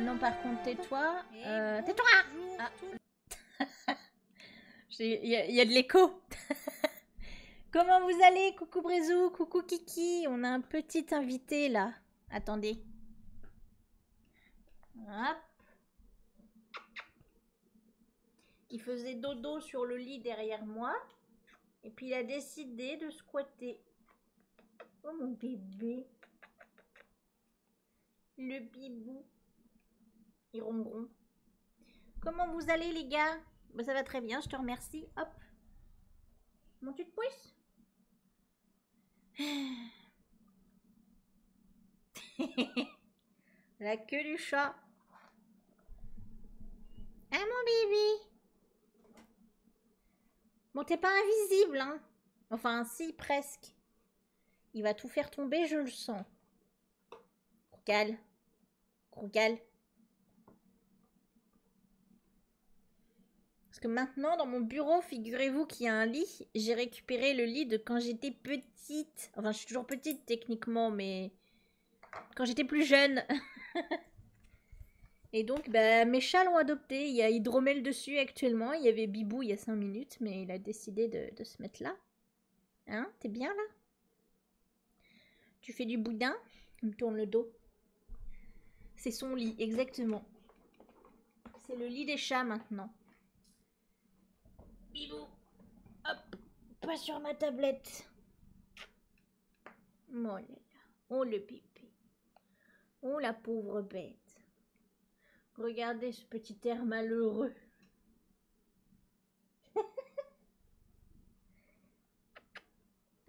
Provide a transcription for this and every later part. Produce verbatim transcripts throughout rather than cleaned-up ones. Non, par contre, tais-toi. Euh, tais-toi ah. Il y, y a de l'écho. Comment vous allez? Coucou Brésou, coucou Kiki. On a un petit invité là. Attendez. Hop. Il faisait dodo sur le lit derrière moi. Et puis il a décidé de squatter. Oh mon bébé. Le bibou. Il ronron. Comment vous allez les gars? Ben, ça va très bien, je te remercie. Hop. Mon tu te pousses. La queue du chat. Ah mon bébé. Bon, t'es pas invisible, hein. Enfin, si, presque. Il va tout faire tomber, je le sens. Grugal. Grugal. Parce que maintenant, dans mon bureau, figurez-vous qu'il y a un lit. J'ai récupéré le lit de quand j'étais petite. Enfin, je suis toujours petite, techniquement, mais... quand j'étais plus jeune. Et donc, bah, mes chats l'ont adopté. Il y a Hydromel dessus actuellement. Il y avait Bibou il y a cinq minutes, mais il a décidé de, de se mettre là. Hein? T'es bien là? Tu fais du boudin? Il me tourne le dos. C'est son lit, exactement. C'est le lit des chats maintenant. Bibou! Hop! Pas sur ma tablette. Oh là là. Oh le bébé. Oh la pauvre bête. Regardez ce petit air malheureux.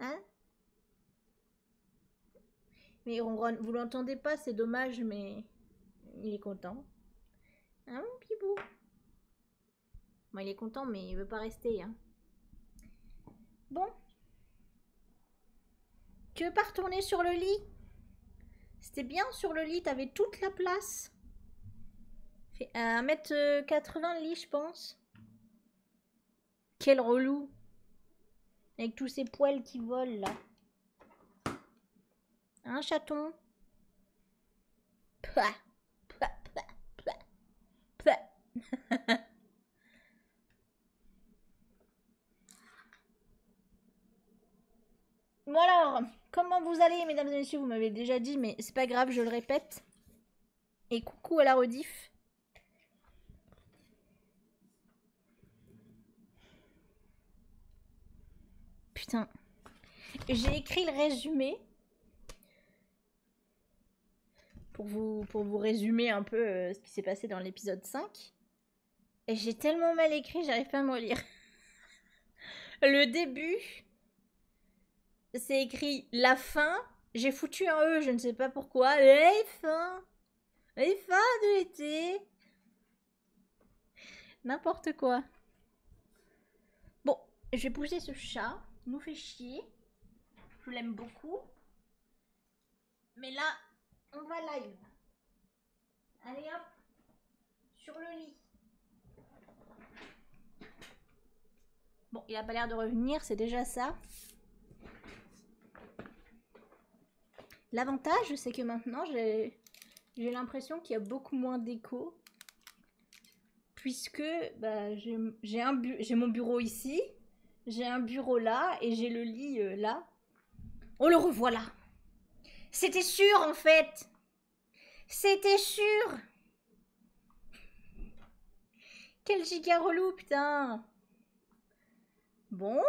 Hein? Mais on, vous l'entendez pas, c'est dommage, mais il est content. Hein, mon pibou? Bon, il est content, mais il veut pas rester. Hein. Bon. Tu veux pas retourner sur le lit? C'était bien sur le lit, t'avais toute la place. Fait à un mètre quatre-vingts le lit, je pense. Quel relou. Avec tous ces poils qui volent, là. Un chaton. Pah, pah, pah, pah, pah. Bon alors, comment vous allez, mesdames et messieurs? Vous m'avez déjà dit, mais c'est pas grave, je le répète. Et coucou à la rediff. Putain, j'ai écrit le résumé pour vous, pour vous résumer un peu euh, ce qui s'est passé dans l'épisode cinq. Et j'ai tellement mal écrit, j'arrive pas à me relire. Le début, c'est écrit la fin. J'ai foutu un E, je ne sais pas pourquoi. Les fins, les fins de l'été. N'importe quoi. Bon, je vais pousser ce chat. Nous fait chier. Je l'aime beaucoup. Mais là, on va live. Allez hop. Sur le lit. Bon, il a pas l'air de revenir, c'est déjà ça. L'avantage, c'est que maintenant, j'ai j'ai l'impression qu'il y a beaucoup moins d'écho. Puisque bah, j'ai j'ai un bu- j'ai mon bureau ici. J'ai un bureau là et j'ai le lit euh, là. On le revoit là. C'était sûr en fait. C'était sûr. Quel giga relou putain. Bon.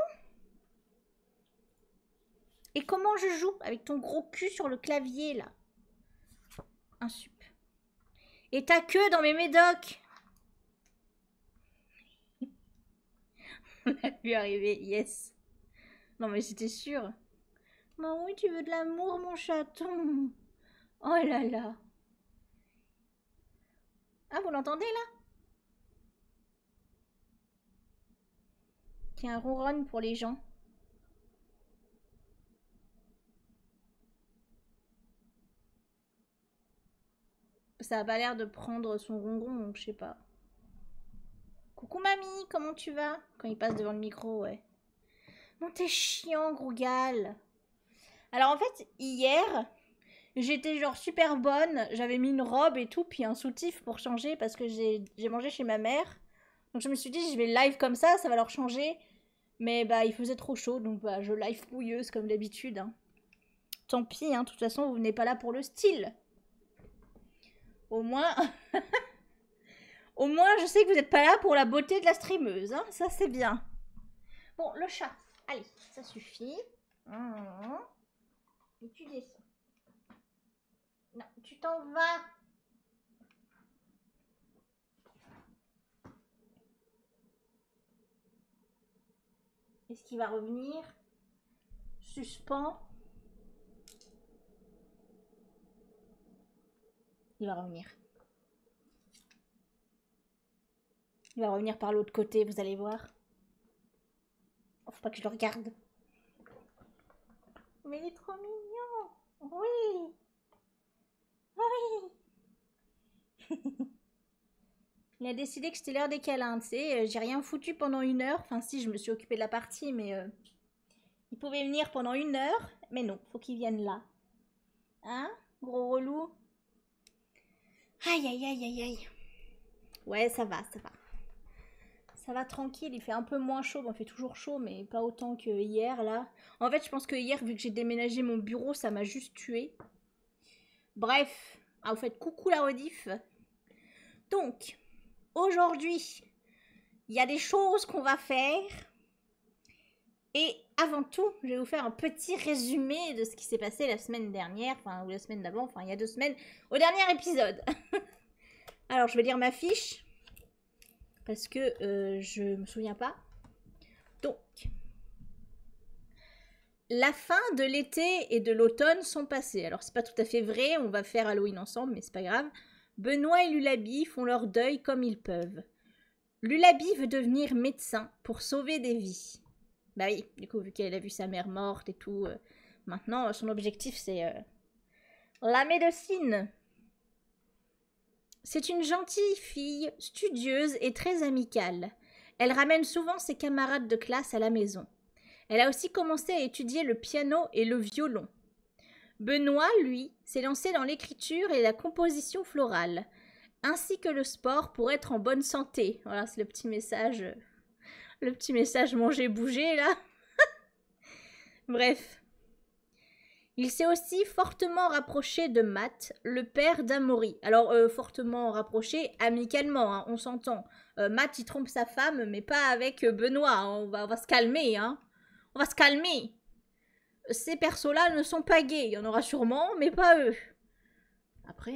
Et comment je joue avec ton gros cul sur le clavier là? Un sup. Et ta queue dans mes médocs. On a vu arriver, yes. Non mais c'était sûr. Maman, oui, tu veux de l'amour, mon chaton. Oh là là. Ah, vous l'entendez là? Qu'il y a un ronron pour les gens. Ça a pas l'air de prendre son ronron, donc je sais pas. Coucou mamie, comment tu vas? Quand il passe devant le micro, ouais. Bon, t'es chiant, Grugal. Alors en fait, hier, J'étais genre super bonne, j'avais mis une robe et tout, puis un soutif pour changer parce que j'ai mangé chez ma mère. Donc je me suis dit, je vais live comme ça, ça va leur changer. Mais bah, il faisait trop chaud, donc bah, je live mouilleuse comme d'habitude. Hein. Tant pis, hein, de toute façon, vous venez pas là pour le style. Au moins... Au moins, je sais que vous n'êtes pas là pour la beauté de la streameuse. Hein. Ça, c'est bien. Bon, le chat. Allez, ça suffit. Mmh. Et tu descends. Non, tu t'en vas. Est-ce qu'il va revenir? Suspend. Il va revenir. Il va revenir par l'autre côté, vous allez voir. Oh, faut pas que je le regarde. Mais il est trop mignon. Oui. Oui. Il a décidé que c'était l'heure des câlins, tu sais. J'ai rien foutu pendant une heure. Enfin si, je me suis occupée de la partie, mais... Euh, il pouvait venir pendant une heure. Mais non, faut qu'il vienne là. Hein, gros relou. Aïe, aïe, aïe, aïe, aïe. Ouais, ça va, ça va. Ça va tranquille, il fait un peu moins chaud. Bon, il fait toujours chaud, mais pas autant que hier, là. En fait, je pense que hier, vu que j'ai déménagé mon bureau, ça m'a juste tué. Bref. Ah, vous faites coucou la rediff. Donc, aujourd'hui, il y a des choses qu'on va faire. Et avant tout, je vais vous faire un petit résumé de ce qui s'est passé la semaine dernière. Enfin, ou la semaine d'avant, enfin, il y a deux semaines. Au dernier épisode. Alors, je vais lire ma fiche. Parce que euh, je me souviens pas. Donc, la fin de l'été et de l'automne sont passées. Alors, c'est pas tout à fait vrai, on va faire Halloween ensemble, mais c'est pas grave. Benoît et Lulabi font leur deuil comme ils peuvent. Lulabi veut devenir médecin pour sauver des vies. Bah oui, du coup, vu qu'elle a vu sa mère morte et tout, euh, maintenant, son objectif, c'est euh, la médecine. C'est une gentille fille, studieuse et très amicale. Elle ramène souvent ses camarades de classe à la maison. Elle a aussi commencé à étudier le piano et le violon. Benoît, lui, s'est lancé dans l'écriture et la composition florale, ainsi que le sport pour être en bonne santé. Voilà, c'est le petit message, le petit message manger, bouger, là. Bref. Il s'est aussi fortement rapproché de Matt, le père d'Amaury. Alors, euh, fortement rapproché, amicalement, hein, on s'entend. Euh, Matt, il trompe sa femme, mais pas avec Benoît. Hein, on, va, on va se calmer, hein. On va se calmer. Ces persos-là ne sont pas gays. Il y en aura sûrement, mais pas eux. Après,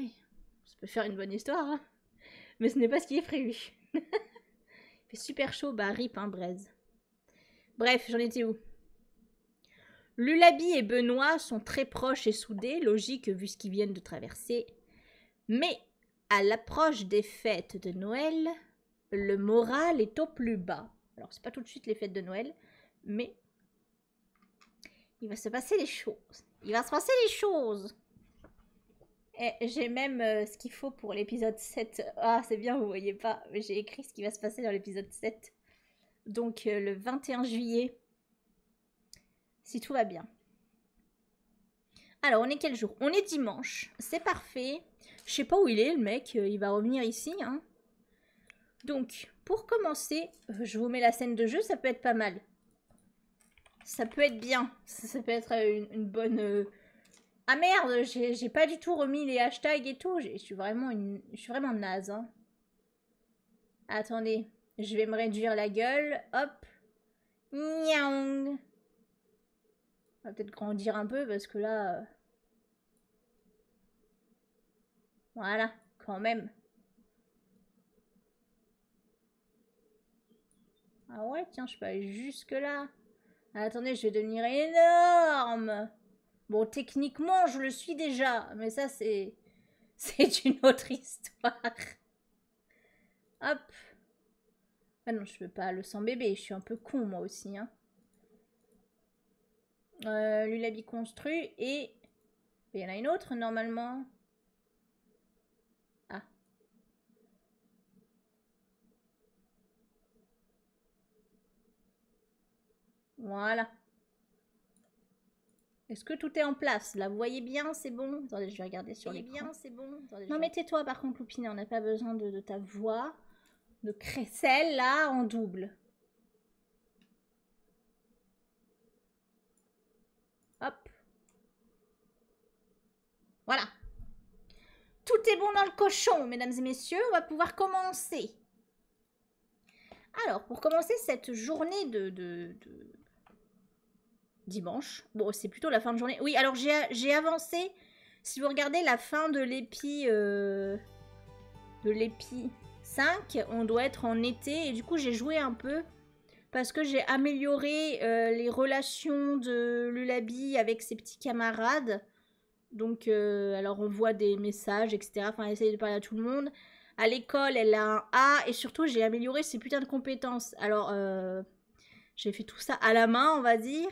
ça peut faire une bonne histoire, hein. Mais ce n'est pas ce qui est prévu. Il fait super chaud, bah rip, hein, braise. Bref, j'en étais où? Lulabi et Benoît sont très proches et soudés, logique vu ce qu'ils viennent de traverser. Mais à l'approche des fêtes de Noël, le moral est au plus bas. Alors c'est pas tout de suite les fêtes de Noël, mais il va se passer des choses. Il va se passer des choses. Et j'ai même euh, ce qu'il faut pour l'épisode sept. Ah c'est bien, vous voyez pas, j'ai écrit ce qui va se passer dans l'épisode sept. Donc euh, le vingt et un juillet. Si tout va bien. Alors, on est quel jour? On est dimanche. C'est parfait. Je sais pas où il est, le mec. Il va revenir ici. Hein. Donc, pour commencer, je vous mets la scène de jeu. Ça peut être pas mal. Ça peut être bien. Ça, ça peut être une, une bonne... Ah merde, j'ai pas du tout remis les hashtags et tout. Je suis vraiment une... Je suis vraiment naze. Hein. Attendez. Je vais me réduire la gueule. Hop. Niang. On va peut-être grandir un peu parce que là... Euh... Voilà, quand même. Ah ouais, tiens, je peux aller jusque-là. Ah, attendez, je vais devenir énorme. Bon, techniquement, je le suis déjà. Mais ça, c'est... C'est une autre histoire. Hop. Ah non, je veux pas le sang bébé. Je suis un peu con, moi aussi, hein. Euh, Lulabi construit et... Il y en a une autre, normalement. Ah. Voilà. Est-ce que tout est en place? Là, vous voyez bien, c'est bon. Attendez, je vais regarder sur les bien, c'est bon. Attendez, non, mais tais-toi, par contre, Loupina, on n'a pas besoin de, de ta voix de crécelle, là, en double. Hop. Voilà. Tout est bon dans le cochon, mesdames et messieurs. On va pouvoir commencer. Alors, pour commencer cette journée de... de, de... dimanche. Bon, c'est plutôt la fin de journée. Oui, alors j'ai avancé. Si vous regardez la fin de l'épi euh, de l'épi cinq, on doit être en été. Et du coup, j'ai joué un peu parce que j'ai amélioré euh, les relations de Lulabi avec ses petits camarades. Donc, euh, alors on voit des messages, et cetera. Enfin, elle essaye de parler à tout le monde. À l'école, elle a un A. Et surtout, j'ai amélioré ses putains de compétences. Alors, euh, j'ai fait tout ça à la main, on va dire.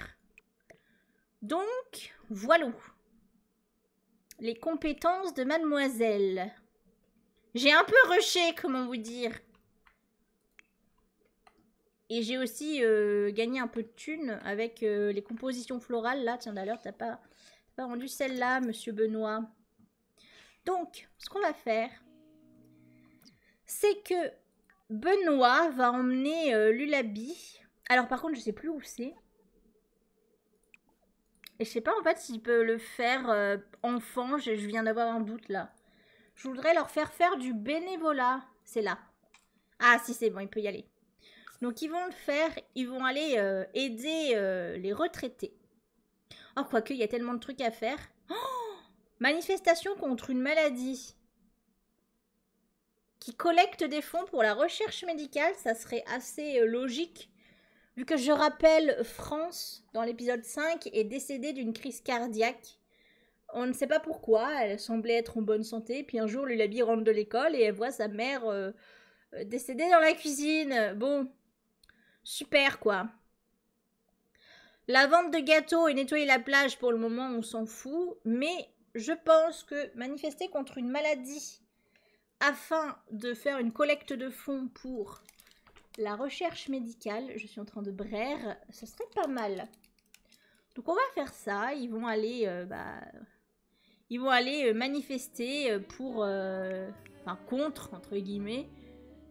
Donc, voilà. Les compétences de mademoiselle. J'ai un peu rushé, comment vous dire. Et j'ai aussi euh, gagné un peu de thunes avec euh, les compositions florales. Là, tiens, d'ailleurs, t'as pas, t'as pas rendu celle-là, monsieur Benoît. Donc, ce qu'on va faire, c'est que Benoît va emmener euh, Lulabi. Alors, par contre, je sais plus où c'est. Et je sais pas en fait s'il peut le faire euh, enfant, je, je viens d'avoir un doute là. Je voudrais leur faire faire du bénévolat. C'est là. Ah si c'est bon, il peut y aller. Donc ils vont le faire, ils vont aller euh, aider euh, les retraités. Oh quoique, il y a tellement de trucs à faire. Oh, manifestation contre une maladie. Qui collecte des fonds pour la recherche médicale, ça serait assez euh, logique. Vu que je rappelle, France, dans l'épisode cinq, est décédée d'une crise cardiaque. On ne sait pas pourquoi, elle semblait être en bonne santé. Puis un jour, Lulabi rentre de l'école et elle voit sa mère euh, décédée dans la cuisine. Bon, super quoi. La vente de gâteaux et nettoyer la plage, pour le moment, on s'en fout. Mais je pense que manifester contre une maladie afin de faire une collecte de fonds pour... la recherche médicale, je suis en train de braire, ce serait pas mal. Donc on va faire ça, ils vont aller, euh, bah, ils vont aller manifester pour, euh, enfin contre, entre guillemets,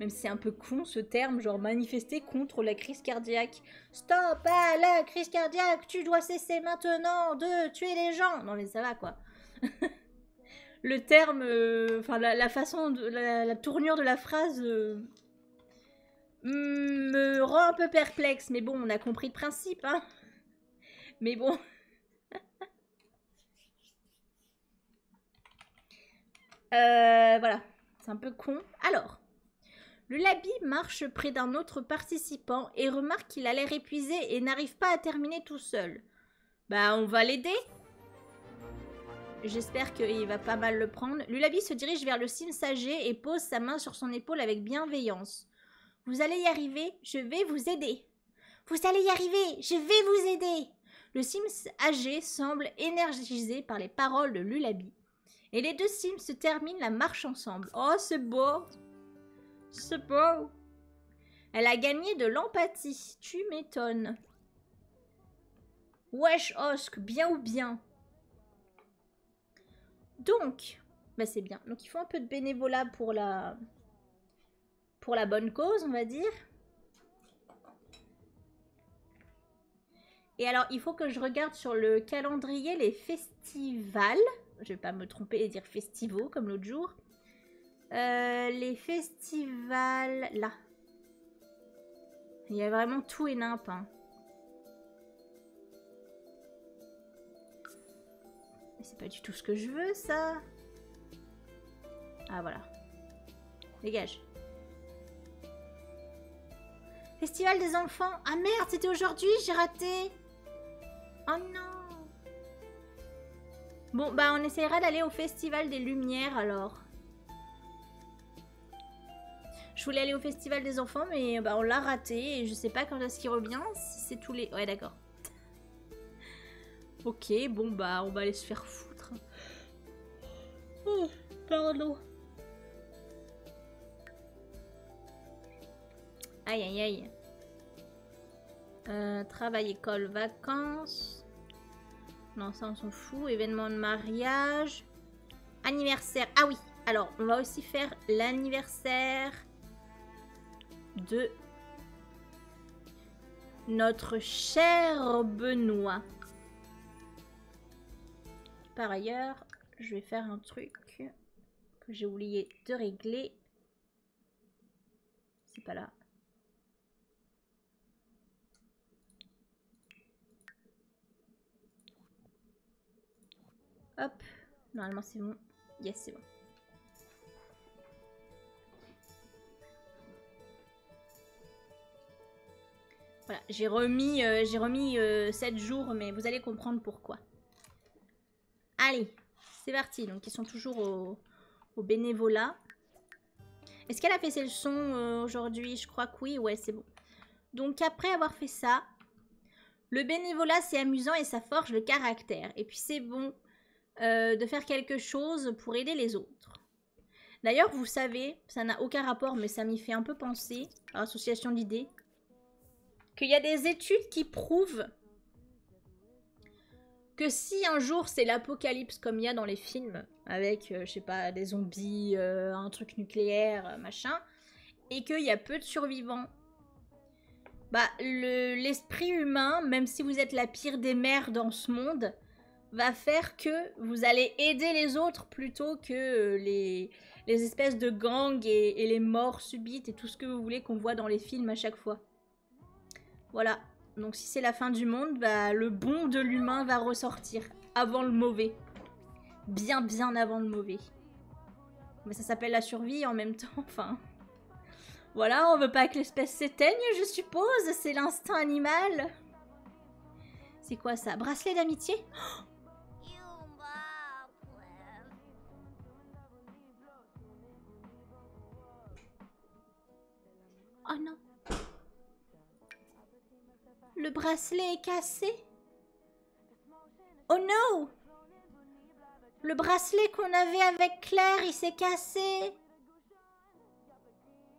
même si c'est un peu con ce terme, genre manifester contre la crise cardiaque. Stop à la crise cardiaque, tu dois cesser maintenant de tuer les gens. Non mais ça va quoi. Le terme, enfin euh, la, la façon, de, la, la tournure de la phrase... Euh, me rend un peu perplexe, mais bon, on a compris le principe, hein. Mais bon. euh, voilà, c'est un peu con. Alors, Lulabi marche près d'un autre participant et remarque qu'il a l'air épuisé et n'arrive pas à terminer tout seul. Bah, on va l'aider. J'espère qu'il va pas mal le prendre. Lulabi se dirige vers le simsagé et pose sa main sur son épaule avec bienveillance. Vous allez y arriver, je vais vous aider. Vous allez y arriver, je vais vous aider. Le Sims âgé semble énergisé par les paroles de Lulabi. Et les deux Sims se terminent la marche ensemble. Oh, c'est beau. C'est beau. Elle a gagné de l'empathie. Tu m'étonnes. Wesh, Osk, bien ou bien. Donc, bah c'est bien. Donc, il faut un peu de bénévolat pour la... pour la bonne cause, on va dire. Et alors, il faut que je regarde sur le calendrier les festivals. Je vais pas me tromper et dire festivaux comme l'autre jour. Euh, les festivals... Là. Il y a vraiment tout et nimp. Hein. Mais c'est pas du tout ce que je veux, ça. Ah, voilà. Dégage. Festival des enfants. Ah merde, c'était aujourd'hui, j'ai raté. Oh non. Bon, bah on essaiera d'aller au Festival des Lumières alors. Je voulais aller au Festival des enfants, mais bah on l'a raté. Et je sais pas quand est-ce qu'il revient. Si c'est tous les... Ouais, d'accord. Ok, bon bah on va aller se faire foutre. Oh, pardon. Aïe aïe aïe. Euh, travail, école, vacances. Non, ça on s'en fout. Événement de mariage. Anniversaire. Ah oui. Alors, on va aussi faire l'anniversaire de notre cher Benoît. Par ailleurs, je vais faire un truc que j'ai oublié de régler. C'est pas là. Hop, normalement c'est bon. Yes, c'est bon. Voilà, j'ai remis, euh, j'ai remis euh, sept jours, mais vous allez comprendre pourquoi. Allez, c'est parti. Donc, ils sont toujours au, au bénévolat. Est-ce qu'elle a fait ses leçons euh, aujourd'hui? Je crois que oui. Ouais, c'est bon. Donc, après avoir fait ça, le bénévolat, c'est amusant et ça forge le caractère. Et puis, c'est bon euh, de faire quelque chose pour aider les autres. D'ailleurs, vous savez, ça n'a aucun rapport, mais ça m'y fait un peu penser, à l'association d'idées, qu'il y a des études qui prouvent que si un jour c'est l'apocalypse comme il y a dans les films, avec, euh, je sais pas, des zombies, euh, un truc nucléaire, euh, machin, et qu'il y a peu de survivants, bah le, l'esprit humain, même si vous êtes la pire des mères dans ce monde, va faire que vous allez aider les autres plutôt que euh, les, les espèces de gangs et, et les morts subites et tout ce que vous voulez qu'on voit dans les films à chaque fois. Voilà. Donc si c'est la fin du monde, bah, le bon de l'humain va ressortir avant le mauvais. Bien, bien avant le mauvais. Mais ça s'appelle la survie en même temps, enfin... Voilà, on veut pas que l'espèce s'éteigne, je suppose, c'est l'instinct animal. C'est quoi ça? Bracelet d'amitié? Oh, oh non. Le bracelet est cassé. Oh non! Le bracelet qu'on avait avec Claire, il s'est cassé.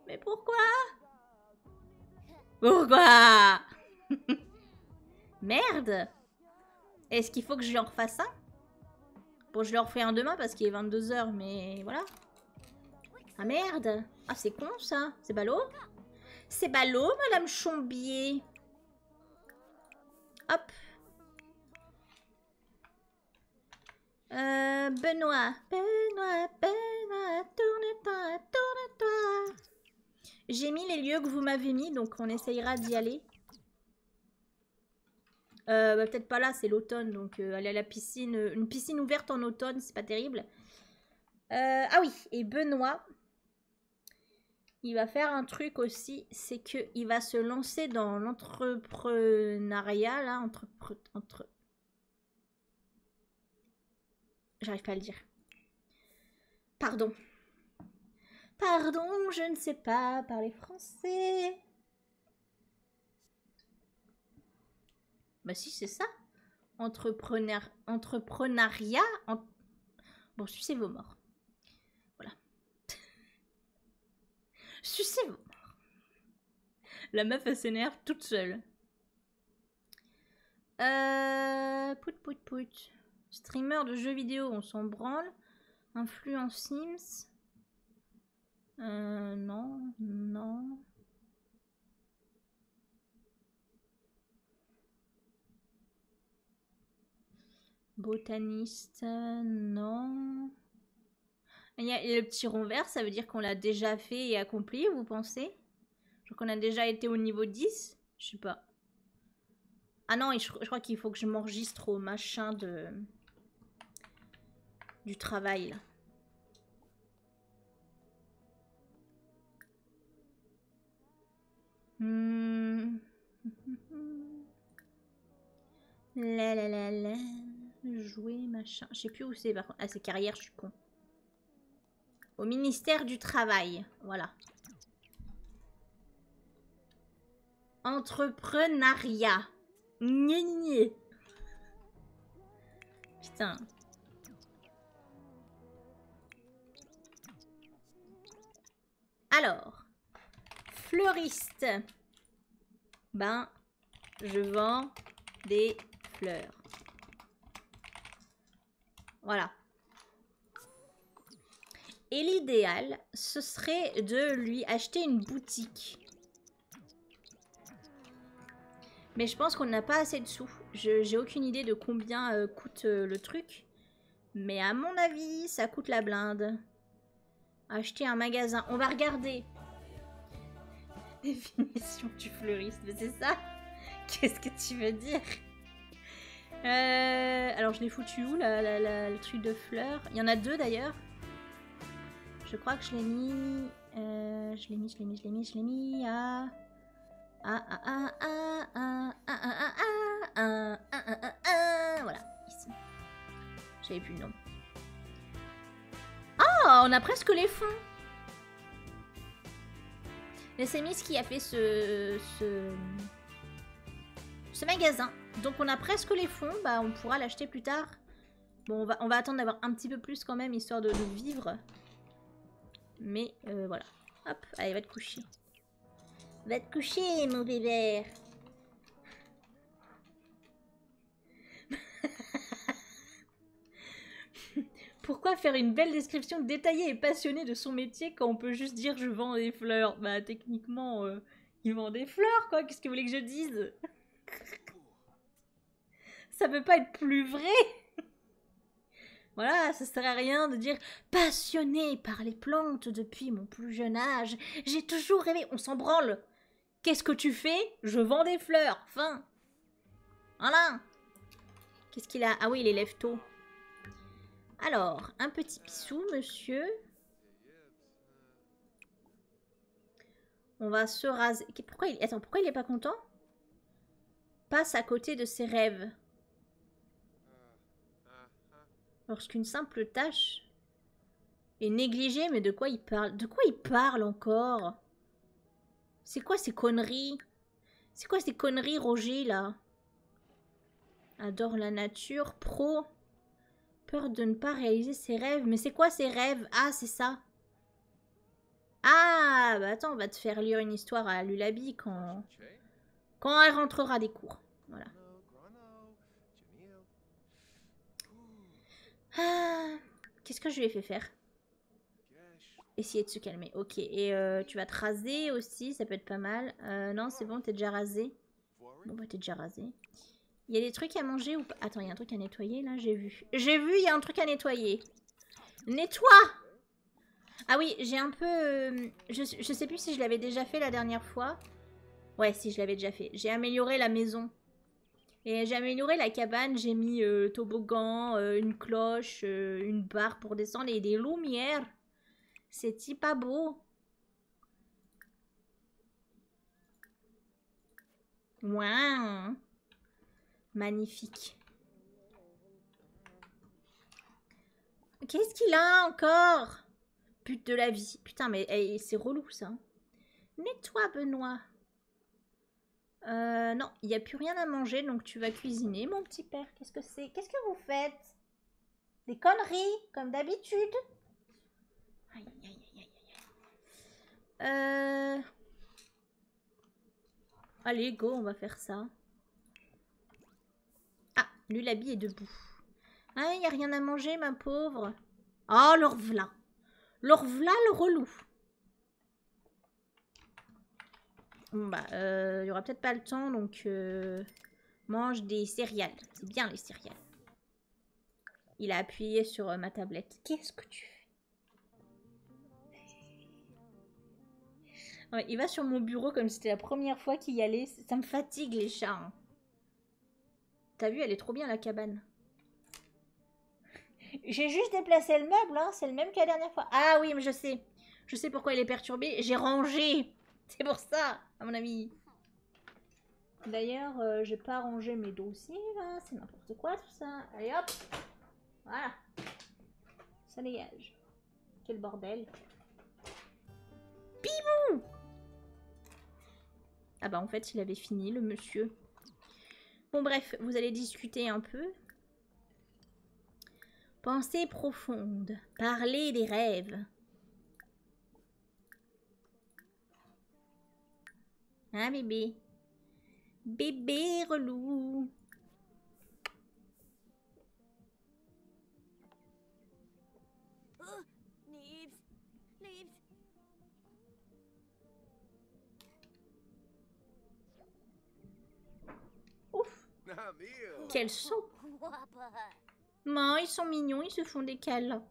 Mais pourquoi? Pourquoi? Merde! Est-ce qu'il faut que je leur fasse un? Bon, je leur fais un demain parce qu'il est vingt-deux heures, mais voilà. Ah merde! Ah, c'est con ça! C'est ballot! C'est ballot, madame Chombier! Hop. Euh, Benoît, Benoît, Benoît, tourne-toi, tourne-toi. J'ai mis les lieux que vous m'avez mis, donc on essayera d'y aller. Euh, bah, peut-être pas là, c'est l'automne, donc euh, aller à la piscine. Euh, une piscine ouverte en automne, c'est pas terrible. Euh, ah oui, et Benoît, il va faire un truc aussi, c'est qu'il va se lancer dans l'entrepreneuriat, là, entre... entre... J'arrive pas à le dire. Pardon. Pardon, je ne sais pas parler français. Bah si, c'est ça. Entrepreneur... Entrepreneuriat... En... Bon, sucez vos morts. Sucez-vous. La meuf, elle s'énerve toute seule. Euh... Pout, pout, pout. Streamer de jeux vidéo, on s'en branle. Influence Sims. Euh... Non, non. Botaniste, non. Il y a le petit rond vert, ça veut dire qu'on l'a déjà fait et accompli, vous pensez? Genre qu'on a déjà été au niveau dix? Je sais pas. Ah non, et je, je crois qu'il faut que je m'enregistre au machin de... du travail, là. Mmh. La la la la... Jouer, machin... Je sais plus où c'est, par contre. Ah, c'est carrière, je suis con. Au ministère du Travail, voilà. Entrepreneuriat. Gné. Putain. Alors, fleuriste. Ben, je vends des fleurs. Voilà. Et l'idéal, ce serait de lui acheter une boutique. Mais je pense qu'on n'a pas assez de sous. J'ai aucune idée de combien euh, coûte euh, le truc. Mais à mon avis, ça coûte la blinde. Acheter un magasin. On va regarder. Définition du fleuriste. Mais c'est ça? Qu'est-ce que tu veux dire? euh, Alors, je l'ai foutu où, la, la, la, le truc de fleurs? Il y en a deux, d'ailleurs. Je crois que je l'ai mis... Euh, je l'ai mis, je l'ai mis, je l'ai mis, je l'ai mis à... Ah ah ah ah ah ah ah ah ah ah ah. Voilà, ici. J'avais plus le nom. Ah, on a presque les fonds. C'est Miss qui a fait ce, ce... ce magasin. Donc on a presque les fonds, bah on pourra l'acheter plus tard. Bon, on va, on va attendre d'avoir un petit peu plus quand même, histoire de, de vivre. Mais euh, voilà. Hop, allez, va te coucher. Va te coucher, mon bébé. Pourquoi faire une belle description détaillée et passionnée de son métier quand on peut juste dire je vends des fleurs? Bah techniquement, euh, il vend des fleurs, quoi. Qu'est-ce que vous voulez que je dise? Ça peut pas être plus vrai. Voilà, ça sert à rien de dire « Passionnée par les plantes depuis mon plus jeune âge, j'ai toujours rêvé... » On s'en branle. Qu'est-ce que tu fais? Je vends des fleurs. Fin. Voilà. Qu'est-ce qu'il a? Ah oui, il est lève tôt. Alors, un petit bisou, monsieur. On va se raser... Pourquoi il... Attends, pourquoi il n'est pas content? Passe à côté de ses rêves. Lorsqu'une simple tâche est négligée, mais de quoi il parle? De quoi il parle encore? C'est quoi ces conneries? C'est quoi ces conneries, Roger, là? Adore la nature, pro. Peur de ne pas réaliser ses rêves. Mais c'est quoi ses rêves? Ah, c'est ça. Ah, bah attends, on va te faire lire une histoire à Lulabi quand, quand elle rentrera des cours. Voilà. Ah, qu'est-ce que je lui ai fait faire? Essayer de se calmer. Ok, et euh, tu vas te raser aussi, ça peut être pas mal. Euh, non, c'est bon, t'es déjà rasé. Bon, bah t'es déjà rasé. Il y a des trucs à manger ou pas? Attends, il y a un truc à nettoyer là, j'ai vu. J'ai vu, il y a un truc à nettoyer. Nettoie! Ah oui, j'ai un peu... Euh, je, je sais plus si je l'avais déjà fait la dernière fois. Ouais, si je l'avais déjà fait. J'ai amélioré la maison. Et j'ai amélioré la cabane, j'ai mis euh, toboggan, euh, une cloche, euh, une barre pour descendre et des lumières. C'est-il pas beau? Waouh! Magnifique. Qu'est-ce qu'il a encore? Pute de la vie. Putain, mais hey, c'est relou ça. Nettoie, Benoît. Euh, non, il n'y a plus rien à manger, donc tu vas cuisiner, mon petit père. Qu'est-ce que c'est? Qu'est-ce que vous faites? Des conneries, comme d'habitude. Aïe, aïe, aïe, aïe, aïe. Euh... Allez, go, on va faire ça. Ah, Lulabi est debout. Ah, il n'y a rien à manger, ma pauvre. Oh, l'orvla. L'orvla, le relou. Bon bah, euh, il y aura peut-être pas le temps, donc euh, mange des céréales. C'est bien les céréales. Il a appuyé sur euh, ma tablette. Qu'est-ce que tu fais? Ouais, il va sur mon bureau comme si c'était la première fois qu'il y allait. Ça me fatigue les chats. Hein. T'as vu, elle est trop bien la cabane. J'ai juste déplacé le meuble, hein. C'est le même que la dernière fois. Ah oui, mais je sais. Je sais pourquoi il est perturbé. J'ai rangé. C'est pour ça, à mon avis. D'ailleurs, euh, j'ai pas rangé mes dossiers, là. C'est n'importe quoi, tout ça. Allez, hop. Voilà. Ça dégage. Quel bordel. Bibou! Ah bah, en fait, il avait fini, le monsieur. Bon, bref, vous allez discuter un peu. Pensée profonde. Parler des rêves. Hein, bébé? Bébé relou. Quel saut! Maman, ils sont mignons, ils se font des câlins.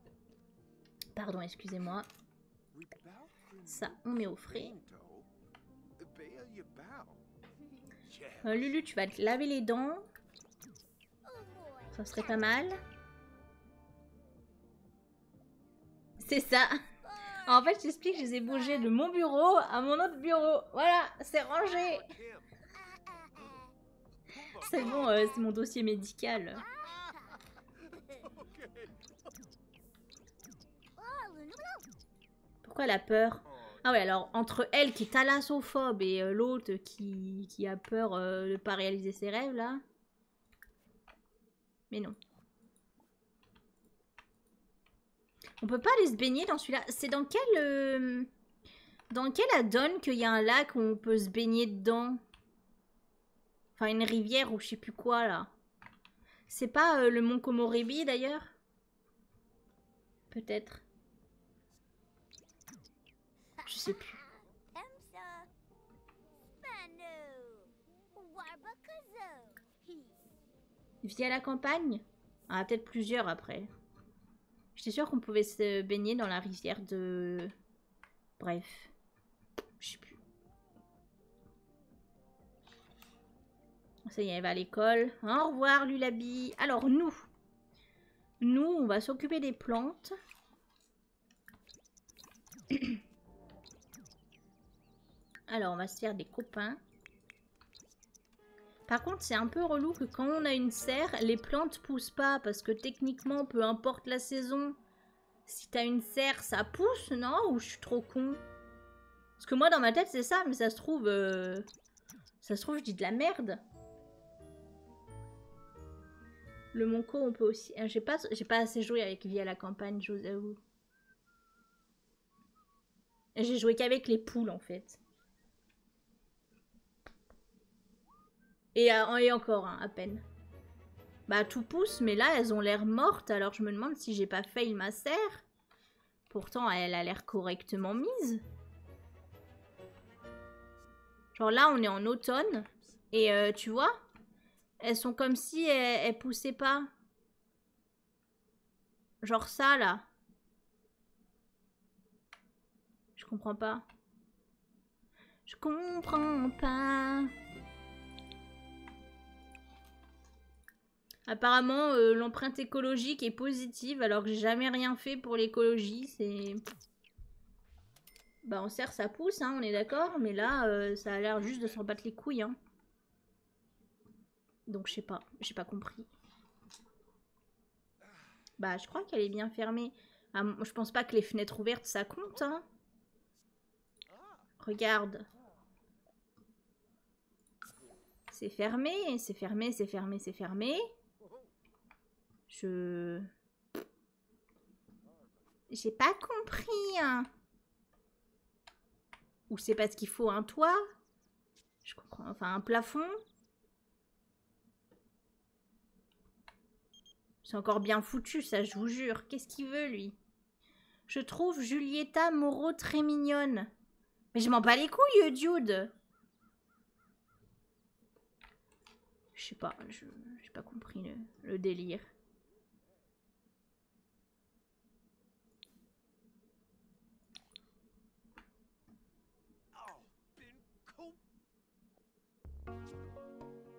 Pardon, excusez-moi. Ça, on met au frais. Euh, Lulu, tu vas te laver les dents. Ça serait pas mal. C'est ça. En fait, j'explique, je les ai bougés de mon bureau à mon autre bureau. Voilà, c'est rangé. C'est bon, euh, c'est mon dossier médical. Pourquoi elle a peur? Ah ouais, alors entre elle qui est thalassophobe et euh, l'autre qui, qui a peur euh, de ne pas réaliser ses rêves, là. Mais non. On peut pas aller se baigner dans celui-là. C'est dans quel... Euh, dans quelle addon qu'il y a un lac où on peut se baigner dedans? Enfin, une rivière ou je sais plus quoi, là. C'est pas euh, le mont Komorebi, d'ailleurs? Peut-être. Je sais plus. Vie à la campagne? Ah, peut-être plusieurs après. J'étais sûre qu'on pouvait se baigner dans la rivière de... Bref. Je sais plus. Ça y est, elle va à l'école. Au revoir, Lulabi. Alors, nous. Nous, on va s'occuper des plantes. Alors, on va se faire des copains. Par contre, c'est un peu relou que quand on a une serre, les plantes poussent pas. Parce que techniquement, peu importe la saison, si t'as une serre, ça pousse, non? Ou je suis trop con? Parce que moi, dans ma tête, c'est ça. Mais ça se trouve... Euh... Ça se trouve, je dis de la merde. Le Monco, on peut aussi... J'ai pas... J'ai pas assez joué avec Vie à la campagne, je vous avoue. J'ai joué qu'avec les poules, en fait. Et, euh, et encore, hein, à peine. Bah, tout pousse, mais là, elles ont l'air mortes. Alors, je me demande si j'ai pas fail ma serre. Pourtant, elle a l'air correctement mise. Genre là, on est en automne. Et euh, tu vois, elles sont comme si elles, elles poussaient pas. Genre ça, là. Je comprends pas. Je comprends pas. Apparemment, euh, l'empreinte écologique est positive, alors que j'ai jamais rien fait pour l'écologie, c'est... Bah, on serre, ça pousse, hein, on est d'accord, mais là, euh, ça a l'air juste de s'en battre les couilles, hein. Donc, je sais pas, j'ai pas compris. Bah, je crois qu'elle est bien fermée. Ah, je pense pas que les fenêtres ouvertes, ça compte, hein. Regarde. C'est fermé, c'est fermé, c'est fermé, c'est fermé. Je... J'ai pas compris. Hein. Ou c'est parce qu'il faut un toit. Je comprends. Enfin, un plafond. C'est encore bien foutu, ça, je vous jure. Qu'est-ce qu'il veut, lui? Je trouve Julieta Moreau très mignonne. Mais je m'en bats les couilles, dude. Je sais pas, je j'ai pas compris le, le délire.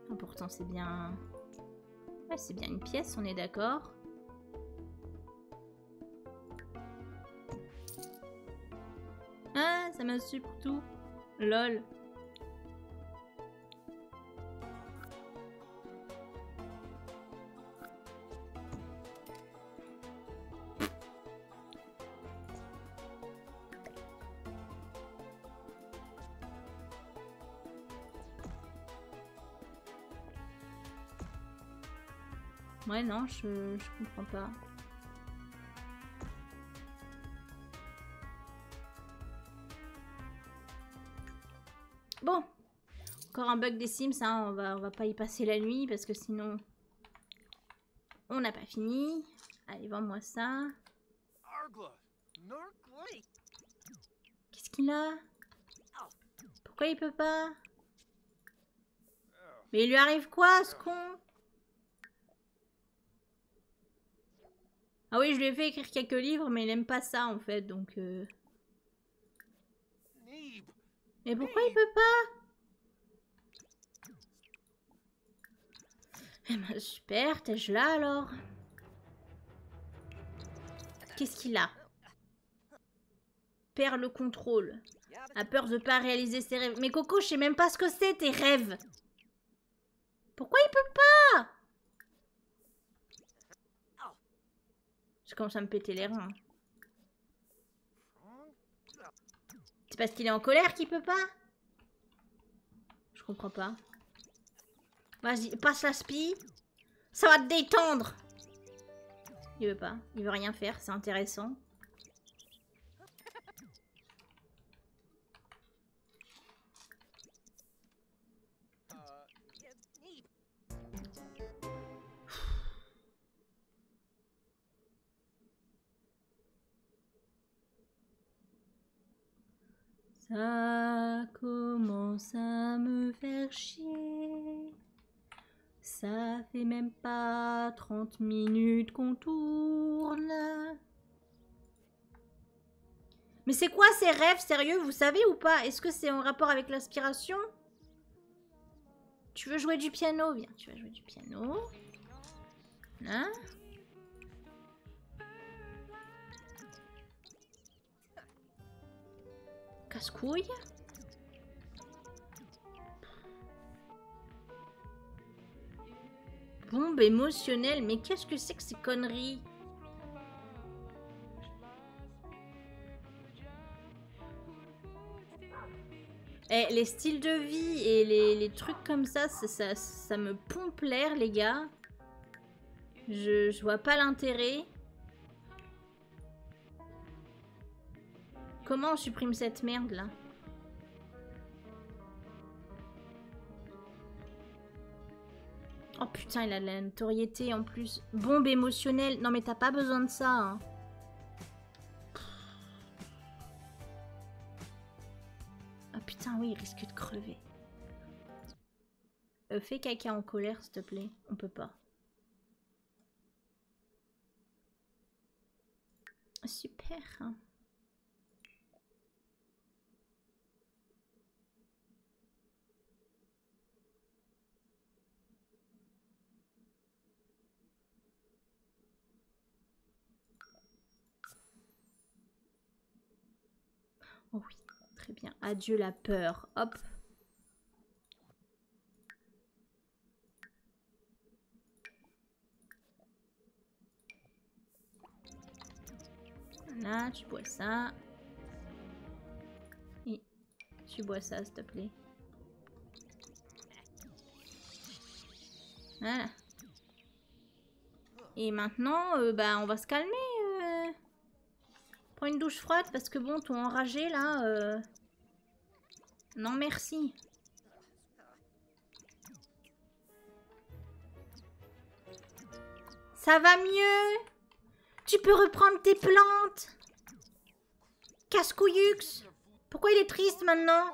Ah, pourtant c'est bien... Ouais, c'est bien une pièce, on est d'accord. Ah, ça m'a su pour tout. Lol. Ouais, non, je, je comprends pas. Bon. Encore un bug des Sims, hein. On va, on va pas y passer la nuit parce que sinon... On n'a pas fini. Allez, vends-moi ça. Qu'est-ce qu'il a? Pourquoi il peut pas? Mais il lui arrive quoi, ce con? Ah oui, je lui ai fait écrire quelques livres, mais il aime pas ça en fait, donc... Euh... Mais pourquoi il peut pas? Eh ben super, t'es-je là alors? Qu'est-ce qu'il a? Perd le contrôle. A peur de pas réaliser ses rêves. Mais Coco, je sais même pas ce que c'est tes rêves. Pourquoi il peut pas? Je commence à me péter les reins. C'est parce qu'il est en colère qu'il peut pas? Je comprends pas. Vas-y, passe la spie. Ça va te détendre. Il veut pas. Il veut rien faire, c'est intéressant. Ça commence à me faire chier. Ça fait même pas trente minutes qu'on tourne. Mais c'est quoi ces rêves, sérieux? Vous savez ou pas? Est-ce que c'est en rapport avec l'aspiration? Tu veux jouer du piano? Viens, tu vas jouer du piano. Hein? Casse-couille. Bombe émotionnelle. Mais qu'est-ce que c'est que ces conneries? Eh, les styles de vie et les, les trucs comme ça, ça, ça, ça me pompe l'air, les gars. Je, je vois pas l'intérêt. Comment on supprime cette merde là? Oh putain, il a de la notoriété en plus. Bombe émotionnelle. Non mais t'as pas besoin de ça. Hein. Oh putain, oui, il risque de crever. Euh, fais caca en colère, s'il te plaît. On peut pas. Super. Hein. Oh oui, très bien. Adieu la peur. Hop. Là, tu bois ça. Et tu bois ça, s'il te plaît. Voilà. Et maintenant, euh, bah, on va se calmer. Prends une douche froide parce que bon, ton enragé là. Euh... Non, merci. Ça va mieux? Tu peux reprendre tes plantes? Casse-couillux. Pourquoi il est triste maintenant?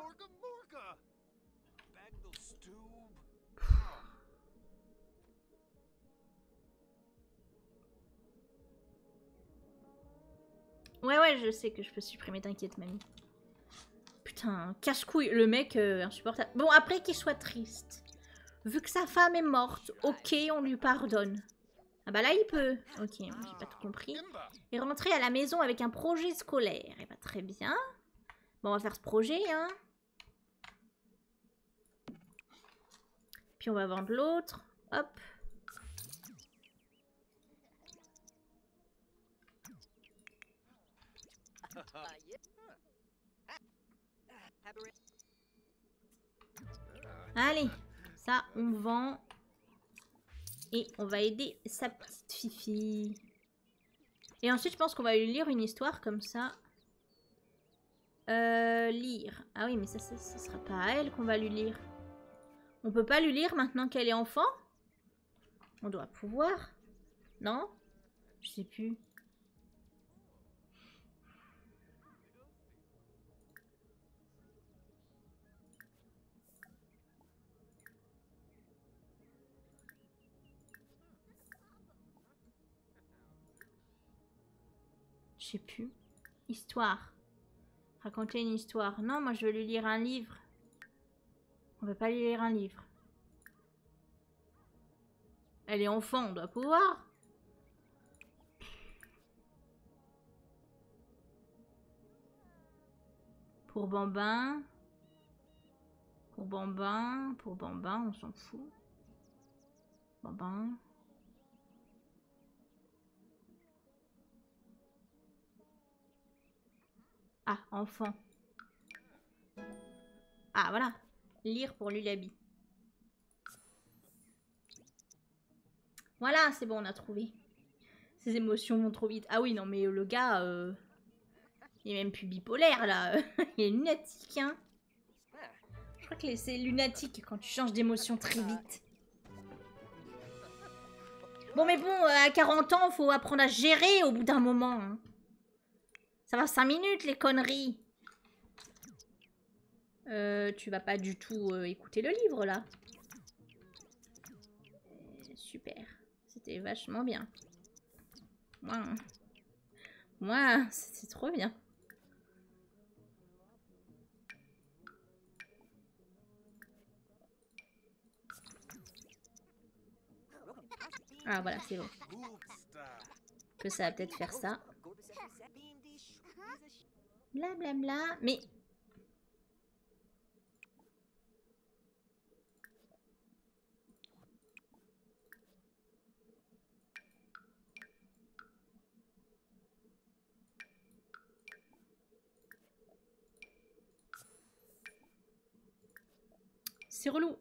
Ouais, ouais, je sais que je peux supprimer, t'inquiète, mamie. Putain, casse-couille, le mec, euh, insupportable. Bon, après qu'il soit triste. Vu que sa femme est morte, ok, on lui pardonne. Ah bah là, il peut. Ok, j'ai pas tout compris. Et rentrer à la maison avec un projet scolaire. Eh bah, très bien. Bon, on va faire ce projet, hein. Puis on va vendre l'autre. Hop. Allez, ça on vend. Et on va aider sa petite fifi. Et ensuite je pense qu'on va lui lire une histoire comme ça. Euh, lire. Ah oui mais ça, ça, ça sera pas à elle qu'on va lui lire. On peut pas lui lire maintenant qu'elle est enfant? On doit pouvoir. Non? Je sais plus. Je sais plus. Histoire. Raconter une histoire. Non, moi je veux lui lire un livre. On va pas lui lire un livre. Elle est enfant, on doit pouvoir. Pour Bambin. Pour Bambin. Pour Bambin, on s'en fout. Bambin. Ah, enfant. Ah, voilà. Lire pour Lulabi. Voilà, c'est bon, on a trouvé. Ces émotions vont trop vite. Ah oui, non, mais le gars... Euh... Il est même plus bipolaire, là. Il est lunatique, hein. Je crois que c'est lunatique quand tu changes d'émotion très vite. Bon, mais bon, à quarante ans, faut apprendre à gérer au bout d'un moment. Hein. Ça va cinq minutes, les conneries. Euh, tu vas pas du tout euh, écouter le livre, là. Euh, super. C'était vachement bien. Moi, moi, c'est trop bien. Ah voilà, c'est bon. Que ça va peut-être faire ça. Bla bla bla. Mais... C'est relou.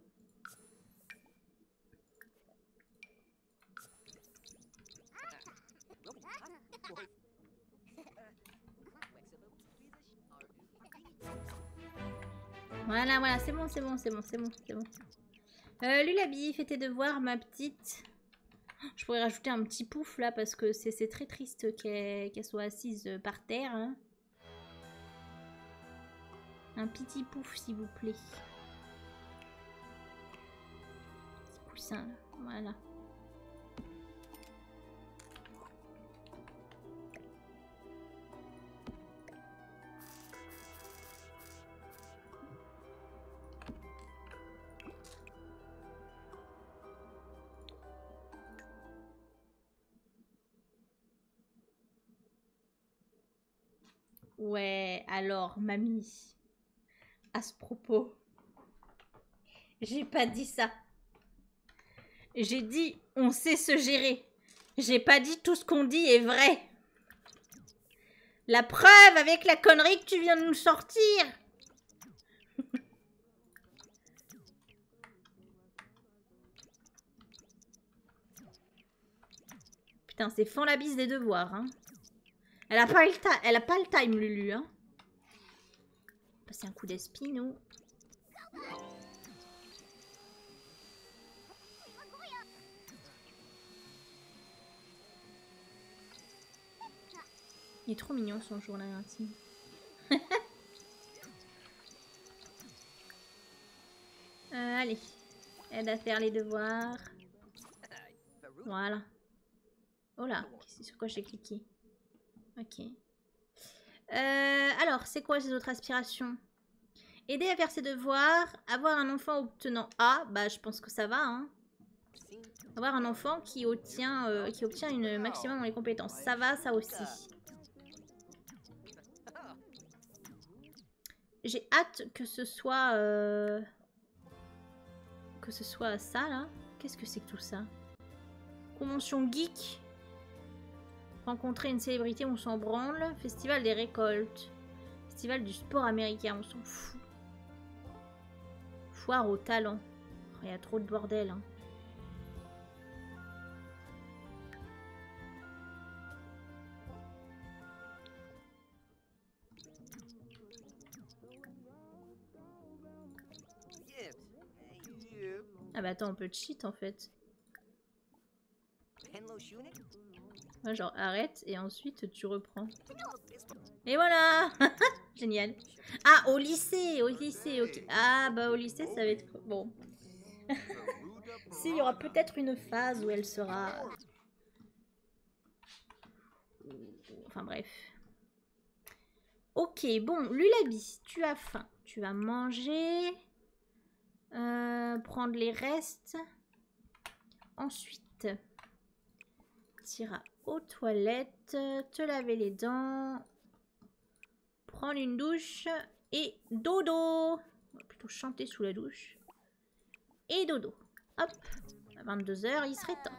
Voilà, voilà, c'est bon, c'est bon, c'est bon, c'est bon, c'est bon. Euh, Lulabi, fais tes devoirs, ma petite. Je pourrais rajouter un petit pouf là parce que c'est très triste qu'elle qu'elle soit assise par terre. Hein. Un petit pouf, s'il vous plaît. Petit coussin, là. Voilà. Ouais, alors, mamie, à ce propos, j'ai pas dit ça. J'ai dit, on sait se gérer. J'ai pas dit tout ce qu'on dit est vrai. La preuve avec la connerie que tu viens de nous sortir. Putain, c'est fend la bise des devoirs, hein. Elle a pas le, elle a pas le time, Lulu, hein. Passer un coup d'espino. Il est trop mignon son journal intime. euh, allez, aide à faire les devoirs. Voilà. Oh là, c'est sur quoi j'ai cliqué? Ok. Euh, alors, c'est quoi ces autres aspirations? Aider à faire ses devoirs, avoir un enfant obtenant A, bah je pense que ça va, hein. Avoir un enfant qui obtient, euh, qui obtient une maximum dans les compétences, ça va, ça aussi. J'ai hâte que ce soit, euh, que ce soit ça là. Qu'est-ce que c'est que tout ça? Convention geek. Rencontrer une célébrité, on s'en branle. Festival des récoltes. Festival du sport américain, on s'en fout. Foire aux talents. Il y a trop de bordel. Hein. Ah bah attends, on peut cheat en fait. Genre arrête et ensuite tu reprends. Et voilà. Génial. Ah, au lycée, au lycée, ok. Ah bah au lycée ça va être... Bon. Si, il y aura peut-être une phase où elle sera... Enfin bref. Ok, bon, Lulabi, tu as faim. Tu vas manger. Euh, prendre les restes. Ensuite, t'iras aux toilettes, te laver les dents, prendre une douche et dodo. On va plutôt chanter sous la douche. Et dodo. Hop, à vingt-deux heures, il serait temps.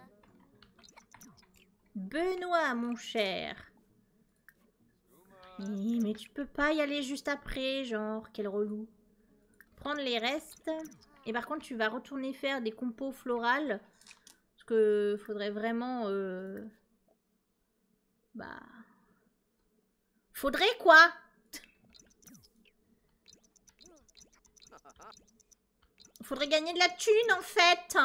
Benoît, mon cher. Oui, mais tu peux pas y aller juste après, genre, quel relou. Prendre les restes. Et par contre, tu vas retourner faire des compos florales. Parce que faudrait vraiment... Euh... Bah... Faudrait quoi? Faudrait gagner de la thune, en fait.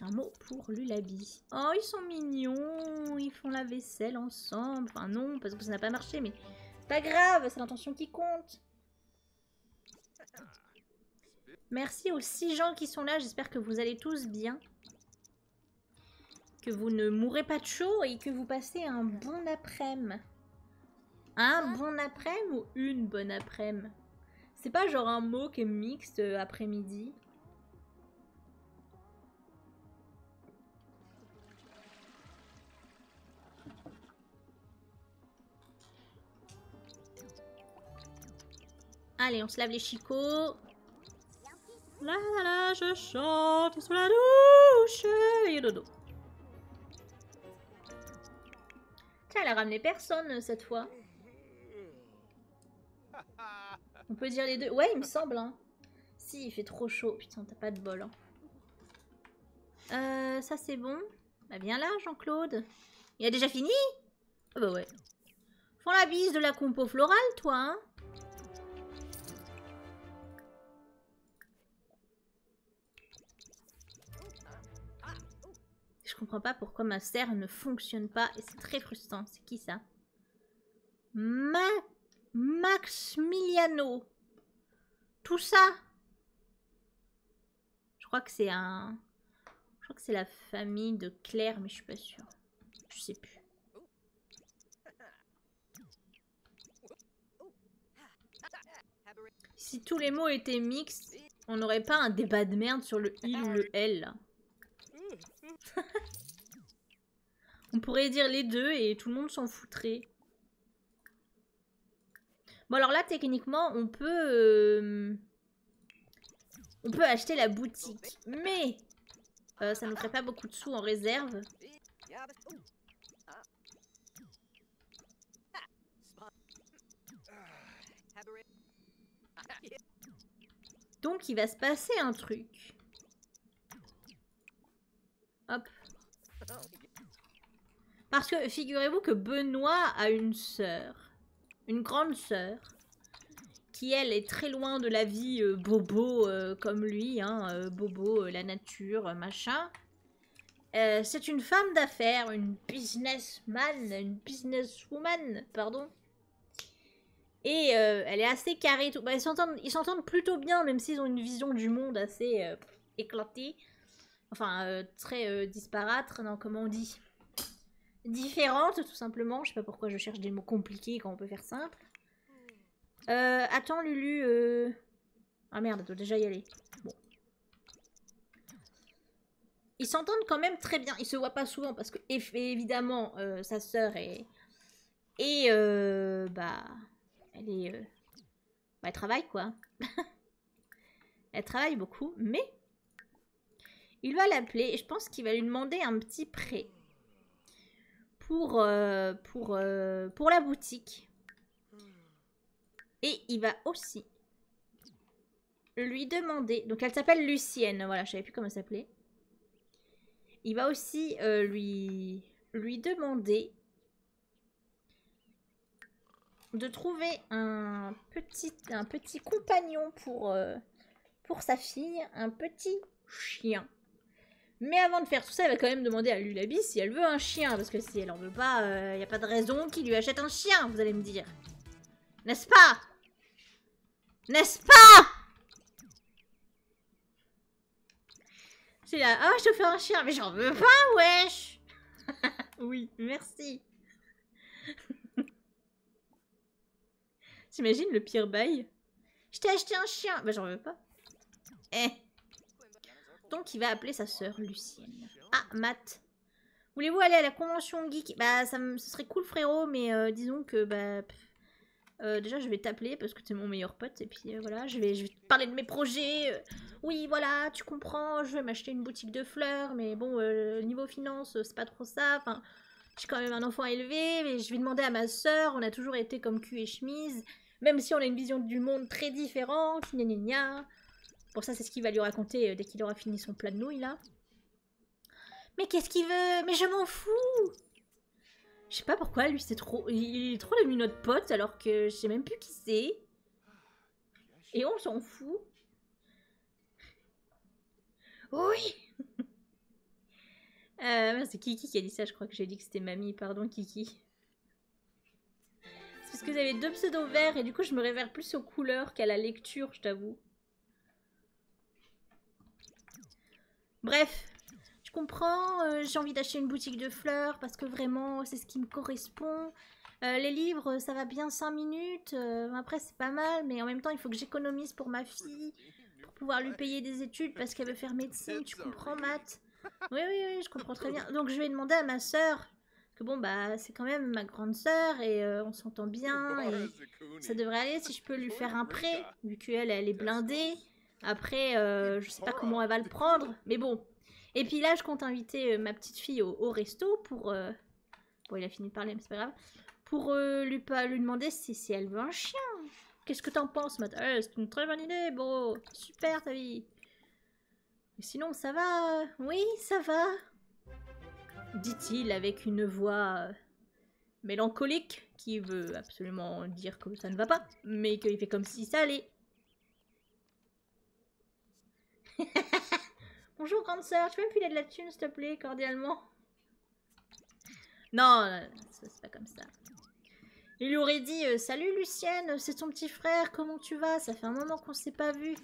Un mot pour Lulabi. Oh, ils sont mignons. Ils font la vaisselle ensemble. Enfin, non, parce que ça n'a pas marché, mais c'est pas grave, c'est l'intention qui compte. Merci aux six gens qui sont là. J'espère que vous allez tous bien. Que vous ne mourrez pas de chaud et que vous passez un bon après-midi. Un bon après-midi ou une bonne après-midi? C'est pas genre un mot qui est mixte après-midi. Allez, on se lave les chicots. Là, là, là, je chante sous la douche. Et dodo. Tiens, elle a ramené personne cette fois. On peut dire les deux. Ouais, il me semble. Hein. Si, il fait trop chaud. Putain, t'as pas de bol. Hein. Euh, ça, c'est bon. Bah, viens là, Jean-Claude. Il a déjà fini? Ah, bah ouais. Font la bise de la compo florale, toi, hein. Je comprends pas pourquoi ma serre ne fonctionne pas et c'est très frustrant. C'est qui ça? Ma... Maximiliano. Tout ça. Je crois que c'est un... Je crois que c'est la famille de Claire, mais je suis pas sûre. Je sais plus. Si tous les mots étaient mixtes, on n'aurait pas un débat de merde sur le I ou le L. On pourrait dire les deux et tout le monde s'en foutrait. Bon, alors là techniquement on peut euh, on peut acheter la boutique, mais euh, ça ne ferait pas beaucoup de sous en réserve. Donc il va se passer un truc. Hop. Parce que figurez-vous que Benoît a une sœur, une grande sœur, qui elle est très loin de la vie euh, bobo euh, comme lui, hein, euh, bobo, euh, la nature, machin. Euh, c'est une femme d'affaires, une businessman, une businesswoman, pardon. Et euh, elle est assez carrée, tout. Bah, ils s'entendent plutôt bien, même s'ils ont une vision du monde assez euh, éclatée. Enfin, euh, très euh, disparate, non, comment on dit? Différente, tout simplement. Je sais pas pourquoi je cherche des mots compliqués quand on peut faire simple. Euh, attends, Lulu... Euh... Ah merde, elle doit déjà y aller. Bon. Ils s'entendent quand même très bien. Ils se voient pas souvent parce que, évidemment, euh, sa sœur est... Et, euh, bah... Elle est... Euh... Bah, elle travaille, quoi. Elle travaille beaucoup, mais... Il va l'appeler et je pense qu'il va lui demander un petit prêt pour, euh, pour, euh, pour la boutique. Et il va aussi lui demander... Donc elle s'appelle Lucienne, voilà, je savais plus comment elle s'appelait. Il va aussi euh, lui, lui demander de trouver un petit, un petit compagnon pour, euh, pour sa fille, un petit chien. Mais avant de faire tout ça, elle va quand même demander à Lulabi si elle veut un chien. Parce que si elle en veut pas, il euh, n'y a pas de raison qu'il lui achète un chien, vous allez me dire. N'est-ce pas? N'est-ce pas? C'est là, ah, oh, je te fais un chien, mais j'en veux pas, wesh. Oui, merci. T'imagines le pire bail? Je t'ai acheté un chien. Bah j'en veux pas. Eh. Donc il va appeler sa sœur Lucienne. Ah, Matt. Voulez-vous aller à la convention geek? Bah ça me ce serait cool frérot, mais euh, disons que bah euh, déjà je vais t'appeler parce que t'es mon meilleur pote et puis euh, voilà, je vais je vais te parler de mes projets. Euh, oui, voilà, tu comprends, je vais m'acheter une boutique de fleurs, mais bon euh, niveau finance, c'est pas trop ça, enfin je suis quand même un enfant élevé, mais je vais demander à ma sœur, on a toujours été comme cul et chemise, même si on a une vision du monde très différente, gna gna gna. Pour ça, c'est ce qu'il va lui raconter dès qu'il aura fini son plat de nouilles, là. Mais qu'est-ce qu'il veut? Mais je m'en fous! Je sais pas pourquoi, lui, c'est trop... Il est trop devenu notre pote, alors que je sais même plus qui c'est. Et on s'en fout. Oui! Euh, c'est Kiki qui a dit ça, je crois que j'ai dit que c'était mamie, pardon Kiki. C'est parce que vous avez deux pseudos verts et du coup je me révère plus aux couleurs qu'à la lecture, je t'avoue. Bref, je comprends, euh, j'ai envie d'acheter une boutique de fleurs parce que vraiment c'est ce qui me correspond. Euh, les livres ça va bien cinq minutes, euh, après c'est pas mal mais en même temps il faut que j'économise pour ma fille, pour pouvoir lui payer des études parce qu'elle veut faire médecine, tu comprends Matt? Oui, oui, oui, je comprends très bien. Donc je vais demander à ma sœur, que bon, bah, c'est quand même ma grande sœur et euh, on s'entend bien et ça devrait aller si je peux lui faire un prêt, vu qu'elle, elle est blindée. Après, euh, je sais pas comment elle va le prendre, mais bon. Et puis là, je compte inviter euh, ma petite fille au, au resto pour... Euh... Bon, il a fini de parler, mais c'est pas grave. Pour euh, lui, pas, lui demander si, si elle veut un chien. Qu'est-ce que t'en penses, Matt? Eh, c'est une très bonne idée, bro. Super, ta vie. Sinon, ça va? Oui, ça va, dit-il avec une voix mélancolique qui veut absolument dire que ça ne va pas, mais qu'il fait comme si ça allait. Bonjour, grande sœur, tu peux me filer de la thune, s'il te plaît, cordialement? Non, c'est pas comme ça. Il lui aurait dit euh, « Salut Lucienne, c'est ton petit frère, comment tu vas? Ça fait un moment qu'on ne s'est pas vu. »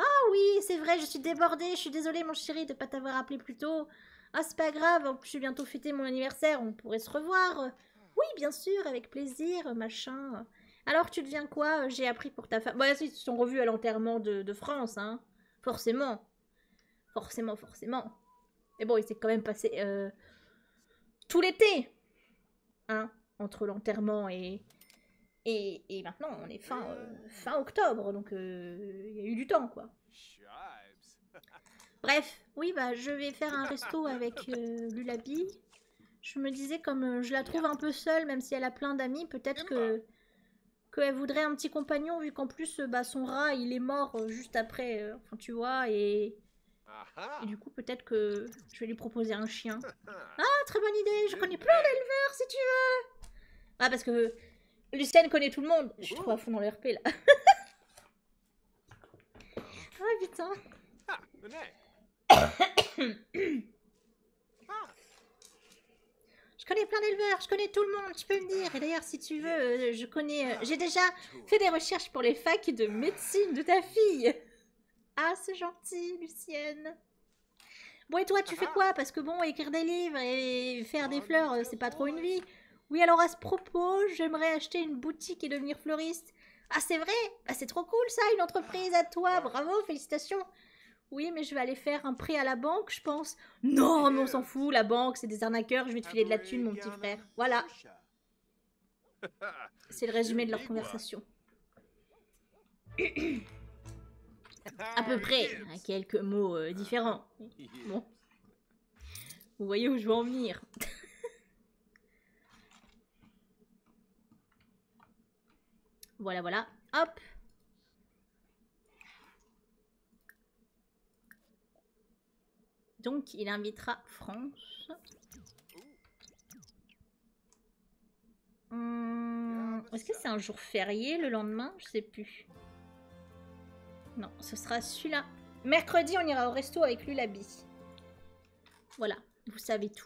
Ah oui, c'est vrai, je suis débordée, je suis désolée mon chéri de ne pas t'avoir appelé plus tôt. Ah c'est pas grave, je suis bientôt fêté mon anniversaire, on pourrait se revoir. Oui bien sûr, avec plaisir, machin. Alors tu deviens quoi? J'ai appris pour ta femme. Bah si, ils se sont revus à l'enterrement de, de France, hein. Forcément. Forcément, forcément. Et bon, il s'est quand même passé euh, tout l'été. Hein, entre l'enterrement et... Et, et maintenant, on est fin, euh, fin octobre, donc euh, il y a eu du temps, quoi. Bref, oui, bah je vais faire un resto avec euh, Lulabi. Je me disais, comme euh, je la trouve un peu seule, même si elle a plein d'amis, peut-être que qu'elle voudrait un petit compagnon, vu qu'en plus, euh, bah, son rat, il est mort euh, juste après, euh, enfin, tu vois, et... Et du coup, peut-être que je vais lui proposer un chien. Ah, très bonne idée, je connais plein d'éleveurs, si tu veux. Ah, parce que... Lucienne connaît tout le monde. Je suis trop à fond dans l'R P là. Ah putain. Je connais plein d'éleveurs, je connais tout le monde, tu peux me dire. Et d'ailleurs si tu veux, je connais... J'ai déjà fait des recherches pour les facs de médecine de ta fille. Ah c'est gentil Lucienne. Bon et toi tu fais quoi? Parce que bon, écrire des livres et faire des fleurs, c'est pas trop une vie. Oui, alors à ce propos, j'aimerais acheter une boutique et devenir fleuriste. Ah, c'est vrai? Bah, c'est trop cool ça, une entreprise à toi, bravo, félicitations. Oui, mais je vais aller faire un prêt à la banque, je pense. Non, mais on s'en fout, la banque, c'est des arnaqueurs, je vais te filer de la thune, mon petit frère. Voilà. C'est le résumé de leur conversation. À peu près, à quelques mots euh, différents. Bon. Vous voyez où je veux en venir. Voilà, voilà. Hop. Donc, il invitera France. Hum, Est-ce que c'est un jour férié le lendemain? Je sais plus. Non, ce sera celui-là. Mercredi, on ira au resto avec Lulabi. Voilà, vous savez tout.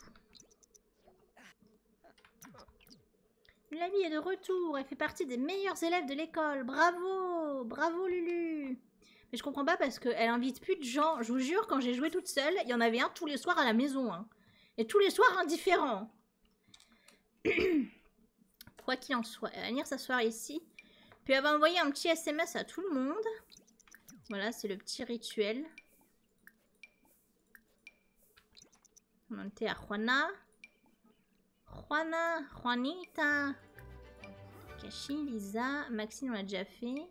Lulabi est de retour, elle fait partie des meilleurs élèves de l'école. Bravo, bravo Lulu. Mais je comprends pas parce qu'elle invite plus de gens. Je vous jure, quand j'ai joué toute seule, il y en avait un tous les soirs à la maison. Hein. Et tous les soirs indifférents. Quoi qu'il en soit, elle va venir s'asseoir ici. Puis elle va envoyer un petit S M S à tout le monde. Voilà, c'est le petit rituel. On en était à Juana. Juana, Juanita. Cachi, Lisa, Maxine on l'a déjà fait.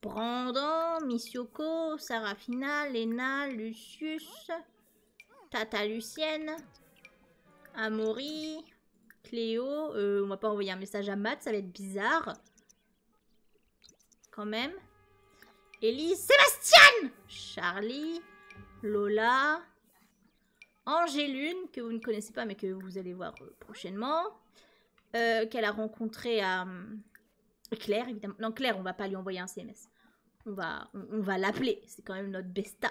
Brandon, Missyoko, Sarafina, Lena, Lucius, Tata Lucienne, Amaury, Cléo. Euh, on va pas envoyer un message à Matt, ça va être bizarre. Quand même. Elise, Sébastien, Charlie, Lola, Angélune, que vous ne connaissez pas mais que vous allez voir prochainement, euh, qu'elle a rencontré à... Claire, évidemment. Non, Claire, on va pas lui envoyer un S M S. On va, on, on va l'appeler. C'est quand même notre besta.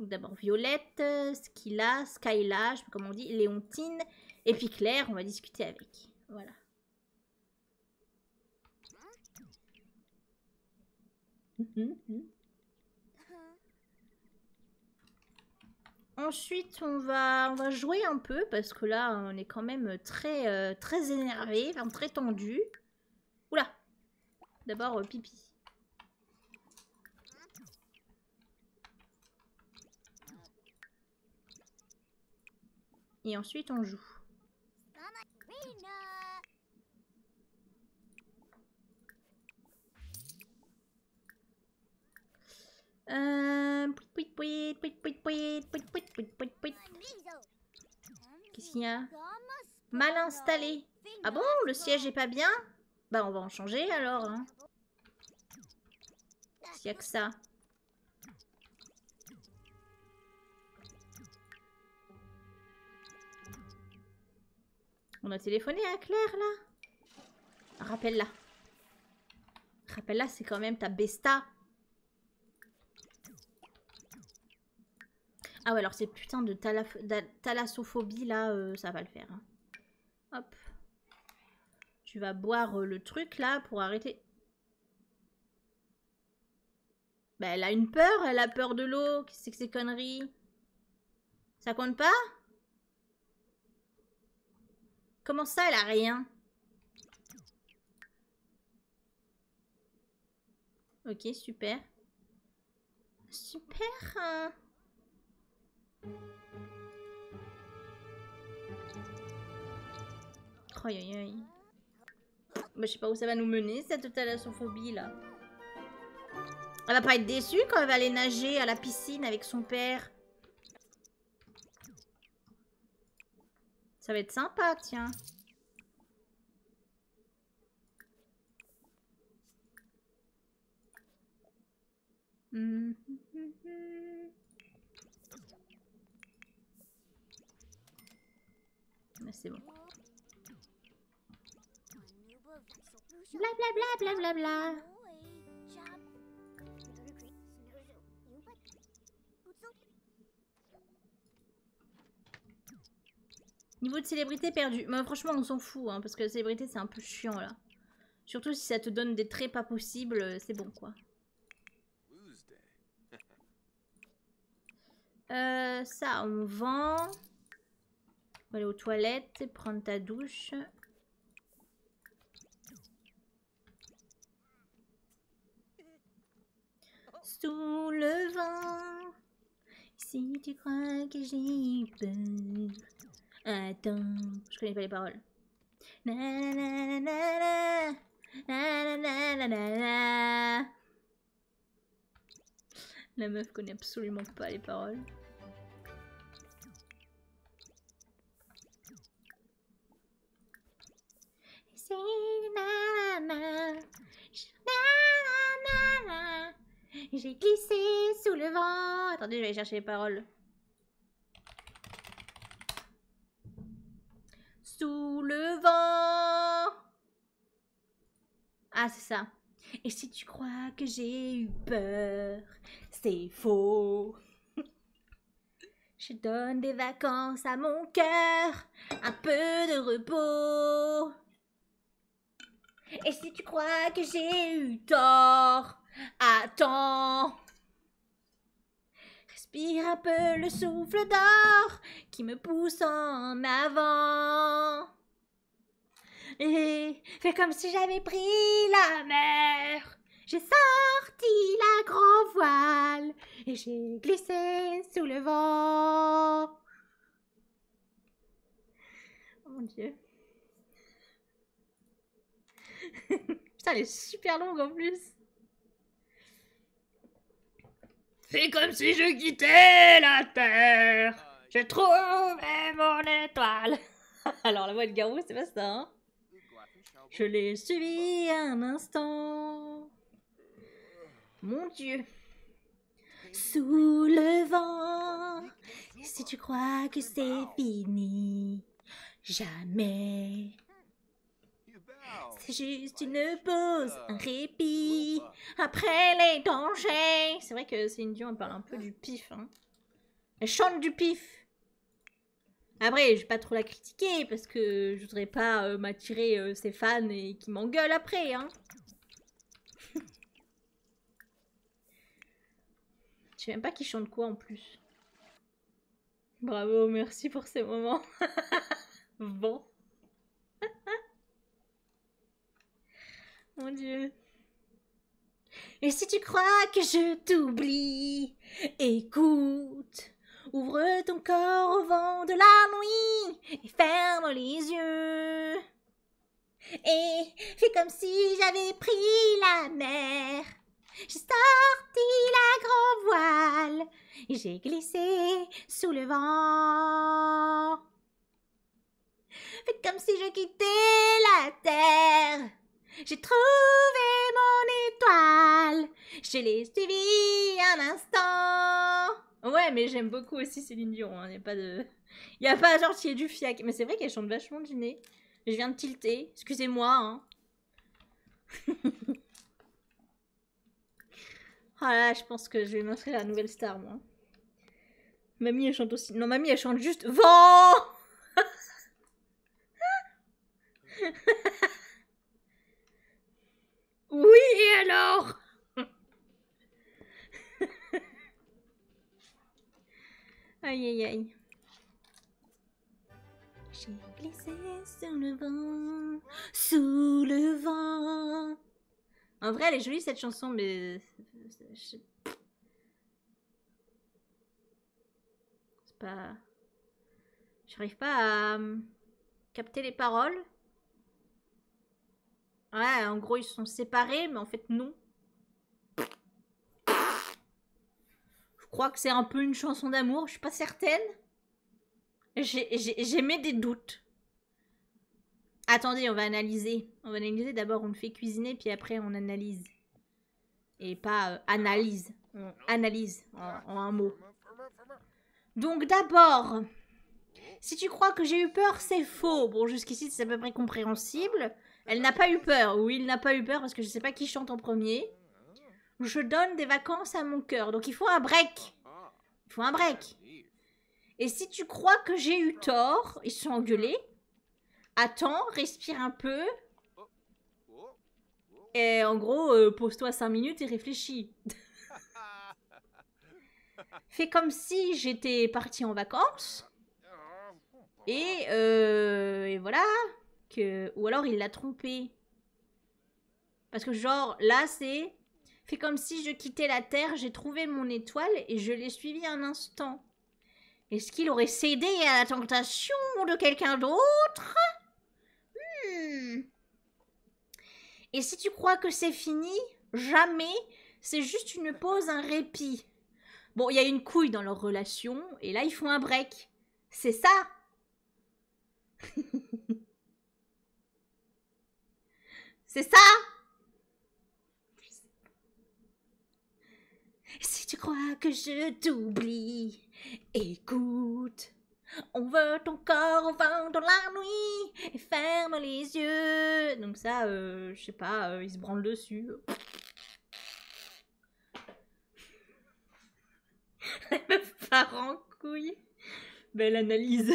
Donc d'abord Violette, Skila, Skyla, je sais pas comment on dit, Léontine. Et puis Claire, on va discuter avec. Voilà. Ensuite, on va, on va jouer un peu parce que là, on est quand même très, euh, très énervé, enfin, très tendu. Oula. D'abord, euh, pipi. Et ensuite, on joue. Euh... Qu'est-ce qu'il y a? Mal installé. Ah bon? Le siège est pas bien? Bah on va en changer alors hein. S'il n'y a que ça. On a téléphoné à Claire là. Rappelle-la. Rappelle-la, c'est quand même ta besta. Ah ouais alors ces putains de thalassophobie là, euh, ça va le faire. Hein. Hop. Tu vas boire le truc là pour arrêter. Bah elle a une peur, elle a peur de l'eau. Qu'est-ce que c'est que ces conneries? Ça compte pas? Comment ça elle a rien? Ok super. Super hein. Aïe aïe aïe. Bah, je sais pas où ça va nous mener cette thalassophobie là. Elle va pas être déçue quand elle va aller nager à la piscine avec son père. Ça va être sympa, tiens. Mmh. Bah, c'est bon. Bla bla bla bla bla bla. Niveau de célébrité perdu. Mais franchement, on s'en fout, hein, parce que la célébrité, c'est un peu chiant, là. Surtout si ça te donne des traits pas possibles, c'est bon, quoi. Euh, ça, on vend. On va aller aux toilettes, prendre ta douche. Sous le vent, si tu crois que j'ai peur, attends, je connais pas les paroles. Na na na na na na na na na. La meuf connaît absolument pas les paroles. C'est na na na na na. J'ai glissé sous le vent. Attendez, je vais aller chercher les paroles. Sous le vent. Ah, c'est ça. Et si tu crois que j'ai eu peur, c'est faux. Je donne des vacances à mon cœur, un peu de repos. Et si tu crois que j'ai eu tort, attends. Respire un peu le souffle d'or qui me pousse en avant. et fais comme si j'avais pris la mer. J'ai sorti la grand voile et j'ai glissé sous le vent. Oh mon Dieu. Putain, elle est super longue en plus. C'est comme si je quittais la terre. Je trouvais mon étoile. Alors la voix de Garou, c'est pas ça, hein. Je l'ai suivi un instant. Mon Dieu. Sous le vent. Si tu crois que c'est fini, jamais. C'est juste une pause, un répit, après les dangers. C'est vrai que c'est une Dion, elle parle un peu du pif. Hein. Elle chante du pif. Après, je vais pas trop la critiquer parce que je voudrais pas euh, m'attirer euh, ses fans et qu'ils m'engueulent après. Hein. Je sais même pas qui chante quoi en plus. Bravo, merci pour ces moments. Bon. Mon Dieu. Et si tu crois que je t'oublie, écoute, ouvre ton corps au vent de la nuit et ferme les yeux. Et fais comme si j'avais pris la mer. J'ai sorti la grand voile et j'ai glissé sous le vent. Fais comme si je quittais la terre. J'ai trouvé mon étoile, je l'ai suivie un instant. Ouais, mais j'aime beaucoup aussi Céline Dion, il hein, n'y a pas de... Il n'y a pas genre qui est du fiac. Mais c'est vrai qu'elle chante vachement du nez. Je viens de tilter, excusez-moi. Hein. Oh là, je pense que je vais m'inscrire à la nouvelle star, moi. Mamie, elle chante aussi... Non, mamie, elle chante juste... Vent. Oui, et alors. Aïe, aïe, aïe. J'ai glissé sous le vent, sous le vent. En vrai, elle est jolie cette chanson, mais... C'est pas... J'arrive pas à capter les paroles. Ouais, en gros, ils sont séparés, mais en fait, non. Je crois que c'est un peu une chanson d'amour, je suis pas certaine. J'ai mis des doutes. Attendez, on va analyser. On va analyser d'abord, on le fait cuisiner, puis après, on analyse. Et pas euh, analyse. On analyse en, en un mot. Donc, d'abord... Si tu crois que j'ai eu peur, c'est faux. Bon, jusqu'ici, c'est à peu près compréhensible. Elle n'a pas eu peur. Ou il n'a pas eu peur parce que je sais pas qui chante en premier. Je donne des vacances à mon cœur. Donc, il faut un break. Il faut un break. Et si tu crois que j'ai eu tort, ils se sont engueulés. Attends, respire un peu. Et en gros, euh, pose-toi cinq minutes et réfléchis. Fais comme si j'étais partie en vacances. Et, euh, et voilà, que... ou alors il l'a trompée. Parce que genre, là c'est... Fait comme si je quittais la terre, j'ai trouvé mon étoile et je l'ai suivie un instant. Est-ce qu'il aurait cédé à la tentation de quelqu'un d'autre? hmm. Et si tu crois que c'est fini, jamais, c'est juste une pause, un répit. Bon, il y a une couille dans leur relation et là ils font un break. C'est ça. C'est ça. Si tu crois que je t'oublie, écoute, on veut ton corps au vent dans la nuit et ferme les yeux. Donc ça, euh, je sais pas, euh, ils se branlent dessus. La meuf part en couille. Belle analyse.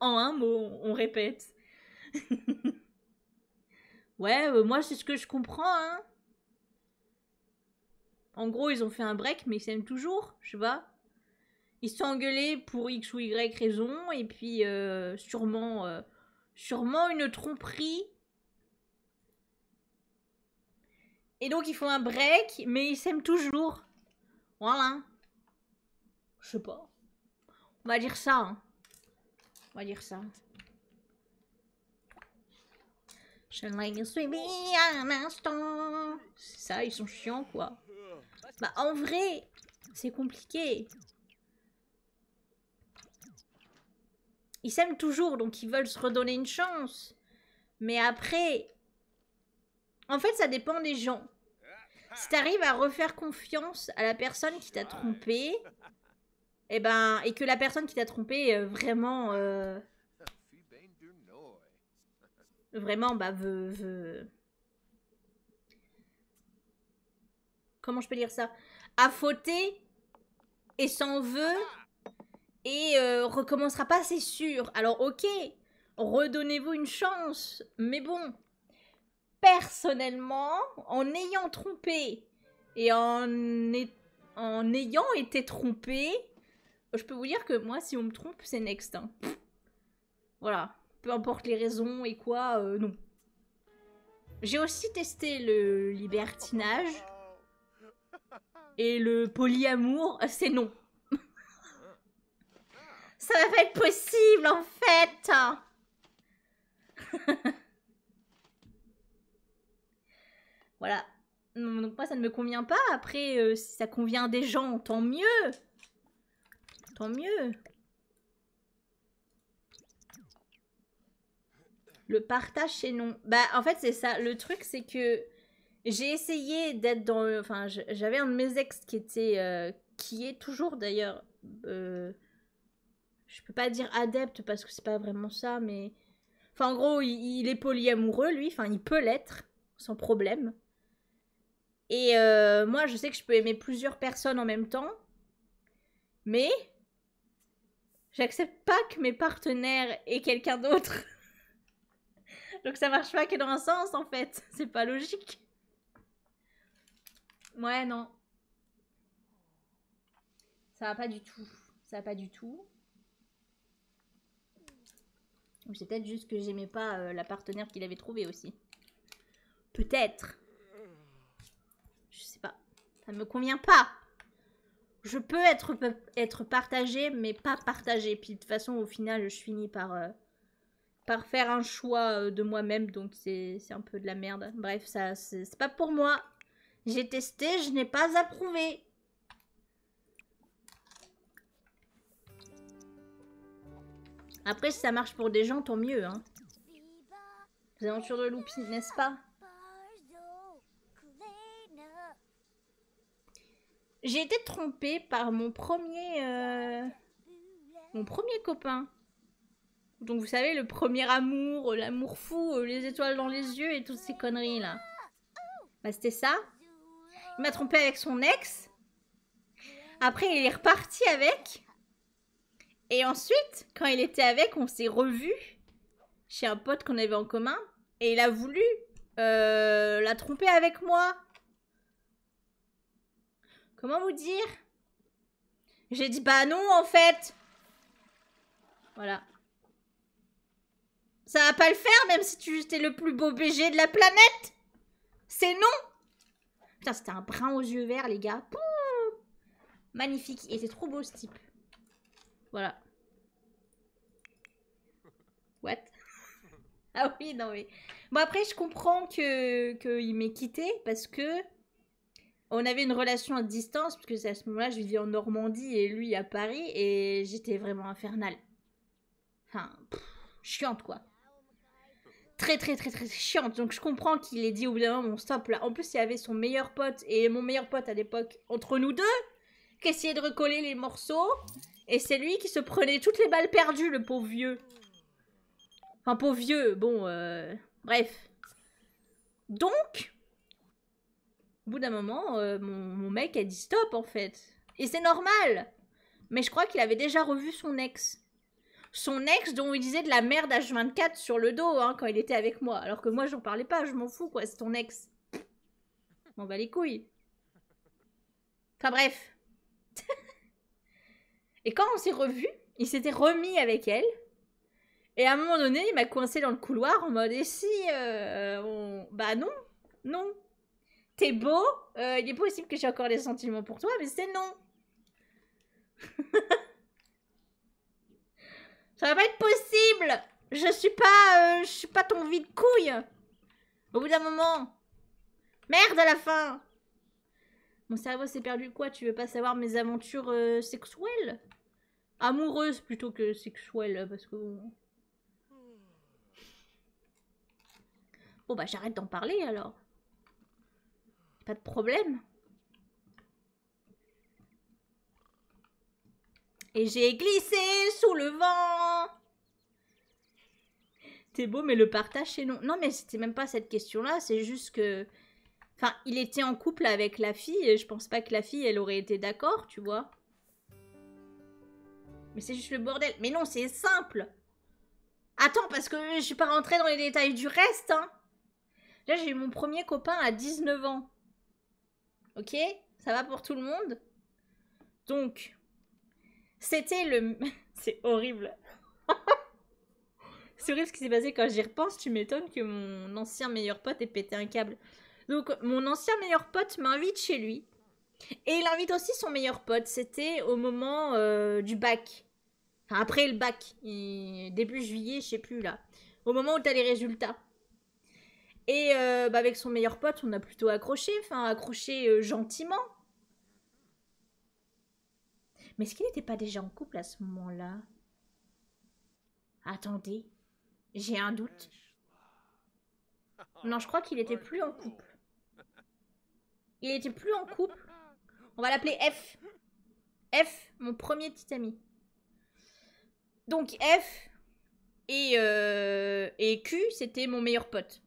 En un mot, on répète. Ouais, euh, moi, c'est ce que je comprends. Hein. En gros, ils ont fait un break, mais ils s'aiment toujours, je sais pas. Ils se sont engueulés pour X ou Y raison, et puis euh, sûrement, euh, sûrement une tromperie. Et donc ils font un break, mais ils s'aiment toujours. Voilà. Je sais pas. On va dire ça. Hein. On va dire ça. Un instant. C'est ça, ils sont chiants quoi. Bah en vrai, c'est compliqué. Ils s'aiment toujours, donc ils veulent se redonner une chance. Mais après... En fait, ça dépend des gens. Si t'arrives à refaire confiance à la personne qui t'a trompé, et ben, et que la personne qui t'a trompé vraiment... Euh, vraiment, bah, veut, veut... Comment je peux dire ça? A fauté et s'en veut... Et euh, recommencera pas, c'est sûr. Alors ok, redonnez-vous une chance. Mais bon, personnellement, en ayant trompé et en, est, en ayant été trompé, je peux vous dire que moi, si on me trompe, c'est next. Hein. Voilà, peu importe les raisons et quoi, euh, non. J'ai aussi testé le libertinage et le polyamour, c'est non. Ça va pas être possible, en fait. Voilà. Donc moi, ça ne me convient pas. Après, euh, si ça convient des gens, tant mieux. Tant mieux. Le partage, c'est non. Bah, en fait, c'est ça. Le truc, c'est que j'ai essayé d'être dans... Le... Enfin, j'avais un de mes ex qui était... Euh, qui est toujours, d'ailleurs... Euh... Je peux pas dire adepte parce que c'est pas vraiment ça, mais... Enfin, en gros, il, il est polyamoureux, lui. Enfin, il peut l'être, sans problème. Et euh, moi, je sais que je peux aimer plusieurs personnes en même temps. Mais... J'accepte pas que mes partenaires aient quelqu'un d'autre. Donc ça marche pas que dans un sens, en fait. C'est pas logique. Ouais, non. Ça va pas du tout. Ça va pas du tout. C'est peut-être juste que j'aimais pas euh, la partenaire qu'il avait trouvée aussi. Peut-être. Je sais pas. Ça me convient pas. Je peux être, être partagée, mais pas partagée. Puis de toute façon, au final, je finis par, euh, par faire un choix euh, de moi-même. Donc c'est un peu de la merde. Bref, ça c'est pas pour moi. J'ai testé, je n'ai pas approuvé. Après, si ça marche pour des gens, tant mieux, hein. Les aventures de Loupi, n'est-ce pas? J'ai été trompée par mon premier... Euh, mon premier copain. Donc, vous savez, le premier amour, l'amour fou, les étoiles dans les yeux et toutes ces conneries-là. Bah, c'était ça. Il m'a trompée avec son ex. Après, il est reparti avec... Et ensuite, quand il était avec, on s'est revus chez un pote qu'on avait en commun. Et il a voulu euh, la tromper avec moi. Comment vous dire? J'ai dit bah non en fait. Voilà. Ça va pas le faire même si tu étais le plus beau B G de la planète. C'est non. Putain, c'était un brin aux yeux verts les gars. Pouh, magnifique. Il était trop beau ce type. Voilà. What? Ah oui, non mais... Bon après, je comprends que qu'il m'ait quitté parce que on avait une relation à distance parce que à ce moment-là, je vivais en Normandie et lui à Paris et j'étais vraiment infernale. Enfin, pff, chiante quoi. Très très très très chiante. Donc je comprends qu'il ait dit au bout d'un moment, stop là. En plus, il y avait son meilleur pote et mon meilleur pote à l'époque entre nous deux qui essayait de recoller les morceaux. Et c'est lui qui se prenait toutes les balles perdues, le pauvre vieux. Enfin, pauvre vieux, bon, euh, bref. Donc, au bout d'un moment, euh, mon, mon mec a dit stop, en fait. Et c'est normal. Mais je crois qu'il avait déjà revu son ex. Son ex dont il disait de la merde H vingt-quatre sur le dos, hein, quand il était avec moi. Alors que moi, j'en parlais pas, je m'en fous, quoi, c'est ton ex. M'en va les couilles. Enfin, bref. Et quand on s'est revus, il s'était remis avec elle. Et à un moment donné, il m'a coincé dans le couloir en mode « Et si euh, on... Bah non, non. T'es beau, euh, il est possible que j'ai encore des sentiments pour toi, mais c'est non. Ça va pas être possible. Je suis pas, euh, je suis pas ton vide-couille. Au bout d'un moment. Merde à la fin. Mon cerveau s'est perdu quoi? Tu veux pas savoir mes aventures euh, sexuelles? Amoureuses plutôt que sexuelles, parce que... Bon bah j'arrête d'en parler alors. Pas de problème. Et j'ai glissé sous le vent. T'es beau, mais le partage, c'est non. Non, mais c'était même pas cette question-là. C'est juste que... Enfin, il était en couple avec la fille. Et je pense pas que la fille, elle aurait été d'accord, tu vois. Mais c'est juste le bordel. Mais non, c'est simple. Attends, parce que je suis pas rentrée dans les détails du reste, hein. Là, j'ai eu mon premier copain à dix-neuf ans. Ok? Ça va pour tout le monde? Donc, c'était le... C'est horrible. C'est horrible ce qui s'est passé. Quand j'y repense, tu m'étonnes que mon ancien meilleur pote ait pété un câble. Donc, mon ancien meilleur pote m'invite chez lui. Et il invite aussi son meilleur pote. C'était au moment euh, du bac. Enfin, après le bac. Il... Début juillet, je sais plus, là. Au moment où t'as les résultats. Et euh, bah avec son meilleur pote, on a plutôt accroché, enfin accroché euh, gentiment. Mais est-ce qu'il n'était pas déjà en couple à ce moment-là? Attendez, j'ai un doute. Non, je crois qu'il n'était plus en couple. Il n'était plus en couple. On va l'appeler F. F, mon premier petit ami. Donc F et, euh, et Q, c'était mon meilleur pote.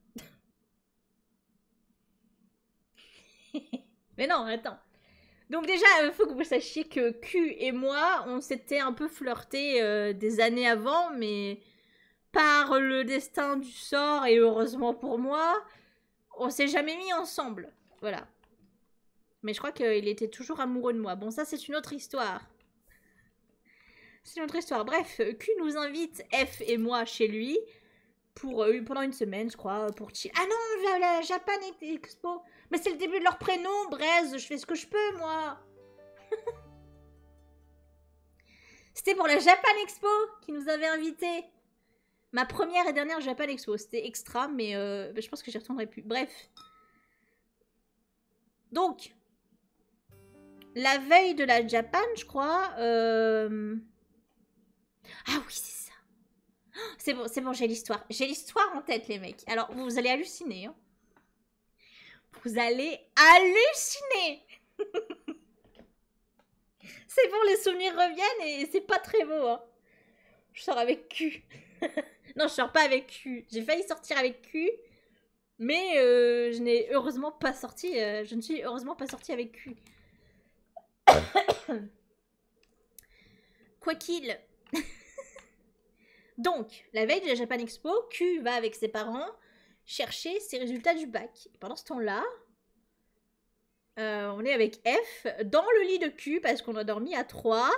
Mais non, attends. Donc déjà, il faut que vous sachiez que Q et moi, on s'était un peu flirté euh, des années avant, mais par le destin du sort, et heureusement pour moi, on s'est jamais mis ensemble. Voilà. Mais je crois qu'il était toujours amoureux de moi. Bon, ça, c'est une autre histoire. C'est une autre histoire. Bref, Q nous invite, F et moi, chez lui, pour, euh, pendant une semaine, je crois, pour chill. Ah non, la Japan Expo. Mais c'est le début de leur prénom, Braise. Je fais ce que je peux, moi. C'était pour la Japan Expo qui nous avait invités. Ma première et dernière Japan Expo. C'était extra, mais euh, je pense que j'y retournerai plus. Bref. Donc, la veille de la Japan, je crois... Euh... Ah oui, c'est ça. C'est bon, c'est bon, j'ai l'histoire. J'ai l'histoire en tête, les mecs. Alors, vous allez halluciner, hein. Vous allez halluciner. C'est bon, les souvenirs reviennent et c'est pas très beau. Hein. Je sors avec Q. Non, je sors pas avec Q. J'ai failli sortir avec Q, mais euh, je n'ai heureusement pas sorti. Euh, je ne suis heureusement pas sortie avec Q. Quoi qu'il. Donc, la veille de la Japan Expo, Q va avec ses parents chercher ses résultats du bac. Et pendant ce temps-là, euh, on est avec F dans le lit de Q parce qu'on a dormi à trois.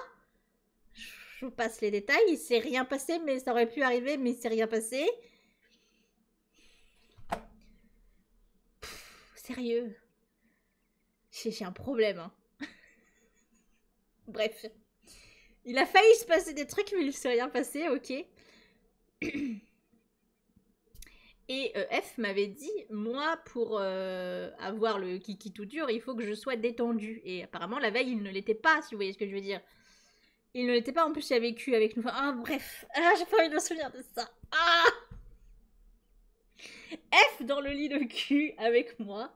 Je vous passe les détails. Il s'est rien passé, mais ça aurait pu arriver, mais il s'est rien passé. Pff, sérieux. J'ai un problème. Hein. Bref. Il a failli se passer des trucs, mais il s'est rien passé, ok. Et F m'avait dit, moi, pour euh, avoir le kiki tout dur, il faut que je sois détendue. Et apparemment, la veille, il ne l'était pas, si vous voyez ce que je veux dire. Il ne l'était pas, en plus, il a vécu avec nous. Ah, bref. Ah, j'ai pas envie de me souvenir de ça. Ah F dans le lit de Q avec moi.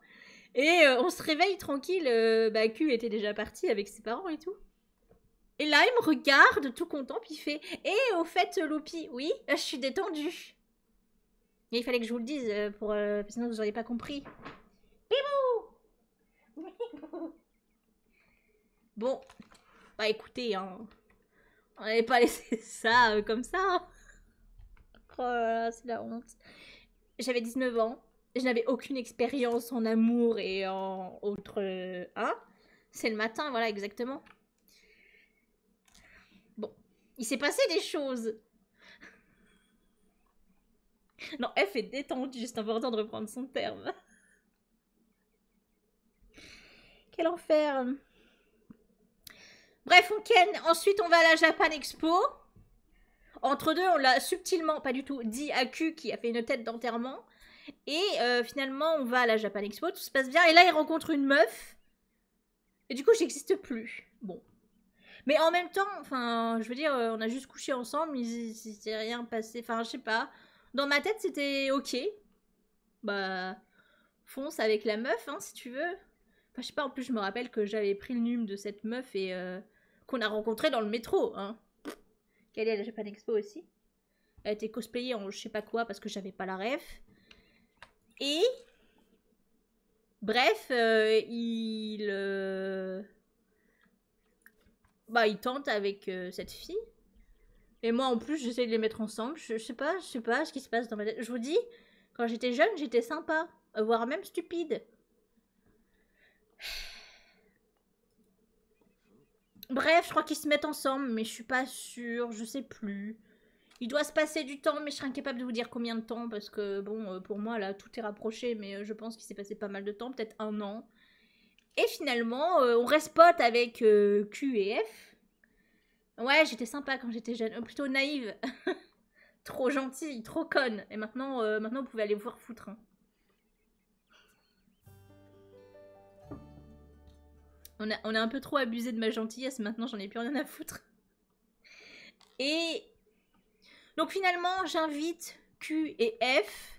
Et euh, on se réveille tranquille. Euh, bah, Q était déjà parti avec ses parents et tout. Et là, il me regarde tout content, puis il fait « Eh, au fait, Loopy, oui, je suis détendue. » Et il fallait que je vous le dise, pour, euh, sinon vous n'auriez pas compris. Bibou! Bibou! Bon, bah écoutez, hein, on n'allait pas laisser ça euh, comme ça. Hein. Oh là là, c'est la honte. J'avais dix-neuf ans, je n'avais aucune expérience en amour et en autre... Hein? C'est le matin, voilà, exactement. Il s'est passé des choses. Non, F est détendue, c'est important de reprendre son terme. Quel enfer. Bref, on ken. Ensuite, on va à la Japan Expo. Entre deux, on l'a subtilement, pas du tout, dit à Q qui a fait une tête d'enterrement. Et euh, finalement, on va à la Japan Expo, tout se passe bien. Et là, il rencontre une meuf. Et du coup, j'existe plus. Bon. Mais en même temps, enfin, je veux dire, on a juste couché ensemble, il s'est rien passé. Enfin, je sais pas. Dans ma tête, c'était ok. Bah, fonce avec la meuf, hein, si tu veux. Enfin, je sais pas, en plus, je me rappelle que j'avais pris le num de cette meuf et euh, qu'on a rencontrée dans le métro, hein. Qu'elle est à la Japan Expo aussi. Elle était cosplayée en je sais pas quoi parce que j'avais pas la ref. Et. Bref, euh, il. Euh... Bah, il tente avec euh, cette fille. Et moi, en plus, j'essaie de les mettre ensemble. Je, je sais pas, je sais pas ce qui se passe dans ma tête. Je vous dis, quand j'étais jeune, j'étais sympa. Voire même stupide. Bref, je crois qu'ils se mettent ensemble, mais je suis pas sûre. Je sais plus. Il doit se passer du temps, mais je serais incapable de vous dire combien de temps. Parce que, bon, pour moi, là, tout est rapproché. Mais je pense qu'il s'est passé pas mal de temps. Peut-être un an. Et finalement, euh, on reste potes avec euh, Q et F. Ouais, j'étais sympa quand j'étais jeune. Euh, plutôt naïve. Trop gentille, trop conne. Et maintenant, euh, maintenant vous pouvez aller vous voir foutre. Hein. On a, on a un peu trop abusé de ma gentillesse. Maintenant, j'en ai plus rien à foutre. Et... Donc finalement, j'invite Q et F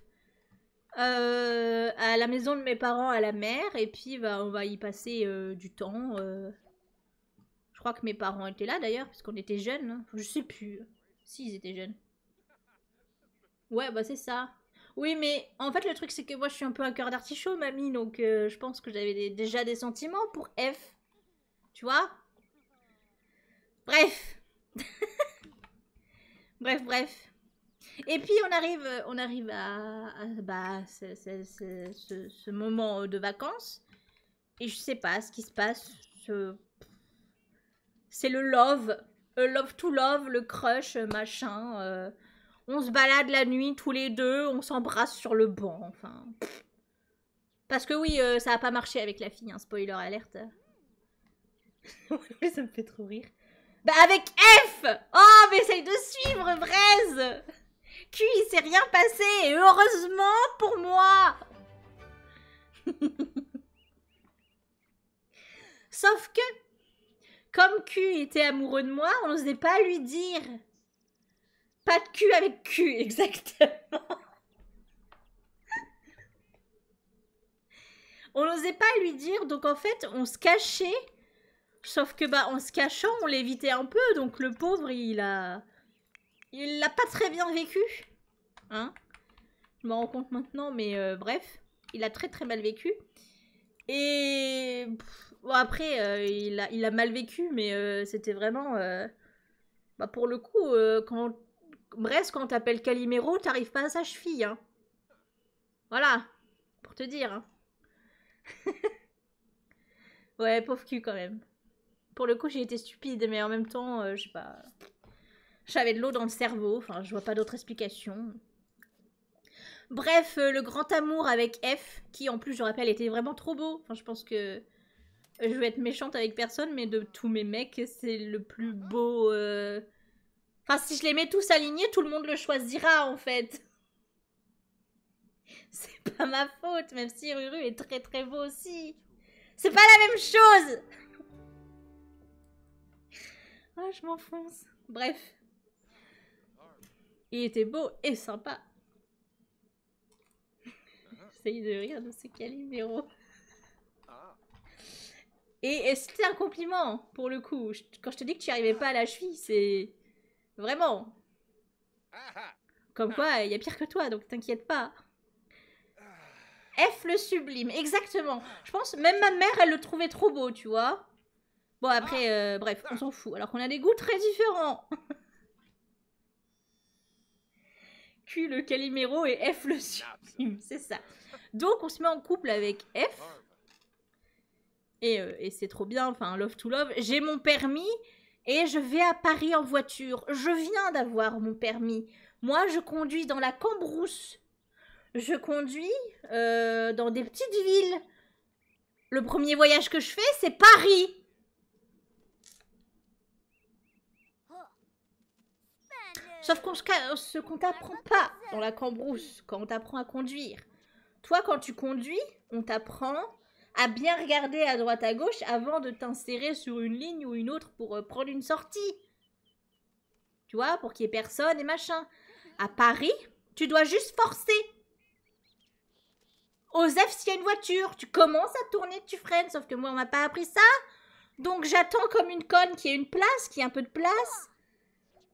euh, à la maison de mes parents, à la mer. Et puis, bah, on va y passer euh, du temps... Euh... Je crois que mes parents étaient là d'ailleurs, parce qu'on était jeunes. Je sais plus. Si, ils étaient jeunes. Ouais, bah c'est ça. Oui, mais en fait, le truc, c'est que moi, je suis un peu un cœur d'artichaut, mamie. Donc, euh, je pense que j'avais des, déjà des sentiments pour F. Tu vois? Bref. Bref, bref. Et puis, on arrive, on arrive à, à bah, c'est, c'est, c'est, ce, ce moment de vacances. Et je sais pas ce qui se passe. Je... C'est le love, le love to love, le crush, machin. Euh, on se balade la nuit tous les deux, on s'embrasse sur le banc, enfin. Pff. Parce que oui, euh, ça n'a pas marché avec la fille, hein, spoiler alerte. Ça me fait trop rire. Bah avec F! Oh, mais essaye de suivre, Braise! Q, il s'est rien passé, et heureusement pour moi! Sauf que... Comme Q était amoureux de moi, on n'osait pas lui dire. Pas de cul avec Q, exactement. On n'osait pas lui dire, donc en fait, on se cachait. Sauf que, bah, en se cachant, on l'évitait un peu. Donc le pauvre, il a... Il l'a pas très bien vécu. Hein? Je m'en rends compte maintenant, mais euh, bref. Il a très très mal vécu. Et... Pff, bon, après, euh, il, a, il a mal vécu, mais euh, c'était vraiment... Euh, bah, pour le coup, euh, quand... Bref, quand t'appelles Calimero, t'arrives pas à sa cheville. Hein. Voilà, pour te dire. Hein. Ouais, pauvre cul, quand même. Pour le coup, j'ai été stupide, mais en même temps, euh, je sais pas... J'avais de l'eau dans le cerveau, enfin, je vois pas d'autre explication. Bref, euh, le grand amour avec F, qui en plus, je rappelle, était vraiment trop beau. Enfin, je pense que... Je vais être méchante avec personne, mais de tous mes mecs, c'est le plus beau... Euh... Enfin, si je les mets tous alignés, tout le monde le choisira, en fait. C'est pas ma faute, même si Ruru est très très beau aussi. C'est pas la même chose. Ah, oh, je m'enfonce. Bref. Il était beau et sympa. J'essaye de rire de ce Calimero. Et, et c'était un compliment, pour le coup. Je, quand je te dis que tu n'y arrivais pas à la cheville, c'est... Vraiment. Comme quoi, il y a pire que toi, donc t'inquiète pas. F le sublime, exactement. Je pense, même ma mère, elle le trouvait trop beau, tu vois. Bon, après, euh, bref, on s'en fout. Alors qu'on a des goûts très différents. Q le Calimero et F le sublime, c'est ça. Donc, on se met en couple avec F. Et, euh, et c'est trop bien, enfin, love to love. J'ai mon permis et je vais à Paris en voiture. Je viens d'avoir mon permis. Moi, je conduis dans la cambrousse. Je conduis euh, dans des petites villes. Le premier voyage que je fais, c'est Paris. Sauf qu'on ce qu'on t'apprend pas dans la cambrousse, quand on t'apprend à conduire. Toi, quand tu conduis, on t'apprend à bien regarder à droite à gauche avant de t'insérer sur une ligne ou une autre pour prendre une sortie. Tu vois, pour qu'il y ait personne et machin. À Paris, tu dois juste forcer. Osef, s'il y a une voiture, tu commences à tourner, tu freines. Sauf que moi, on m'a pas appris ça. Donc, j'attends comme une conne qu'il y ait une place, qu'il y ait un peu de place.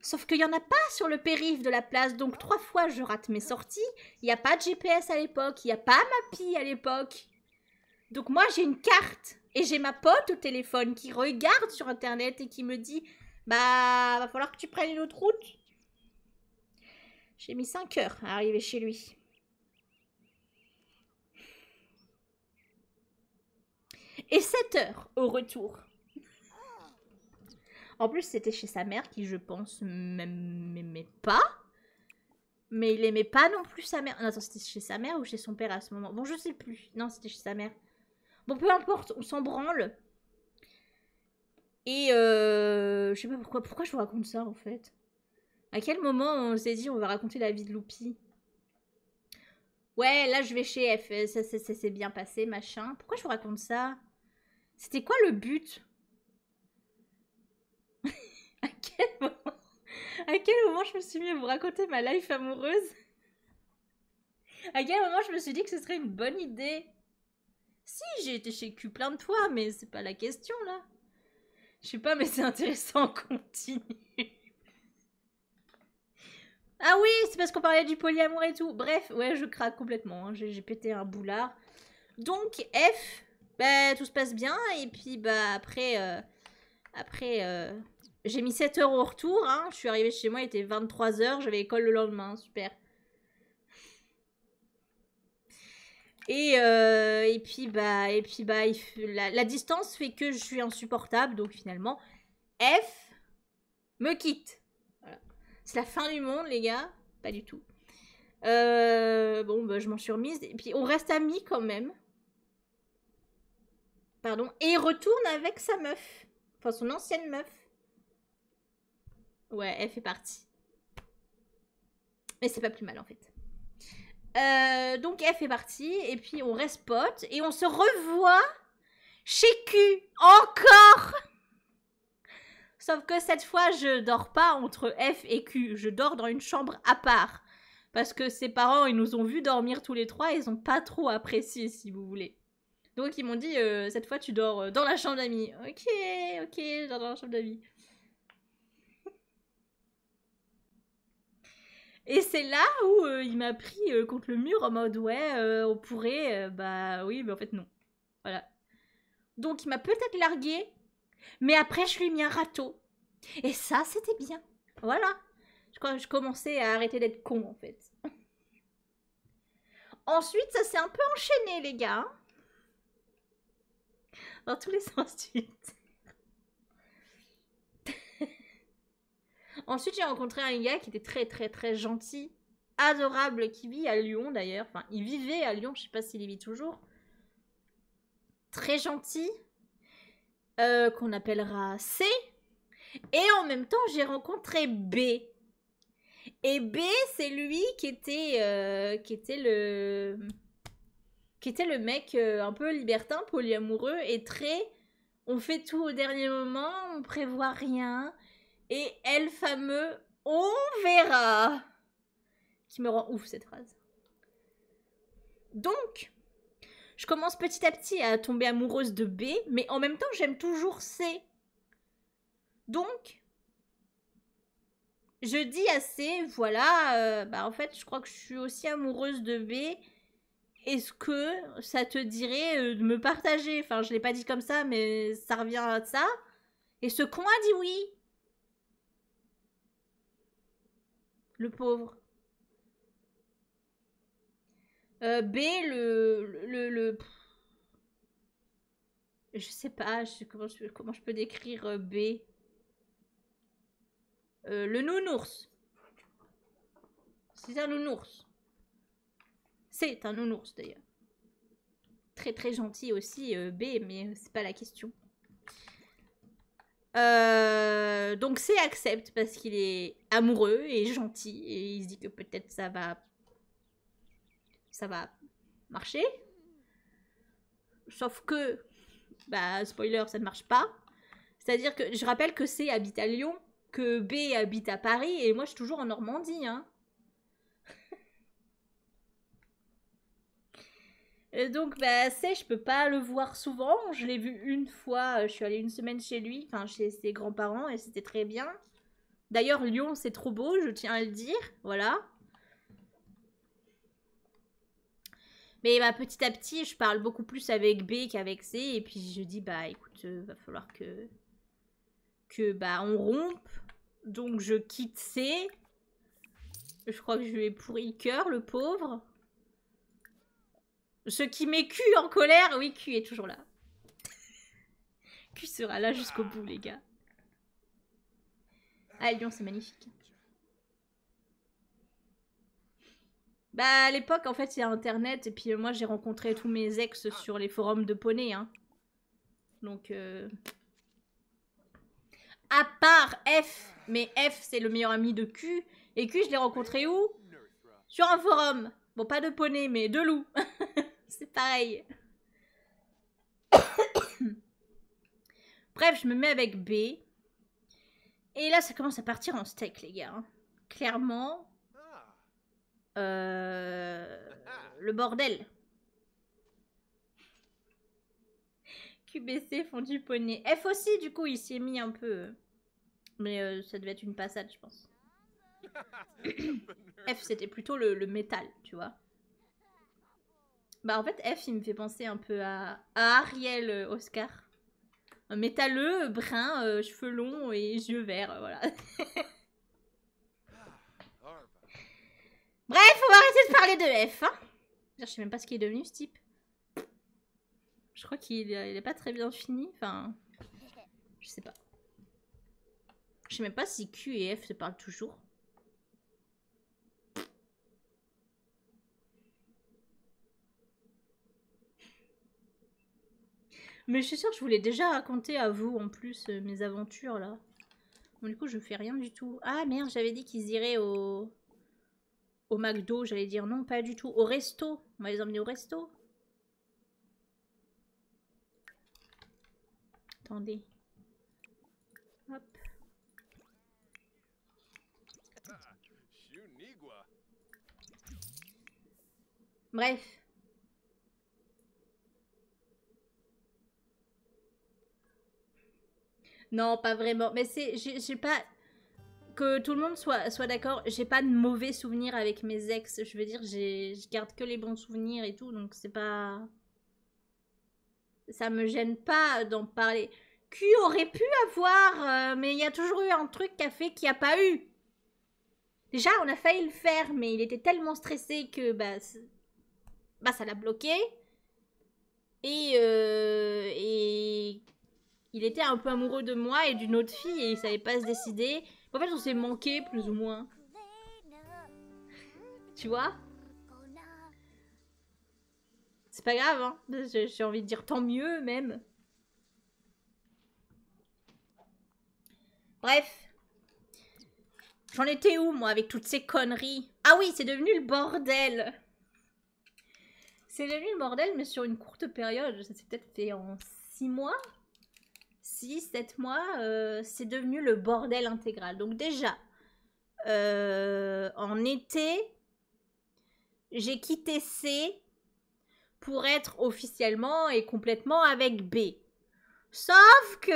Sauf qu'il n'y en a pas sur le périph' de la place, donc trois fois je rate mes sorties. Il n'y a pas de G P S à l'époque, il n'y a pas Mappy à l'époque. Donc moi j'ai une carte et j'ai ma pote au téléphone qui regarde sur internet et qui me dit « Bah, va falloir que tu prennes une autre route. » J'ai mis cinq heures à arriver chez lui. Et sept heures au retour. En plus, c'était chez sa mère qui, je pense, m'aimait pas. Mais il aimait pas non plus sa mère. Non, attends, c'était chez sa mère ou chez son père à ce moment? Bon, je sais plus. Non, c'était chez sa mère. Bon, peu importe, on s'en branle. Et euh, je sais pas pourquoi, pourquoi je vous raconte ça, en fait. À quel moment on s'est dit, on va raconter la vie de Loupi? Ouais, là, je vais chez F. Ça, ça, ça s'est bien passé, machin. Pourquoi je vous raconte ça? C'était quoi le but? À quel moment, à quel moment je me suis mis à vous raconter ma life amoureuse? À quel moment je me suis dit que ce serait une bonne idée? Si, j'ai été chez Q plein de fois, mais c'est pas la question, là. Je sais pas, mais c'est intéressant, on continue. Ah oui, c'est parce qu'on parlait du polyamour et tout. Bref, ouais, je craque complètement, hein. J'ai pété un boulard. Donc, F, bah, tout se passe bien, et puis, bah, après... Euh, après... Euh... J'ai mis sept heures au retour, hein. Je suis arrivée chez moi, il était vingt-trois heures, j'avais école le lendemain, super. Et, euh, et puis, bah, et puis bah, il, la, la distance fait que je suis insupportable, donc finalement, F me quitte. Voilà. C'est la fin du monde, les gars. Pas du tout. Euh, bon, bah, je m'en suis remise. Et puis, on reste amis quand même. Pardon. Et il retourne avec sa meuf. Enfin, son ancienne meuf. Ouais, elle fait partie. Mais c'est pas plus mal, en fait. Euh, donc, elle fait partie. Et puis, on reste potes. Et on se revoit chez Q. Encore! Sauf que cette fois, je dors pas entre F et Q. Je dors dans une chambre à part. Parce que ses parents, ils nous ont vus dormir tous les trois. Ils ont pas trop apprécié, si vous voulez. Donc, ils m'ont dit, euh, cette fois, tu dors dans la chambre d'amis. Ok, ok, je dors dans la chambre d'amis. Et c'est là où euh, il m'a pris euh, contre le mur en mode ouais, euh, on pourrait, euh, bah oui, mais en fait non. Voilà. Donc il m'a peut-être larguée, mais après je lui ai mis un râteau. Et ça, c'était bien. Voilà. Je crois que je commençais à arrêter d'être con en fait. Ensuite, ça s'est un peu enchaîné, les gars. Hein, dans tous les sens du terme. Ensuite, j'ai rencontré un gars qui était très, très, très gentil, adorable, qui vit à Lyon, d'ailleurs. Enfin, il vivait à Lyon, je sais pas s'il y vit toujours. Très gentil, euh, qu'on appellera C. Et en même temps, j'ai rencontré B. Et B, c'est lui qui était, euh, qui était le... qui était le mec euh, un peu libertin, polyamoureux, et très... on fait tout au dernier moment, on prévoit rien... Et elle, fameux, on verra. Qui me rend ouf, cette phrase. Donc, je commence petit à petit à tomber amoureuse de B, mais en même temps, j'aime toujours C. Donc, je dis à C, voilà, euh, bah en fait, je crois que je suis aussi amoureuse de B. Est-ce que ça te dirait euh, de me partager? Enfin, je ne l'ai pas dit comme ça, mais ça revient à ça. Et ce con a dit oui. Le pauvre. Euh, B, le, le, le... Je sais pas je, comment, je, comment je peux décrire B. Euh, le nounours. C'est un nounours. C'est un nounours d'ailleurs. Très très gentil aussi, euh, B, mais c'est pas la question. Euh, donc C accepte parce qu'il est amoureux et gentil et il se dit que peut-être ça va... ça va marcher. Sauf que... bah, spoiler, ça ne marche pas. C'est-à-dire que je rappelle que C habite à Lyon, que B habite à Paris et moi je suis toujours en Normandie, hein. Et donc, bah, c'est, je peux pas le voir souvent. Je l'ai vu une fois, je suis allée une semaine chez lui, enfin chez ses grands-parents, et c'était très bien. D'ailleurs, Lyon, c'est trop beau, je tiens à le dire, voilà. Mais bah, petit à petit, je parle beaucoup plus avec B qu'avec C, et puis je dis, bah écoute, euh, va falloir que... que, bah, on rompe. Donc, je quitte C. Je crois que je lui ai pourri le cœur, le pauvre. Ce qui met Q en colère. Oui, Q est toujours là. Q sera là jusqu'au bout, les gars. Ah, Lyon, c'est magnifique. Bah, à l'époque, en fait, il y a Internet. Et puis, euh, moi, j'ai rencontré tous mes ex sur les forums de poney. Hein. Donc, euh... à part F. Mais F, c'est le meilleur ami de Q. Et Q, je l'ai rencontré où? Sur un forum. Bon, pas de poney, mais de loup. C'est pareil. Bref, je me mets avec B. Et là, ça commence à partir en steak, les gars. Hein. Clairement, euh, le bordel. Q B C font du poney. F aussi, du coup, il s'y est mis un peu. Mais euh, ça devait être une passade, je pense. F, c'était plutôt le, le métal, tu vois. Bah, en fait, F, il me fait penser un peu à, à Ariel Oscar. Un métalleux, brun, euh, cheveux longs et yeux verts, voilà. Bref, on va arrêter de parler de F, hein. Je sais même pas ce qu'il est devenu, ce type. Je crois qu'il n'est pas très bien fini, enfin... je sais pas. Je sais même pas si Q et F se parlent toujours. Mais je suis sûre que je vous l'ai déjà raconté à vous, en plus, euh, mes aventures, là. Bon, du coup, je fais rien du tout. Ah, merde, j'avais dit qu'ils iraient au... au McDo, j'allais dire non, pas du tout. Au resto. On va les emmener au resto. Attendez. Hop. Bref. Non, pas vraiment. Mais c'est, j'ai pas... que tout le monde soit, soit d'accord, j'ai pas de mauvais souvenirs avec mes ex. Je veux dire, je garde que les bons souvenirs et tout, donc c'est pas... ça me gêne pas d'en parler. Q aurait pu avoir, euh, mais il y a toujours eu un truc qu'a fait qu'il n'y a pas eu. Déjà, on a failli le faire, mais il était tellement stressé que bah, bah ça l'a bloqué. Et... Euh, et... il était un peu amoureux de moi et d'une autre fille et il savait pas se décider. En fait, on s'est manqué, plus ou moins. Tu vois? C'est pas grave, hein? J'ai envie de dire tant mieux, même. Bref. J'en étais où, moi, avec toutes ces conneries? Ah oui, c'est devenu le bordel! C'est devenu le bordel, mais sur une courte période. Ça s'est peut-être fait en six mois? six, sept mois, euh, c'est devenu le bordel intégral. Donc déjà, euh, en été, j'ai quitté C pour être officiellement et complètement avec B. Sauf que...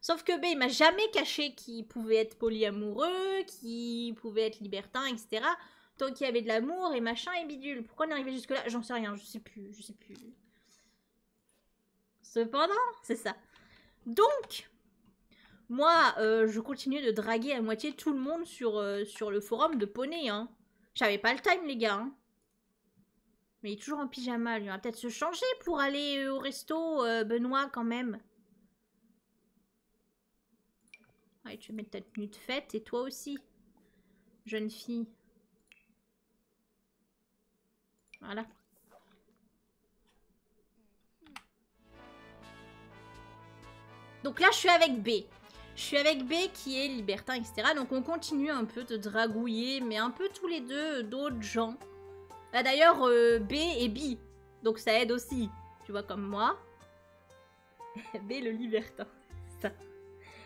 Sauf que B, il m'a jamais caché qu'il pouvait être polyamoureux, qu'il pouvait être libertin, et cetera. Tant qu'il y avait de l'amour et machin et bidule. Pourquoi on est arrivé jusque-là? J'en sais rien, je sais plus, je sais plus... Cependant, c'est ça. Donc, moi, euh, je continue de draguer à moitié tout le monde sur, euh, sur le forum de poney. Hein. J'avais pas le time, les gars. Hein. Mais il est toujours en pyjama. Lui, il va peut-être se changer pour aller euh, au resto, euh, Benoît, quand même. Allez, tu mets ta tenue de fête et toi aussi, jeune fille. Voilà. Donc là, je suis avec B. Je suis avec B qui est libertin, et cetera. Donc on continue un peu de dragouiller, mais un peu tous les deux d'autres gens. Là d'ailleurs, euh, B est bi. Donc ça aide aussi, tu vois, comme moi. B le libertin, ça.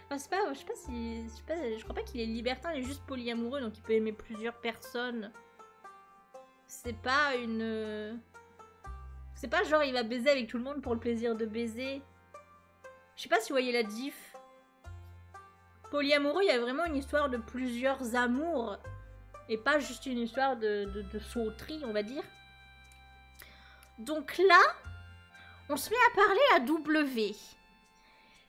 Enfin, c'est pas, je sais pas si, je, sais pas, je crois pas qu'il est libertin, il est juste polyamoureux, donc il peut aimer plusieurs personnes. C'est pas une... C'est pas genre il va baiser avec tout le monde pour le plaisir de baiser. Je sais pas si vous voyez la diff. Polyamoureux, il y a vraiment une histoire de plusieurs amours. Et pas juste une histoire de, de, de sauterie, on va dire. Donc là, on se met à parler à W.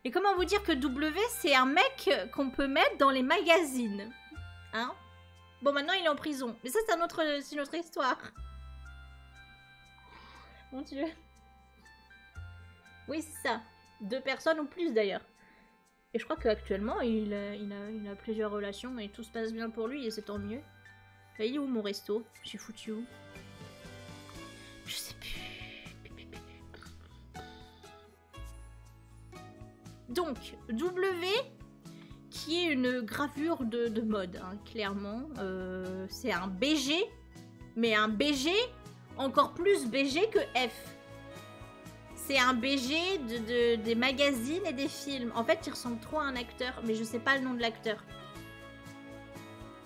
Et comment vous dire que W, c'est un mec qu'on peut mettre dans les magazines. Hein? Bon, maintenant, il est en prison. Mais ça, c'est un autre, une autre histoire. Mon Dieu. Oui, c'est ça. Deux personnes ou plus, d'ailleurs. Et je crois qu'actuellement, il, il, a, il a plusieurs relations et tout se passe bien pour lui et c'est tant mieux. Et il est où, mon resto? J'ai foutu où? Je sais plus. Donc, W, qui est une gravure de, de mode, hein, clairement. Euh, c'est un B G, mais un B G, encore plus B G que F. C'est un B G de, de, des magazines et des films. En fait, il ressemble trop à un acteur, mais je sais pas le nom de l'acteur.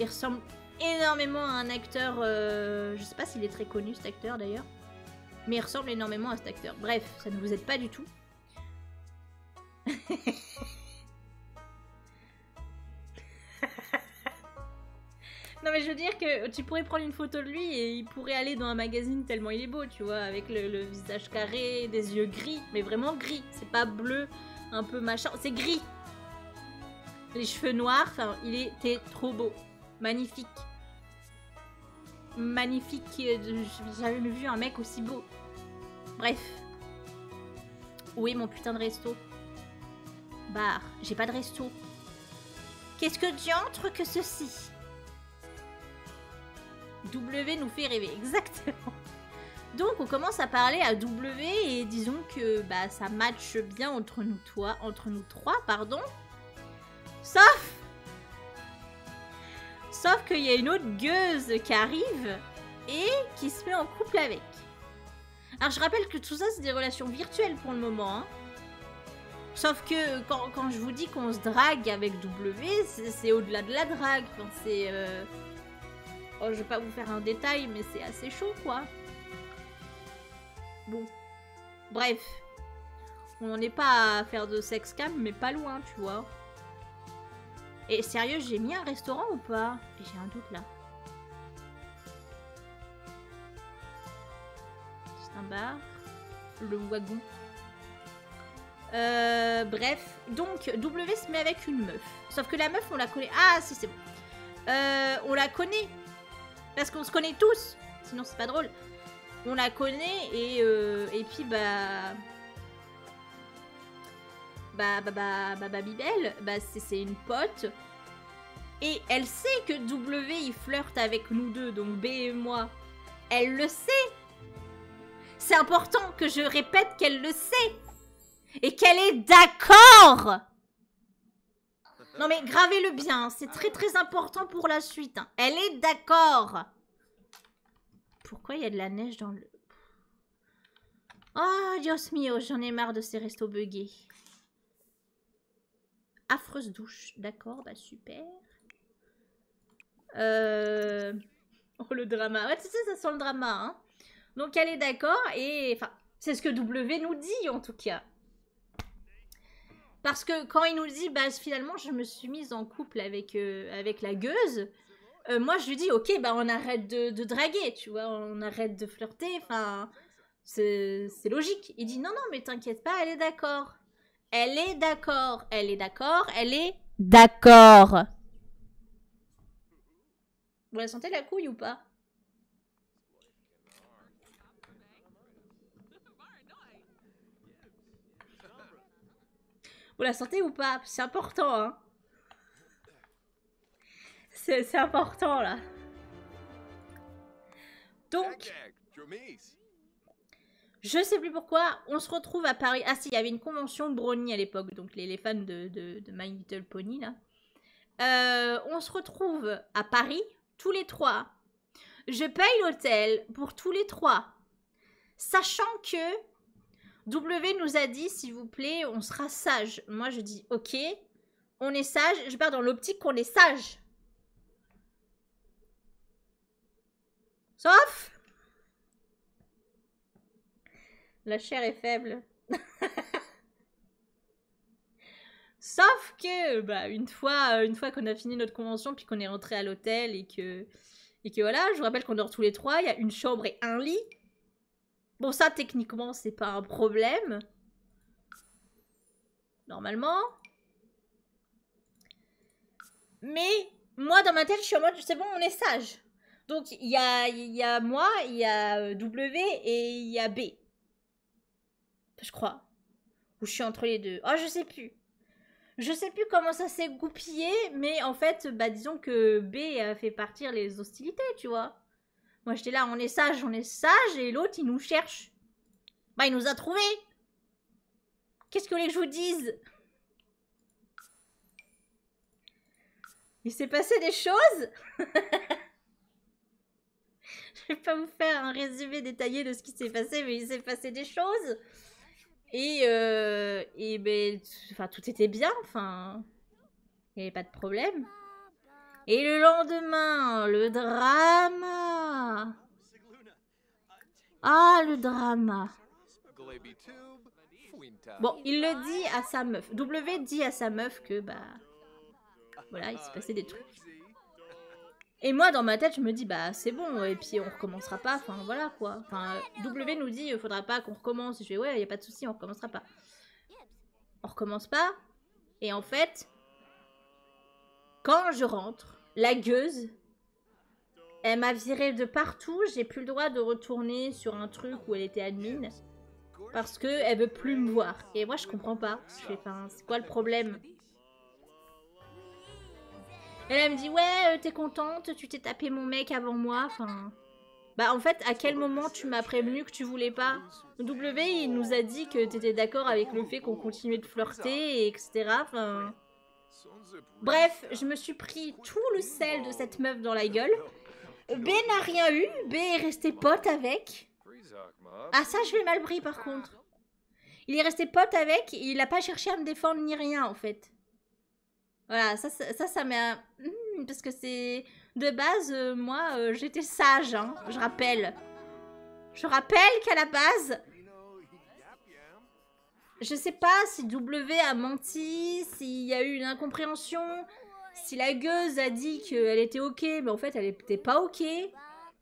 Il ressemble énormément à un acteur... Euh, je sais pas s'il est très connu, cet acteur, d'ailleurs. Mais il ressemble énormément à cet acteur. Bref, ça ne vous aide pas du tout. Non mais je veux dire que tu pourrais prendre une photo de lui et il pourrait aller dans un magazine tellement il est beau, tu vois, avec le, le visage carré, des yeux gris, mais vraiment gris, c'est pas bleu, un peu machin, c'est gris. Les cheveux noirs, enfin, il était trop beau, magnifique. Magnifique, j'ai jamais vu un mec aussi beau. Bref. Où est mon putain de resto? Bar, j'ai pas de resto. Qu'est-ce que diantre que ceci? W nous fait rêver, exactement. Donc on commence à parler à W et disons que bah ça matche bien entre nous toi, entre nous trois, pardon. Sauf, sauf qu'il y a une autre gueuse qui arrive et qui se met en couple avec. Alors je rappelle que tout ça c'est des relations virtuelles pour le moment, hein. Sauf que quand, quand je vous dis qu'on se drague avec W, c'est au-delà de la drague. Enfin, c'est... Euh... Oh, je vais pas vous faire un détail, mais c'est assez chaud, quoi. Bon. Bref. On n'en est pas à faire de sex cam, mais pas loin, tu vois. Et sérieux, j'ai mis un restaurant ou pas? J'ai un doute, là. C'est un bar. Le wagon. Euh, bref, donc W se met avec une meuf. Sauf que la meuf, on la connaît. Ah, si, c'est bon. Euh, on la connaît. Parce qu'on se connaît tous. Sinon, c'est pas drôle. On la connaît et, euh, et puis, bah... Bah, bah, bah, bah, bah, Bibel, bah, c'est une pote. Et elle sait que W, il flirte avec nous deux, donc B et moi. Elle le sait. C'est important que je répète qu'elle le sait. Et qu'elle est d'accord! Non mais gravez-le bien, c'est très très important pour la suite. Hein. Elle est d'accord! Pourquoi il y a de la neige dans le... Oh, Dios mio, j'en ai marre de ces restos buggés. Affreuse douche, d'accord, bah super. Euh... Oh le drama, ouais tu sais ça sent le drama. Hein. Donc elle est d'accord et... Enfin, c'est ce que W nous dit en tout cas. Parce que quand il nous dit, bah finalement, je me suis mise en couple avec, euh, avec la gueuse, euh, moi je lui dis, ok, bah on arrête de, de draguer, tu vois, on arrête de flirter, enfin, c'est logique. Il dit, non, non, mais t'inquiète pas, elle est d'accord. Elle est d'accord, elle est d'accord, elle est d'accord. Vous la sentez la couille ou pas? Vous la sentez ou pas? C'est important, hein. C'est important là. Donc, je sais plus pourquoi, on se retrouve à Paris. Ah si, il y avait une convention brownie à l'époque, donc les, les fans de, de, de My Little Pony là. Euh, on se retrouve à Paris, tous les trois. Je paye l'hôtel pour tous les trois. Sachant que W nous a dit, s'il vous plaît, on sera sage. Moi, je dis, ok, on est sage. Je pars dans l'optique qu'on est sage. Sauf... La chair est faible. Sauf que, bah, une fois, une fois qu'on a fini notre convention, puis qu'on est rentré à l'hôtel et que... Et que voilà, je vous rappelle qu'on dort tous les trois, il y a une chambre et un lit. Bon, ça, techniquement, c'est pas un problème. Normalement. Mais, moi, dans ma tête, je suis en mode, c'est bon, on est sage. Donc, il y a, y a moi, il y a W et il y a B. Je crois. Ou je suis entre les deux. Oh, je sais plus. Je sais plus comment ça s'est goupillé, mais en fait, bah disons que B a fait partir les hostilités, tu vois. Moi, j'étais là, on est sage, on est sage, et l'autre, il nous cherche. Bah, il nous a trouvés. Qu'est-ce que les joues disent? Il s'est passé des choses. Je vais pas vous faire un résumé détaillé de ce qui s'est passé, mais il s'est passé des choses. Et, euh, et ben, enfin, tout était bien, enfin, il n'y avait pas de problème. Et le lendemain, le drama. Ah, le drama. Bon, il le dit à sa meuf. W dit à sa meuf que, bah, voilà, il s'est passé des trucs. Et moi, dans ma tête, je me dis, bah, c'est bon, et puis on recommencera pas, enfin, voilà, quoi. Enfin, W nous dit, il faudra pas qu'on recommence. Je fais, ouais, il n'y a pas de souci, on recommencera pas. On recommence pas, et en fait, quand je rentre, la gueuse, elle m'a virée de partout, j'ai plus le droit de retourner sur un truc où elle était admin, parce qu'elle veut plus me voir. Et moi, je comprends pas. Je fais, enfin, c'est quoi le problème ? Et elle me dit, ouais, euh, t'es contente, tu t'es tapé mon mec avant moi, enfin... Bah en fait, à quel moment tu m'as prévenu que tu voulais pas? W, il nous a dit que t'étais d'accord avec le fait qu'on continuait de flirter, et etc, enfin... Bref, je me suis pris tout le sel de cette meuf dans la gueule. B n'a rien eu, B est resté pote avec. Ah ça, je l'ai mal pris par contre. Il est resté pote avec, et il a pas cherché à me défendre ni rien en fait. Voilà, ça, ça, ça, ça met mmh, parce que c'est... De base, euh, moi, euh, j'étais sage, hein, je rappelle. Je rappelle qu'à la base... Je sais pas si W a menti, s'il y a eu une incompréhension, si la gueuse a dit qu'elle était ok, mais en fait, elle était pas ok.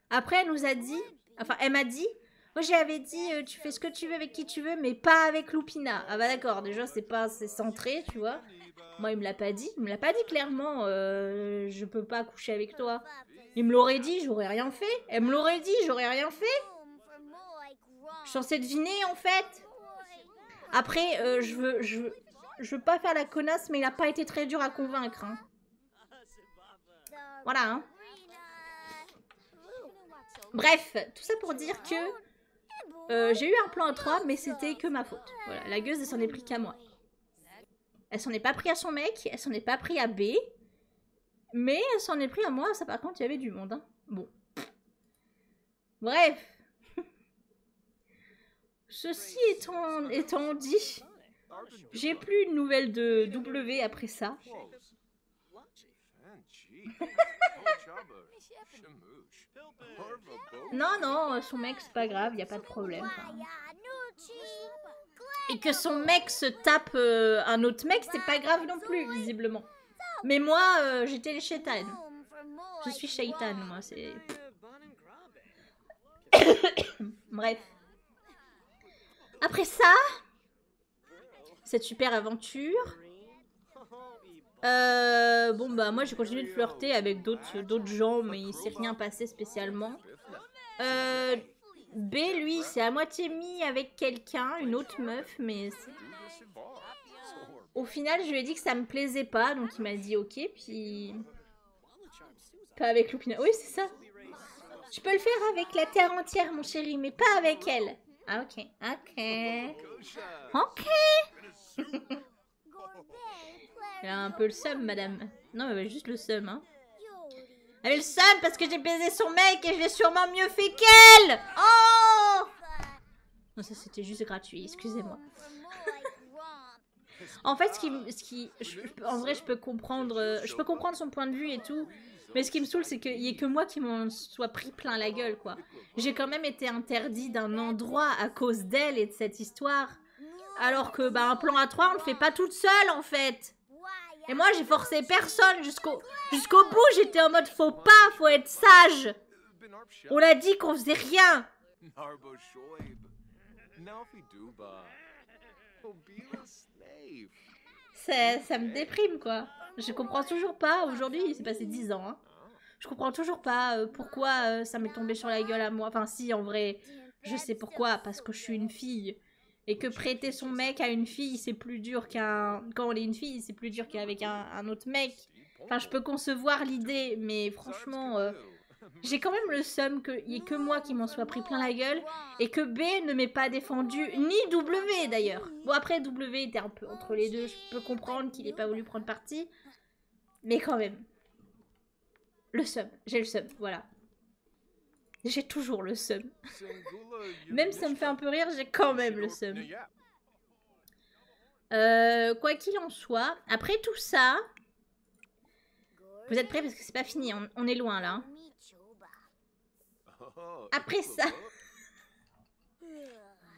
Après, elle nous a dit... Enfin, elle m'a dit... Moi, j'avais dit, euh, tu fais ce que tu veux avec qui tu veux, mais pas avec Loopina. Ah bah d'accord, déjà, c'est pas assez centré, tu vois. Moi, il me l'a pas dit. Il me l'a pas dit clairement. Euh, je peux pas coucher avec toi. Il me l'aurait dit, j'aurais rien fait. Elle me l'aurait dit, j'aurais rien fait. Je suis censée deviner, en fait. Après, euh, je, veux, je, veux, je veux pas faire la connasse, mais il a pas été très dur à convaincre. Hein. Voilà. Hein. Bref, tout ça pour dire que euh, j'ai eu un plan à trois, mais c'était que ma faute. Voilà, la gueuse, elle s'en est pris qu'à moi. Elle s'en est pas pris à son mec, elle s'en est pas pris à B, mais elle s'en est pris à moi, ça par contre il y avait du monde. Hein. Bon. Bref. Ceci étant, étant dit, j'ai plus une nouvelle de W après ça. Non, non, son mec c'est pas grave, il n'y a pas de problème. Enfin. Et que son mec se tape euh, un autre mec, c'est pas grave non plus, visiblement. Mais moi, euh, j'étais les shaitan. Je suis shaitan, moi, c'est... Bref. Après ça, cette super aventure... Euh, bon, bah, moi, j'ai continué de flirter avec d'autres d'autres gens, mais il s'est rien passé spécialement. Euh... B, lui, c'est à moitié mis avec quelqu'un, une autre meuf, mais... Au final, je lui ai dit que ça me plaisait pas, donc il m'a dit ok, puis... Pas avec Loopina. Oui, c'est ça. Je peux le faire avec la terre entière, mon chéri, mais pas avec elle. Ah, ok. Ok. Ok. Elle a un peu le seum, madame. Non, mais juste le seum, hein. Elle a le seum parce que j'ai baisé son mec et je l'ai sûrement mieux fait qu'elle. Oh! Non, ça, c'était juste gratuit. Excusez-moi. En fait, ce qui, ce qui je, en vrai, je peux comprendre, je peux comprendre son point de vue et tout, mais ce qui me saoule, c'est qu'il n'y ait que moi qui m'en soit pris plein la gueule, quoi. J'ai quand même été interdit d'un endroit à cause d'elle et de cette histoire, alors que, bah, un plan à trois, on le fait pas toute seule, en fait. Et moi, j'ai forcé personne jusqu'au, jusqu'au bout. J'étais en mode, faut pas, faut être sage. On l'a dit qu'on faisait rien. Ça, ça me déprime, quoi. Je comprends toujours pas. Aujourd'hui, il s'est passé dix ans. Hein. Je comprends toujours pas euh, pourquoi euh, ça m'est tombé sur la gueule à moi. Enfin, si, en vrai, je sais pourquoi. Parce que je suis une fille. Et que prêter son mec à une fille, c'est plus dur qu'un... Quand on est une fille, c'est plus dur qu'avec un, un autre mec. Enfin, je peux concevoir l'idée, mais franchement... Euh... J'ai quand même le seum qu'il n'y ait que moi qui m'en soit pris plein la gueule et que B ne m'ait pas défendu, ni W d'ailleurs. Bon, après W était un peu entre les deux, je peux comprendre qu'il n'ait pas voulu prendre parti, mais quand même. Le seum, j'ai le seum, voilà. J'ai toujours le seum. Même si ça me fait un peu rire, j'ai quand même le seum. Euh, quoi qu'il en soit, après tout ça... Vous êtes prêts parce que c'est pas fini, on, on est loin là. Après ça...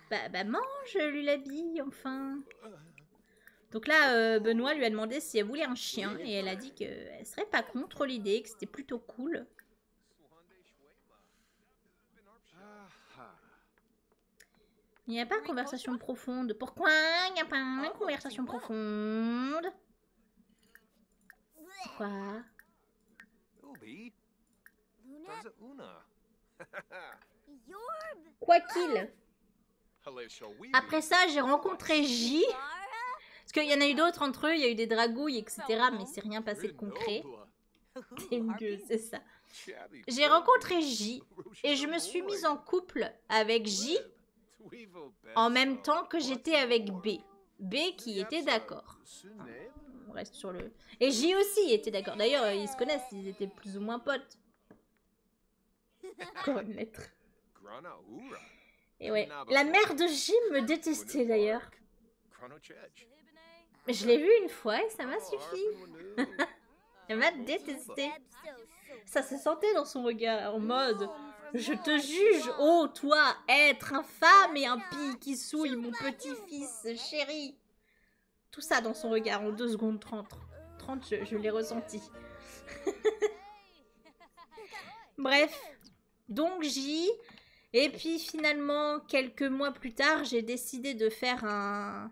bah, bah mange, Lulabi, enfin... Donc là, euh, Benoît lui a demandé si elle voulait un chien, et elle a dit qu'elle serait pas contre l'idée, que c'était plutôt cool. Il n'y a pas de conversation profonde. Pourquoi il n'y a pas de conversation profonde? Pourquoi? Quoi qu'il. Après ça, j'ai rencontré J. Parce qu'il y en a eu d'autres entre eux, il y a eu des dragouilles, et cetera. Mais c'est rien passé de concret. C'est ça. J'ai rencontré J. Et je me suis mise en couple avec J. En même temps que j'étais avec B. B qui était d'accord. On reste sur le... Et J aussi était d'accord. D'ailleurs, ils se connaissent, ils étaient plus ou moins potes. Encore une lettre. Et ouais. La mère de Jim me détestait d'ailleurs. Je l'ai vue une fois et ça m'a suffi. Elle m'a détesté. Ça se sentait dans son regard en mode je te juge, oh toi, être infâme et impie qui souille mon petit-fils chéri. Tout ça dans son regard en deux secondes trente. trente, je, je l'ai ressenti. Bref, donc j'y... Et puis finalement, quelques mois plus tard, j'ai décidé de faire un,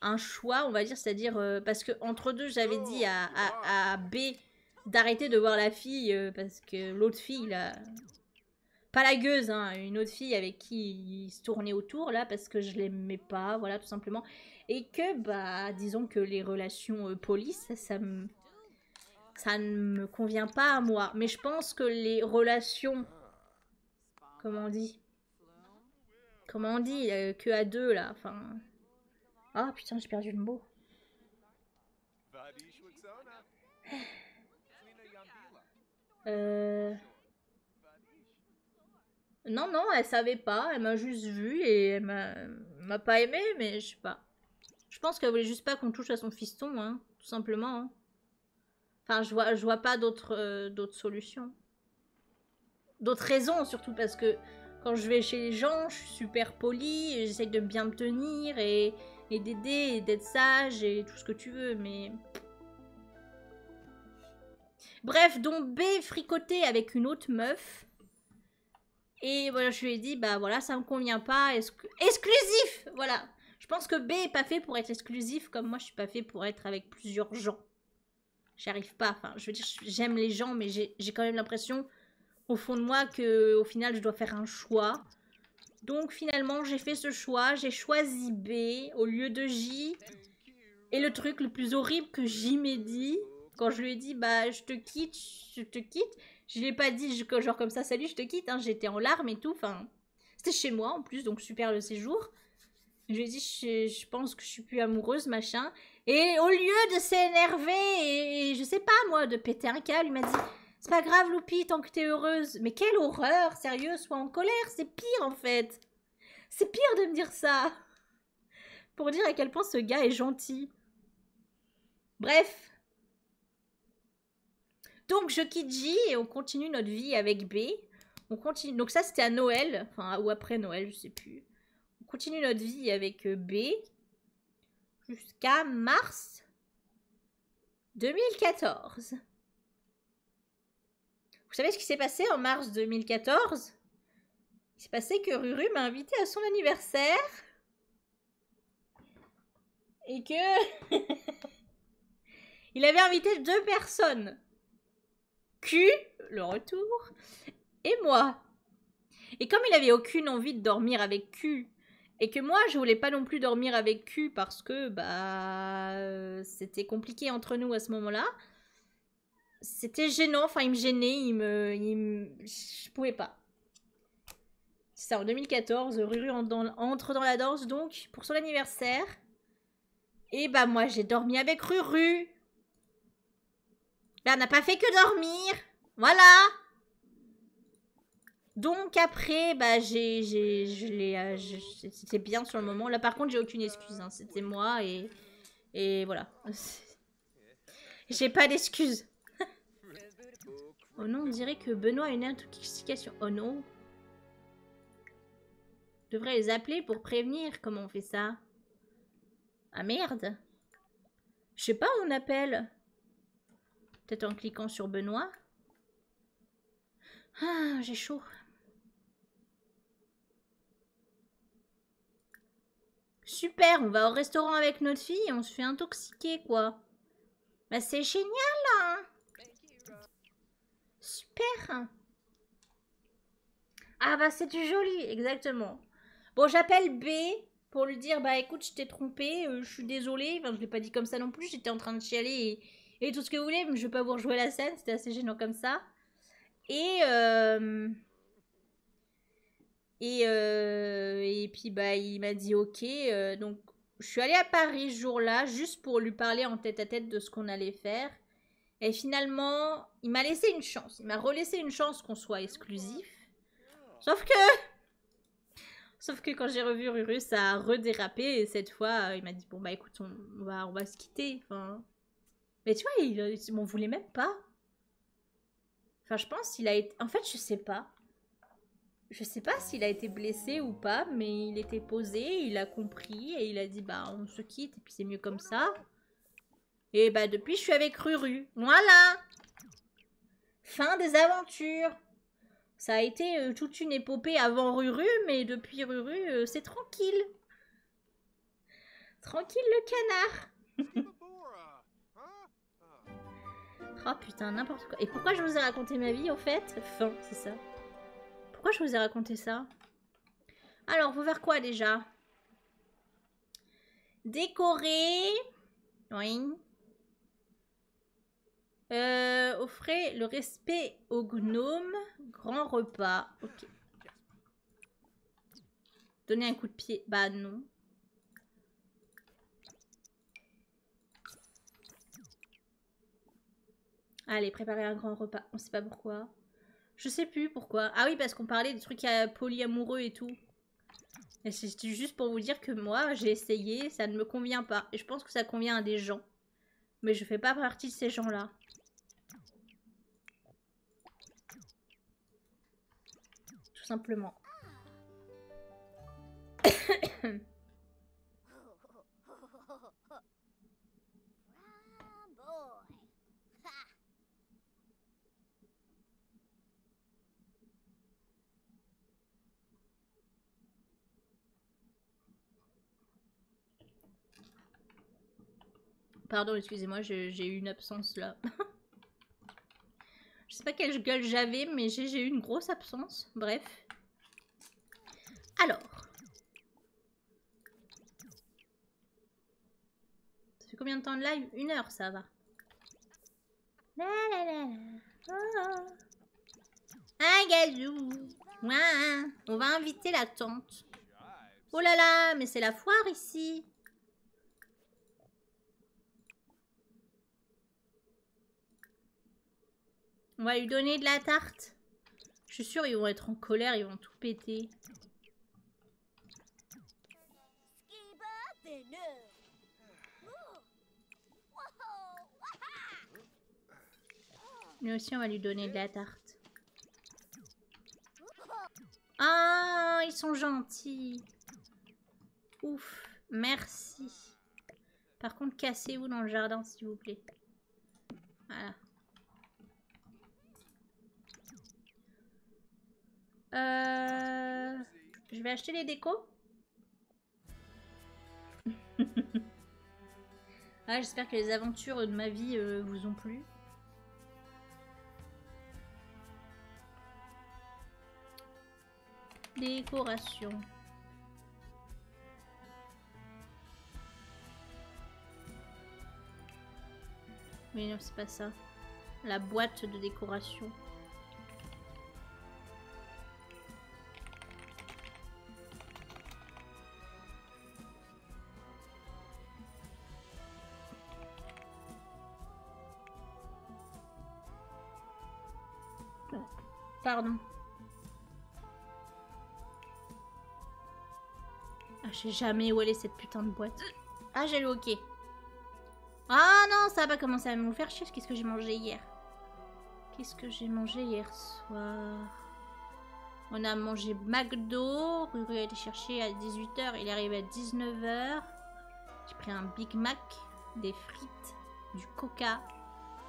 un choix, on va dire, c'est-à-dire... Euh, parce qu'entre deux, j'avais dit à, à, à B d'arrêter de voir la fille, euh, parce que l'autre fille, là... Pas la gueuse, hein, une autre fille avec qui il se tournait autour, là, parce que je l'aimais pas, voilà, tout simplement. Et que, bah, disons que les relations euh, police, ça, ça me... Ça ne me convient pas à moi. Mais je pense que les relations... Comment on dit Comment on dit euh, que à deux, là. Enfin... Ah, putain, j'ai perdu le mot. Euh... Non, non, elle savait pas. Elle m'a juste vue et elle m'a pas aimé, mais je sais pas. Je pense qu'elle voulait juste pas qu'on touche à son fiston, hein. Tout simplement, hein. Enfin, je vois, je vois pas d'autres euh, solutions. D'autres raisons, surtout parce que quand je vais chez les gens, je suis super polie, j'essaye de bien me tenir et, et d'aider, et d'être sage et tout ce que tu veux, mais... Bref, donc B fricotait avec une autre meuf. Et voilà, je lui ai dit, bah voilà, ça me convient pas. Exclu exclusif, voilà. Je pense que B est pas fait pour être exclusif, comme moi je suis pas fait pour être avec plusieurs gens. J'arrive pas, enfin, je veux dire, j'aime les gens, mais j'ai quand même l'impression, au fond de moi, que au final, je dois faire un choix. Donc, finalement, j'ai fait ce choix, j'ai choisi B au lieu de J. Et le truc le plus horrible que J m'ait dit, Quand je lui ai dit, bah, je te quitte, je te quitte, je lui ai pas dit, je, genre comme ça, salut, je te quitte, hein, j'étais en larmes et tout, enfin, c'était chez moi en plus, donc super le séjour. Je lui ai dit, je, je pense que je suis plus amoureuse, machin. Et au lieu de s'énerver et, et je sais pas moi, de péter un câble, il m'a dit, c'est pas grave Loupi, tant que t'es heureuse. Mais quelle horreur, sérieux, sois en colère, c'est pire en fait. C'est pire de me dire ça. Pour dire à quel point ce gars est gentil. Bref. Donc je quitte J et on continue notre vie avec B. On continue. Donc ça c'était à Noël, enfin ou après Noël, je sais plus. Continue notre vie avec B jusqu'à mars deux mille quatorze. Vous savez ce qui s'est passé en mars deux mille quatorze? Il s'est passé que Ruru m'a invité à son anniversaire et que il avait invité deux personnes, Q, le retour, et moi. Et comme il n'avait aucune envie de dormir avec Q, et que moi, je voulais pas non plus dormir avec Q parce que, bah, euh, c'était compliqué entre nous à ce moment-là. C'était gênant, enfin, il me gênait, il me, il me... je pouvais pas. C'est ça, en deux mille quatorze, Ruru en, dans, entre dans la danse, donc, pour son anniversaire. Et bah, moi, j'ai dormi avec Ruru. Là, on n'a pas fait que dormir. Voilà. Donc après, bah, j'ai, j'ai, je l'ai, euh, c'était bien sur le moment. Là, par contre, j'ai aucune excuse. Hein. C'était moi et, et voilà. J'ai pas d'excuse. Oh non, on dirait que Benoît a une intoxication. Oh non. Je devrais les appeler pour prévenir comment on fait ça. Ah merde. Je sais pas où on appelle. Peut-être en cliquant sur Benoît. Ah, j'ai chaud. Super, on va au restaurant avec notre fille et on se fait intoxiquer, quoi. Bah, c'est génial, hein. Super. Ah, bah, c'est du joli, exactement. Bon, j'appelle B pour lui dire, bah, écoute, je t'ai trompée, euh, je suis désolée. Enfin, je l'ai pas dit comme ça non plus, j'étais en train de chialer et, et tout ce que vous voulez, mais je vais pas vous rejouer la scène, c'était assez gênant comme ça. Et, euh, et, euh, et puis, bah, il m'a dit ok. Euh, donc, je suis allée à Paris ce jour-là, juste pour lui parler en tête-à-tête de ce qu'on allait faire. Et finalement, il m'a laissé une chance. Il m'a relaissé une chance qu'on soit exclusif. Sauf que... Sauf que quand j'ai revu Ruru, ça a redérapé. Et cette fois, il m'a dit, bon, bah, écoute, on va, on va se quitter. Enfin, mais tu vois, il, il m'en voulait même pas. Enfin, je pense qu'il a été... En fait, je sais pas. Je sais pas s'il a été blessé ou pas, mais il était posé, il a compris, et il a dit, bah, on se quitte, et puis c'est mieux comme ça. Et bah, depuis, je suis avec Ruru. Voilà! Fin des aventures! Ça a été euh, toute une épopée avant Ruru, mais depuis Ruru, euh, c'est tranquille. Tranquille le canard. Oh putain, n'importe quoi. Et pourquoi je vous ai raconté ma vie, en fait? Fin, c'est ça. Pourquoi je vous ai raconté ça? Alors, faut faire quoi, déjà? Décorer. Oui. Euh, offrez le respect aux gnomes. Grand repas. Ok. Donner un coup de pied. Bah, non. Allez, préparer un grand repas. On sait pas pourquoi. Je sais plus pourquoi. Ah oui, parce qu'on parlait des trucs polyamoureux et tout. Et c'est juste pour vous dire que moi, j'ai essayé, ça ne me convient pas. Et je pense que ça convient à des gens. Mais je fais pas partie de ces gens-là. Tout simplement. Pardon, excusez-moi, j'ai eu une absence là. Je sais pas quelle gueule j'avais, mais j'ai eu une grosse absence. Bref. Alors. Ça fait combien de temps de live? Une heure, ça va. La la la la. Ah, gazou. Ouais, on va inviter la tante. Oh là là, mais c'est la foire ici. On va lui donner de la tarte. Je suis sûre, ils vont être en colère, ils vont tout péter. Nous aussi, on va lui donner de la tarte. Ah, ils sont gentils. Ouf, merci. Par contre, cassez-vous dans le jardin, s'il vous plaît. Voilà. Euh... Je vais acheter les décos. Ah, j'espère que les aventures de ma vie euh, vous ont plu. Décoration. Mais non, c'est pas ça. La boîte de décoration. Pardon. Ah, je sais jamais où elle est cette putain de boîte. Ah, j'ai le hockey. Ah non, ça va pas commencer à me faire chier. Qu'est-ce que j'ai mangé hier? Qu'est-ce que j'ai mangé hier soir? On a mangé McDo. Ruru a été chercher à dix-huit heures. Il est arrivé à dix-neuf heures. J'ai pris un Big Mac, des frites, du coca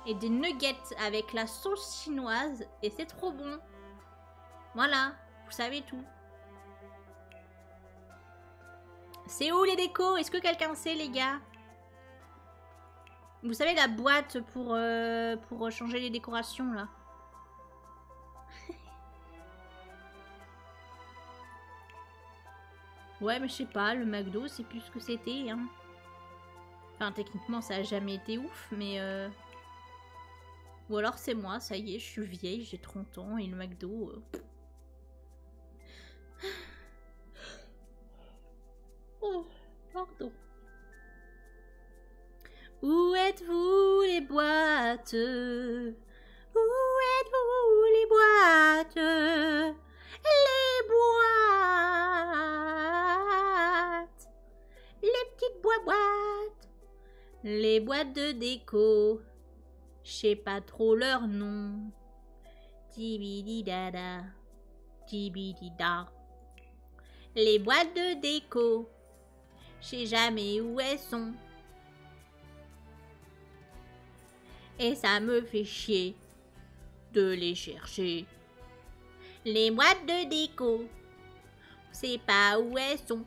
et des nuggets avec la sauce chinoise. Et c'est trop bon. Voilà, vous savez tout. C'est où les décos? Est-ce que quelqu'un sait, les gars? Vous savez la boîte pour, euh, pour changer les décorations, là. Ouais, mais je sais pas, le McDo, c'est plus ce que c'était, hein. Enfin, techniquement, ça a jamais été ouf, mais... Euh... Ou alors c'est moi, ça y est, je suis vieille, j'ai trente ans et le McDo... Euh... Oh, pardon. Où êtes-vous les boîtes? Où êtes-vous les boîtes? Les boîtes. Les petites boîtes. Les boîtes de déco. Je sais pas trop leur nom. Tibididada. Tibidida. Les boîtes de déco. Je sais jamais où elles sont. Et ça me fait chier de les chercher. Les boîtes de déco. Je sais pas où elles sont.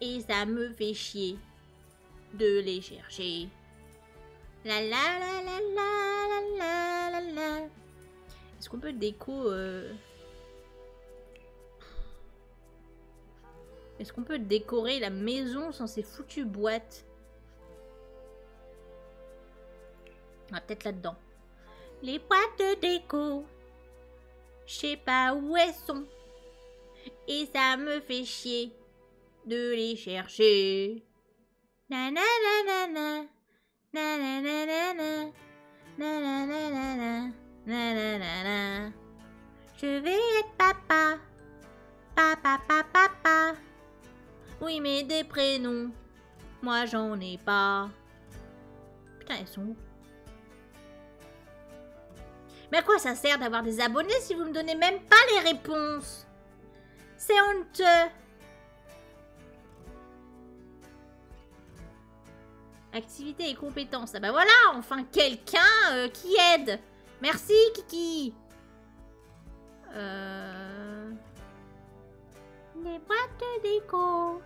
Et ça me fait chier de les chercher. La la la la la la la la. Est-ce qu'on peut déco euh... Est-ce qu'on peut décorer la maison sans ces foutues boîtes? Ah, peut-être là-dedans. Les boîtes de déco. Je sais pas où elles sont. Et ça me fait chier de les chercher. Na na na na na. Na na na na na, na na na na na, na na na na. Je vais être papa, papa papa papa. Oui mais des prénoms, moi j'en ai pas. Putain elles sont où? Mais à quoi ça sert d'avoir des abonnés si vous me donnez même pas les réponses? C'est honteux. Activité et compétences. Ah bah voilà, enfin quelqu'un euh, qui aide. Merci Kiki. Euh... Les boîtes de déco.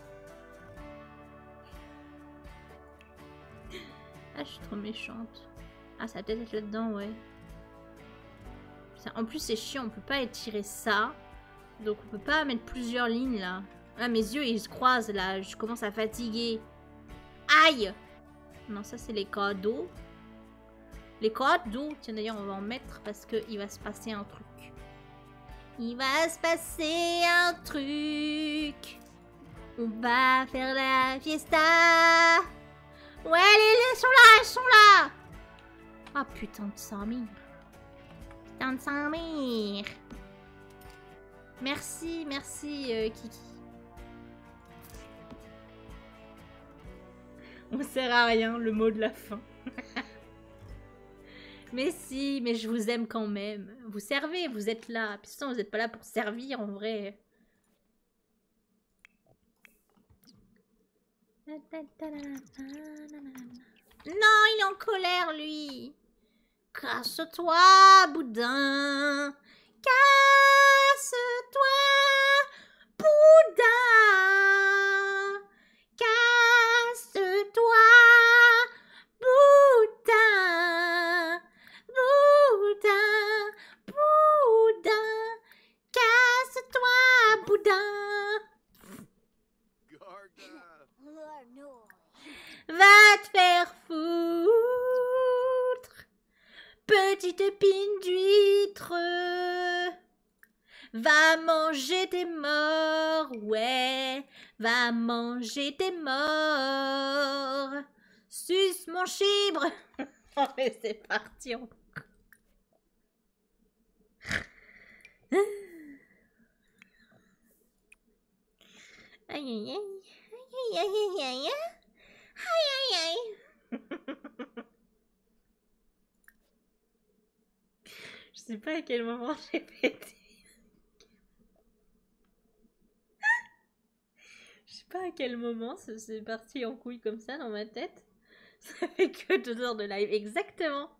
Ah, je suis trop méchante. Ah, ça va peut-être être là-dedans, ouais. Ça, en plus, c'est chiant, on peut pas étirer ça. Donc, on peut pas mettre plusieurs lignes, là. Ah, mes yeux, ils se croisent, là. Je commence à fatiguer. Aïe! Non, ça c'est les cadeaux. Les carottes d'où? Tiens d'ailleurs on va en mettre parce qu'il va se passer un truc. Il va se passer un truc. On va faire la fiesta. Ouais, les, les sont là, elles sont là. Ah oh, putain de cent mille. Putain de cent mille. Merci, merci euh, Kiki. On sert à rien, le mot de la fin. Mais si, mais je vous aime quand même. Vous servez, vous êtes là. Putain, vous n'êtes pas là pour servir en vrai. Non, il est en colère, lui. Casse-toi, boudin. Casse-toi, boudin. Casse-toi, boudin. Boudin, boudin. Casse-toi, boudin. Va te faire foutre, petite épine d'huître. Va manger tes morts, ouais. Va manger tes morts. Suce mon chibre. Oh mais c'est parti encore. Aïe aïe aïe. Aïe aïe aïe aïe. Aïe aïe aïe. Je sais pas à quel moment j'ai pété. Je sais pas à quel moment c'est parti en couille comme ça dans ma tête. Ça fait que deux heures de live. Exactement.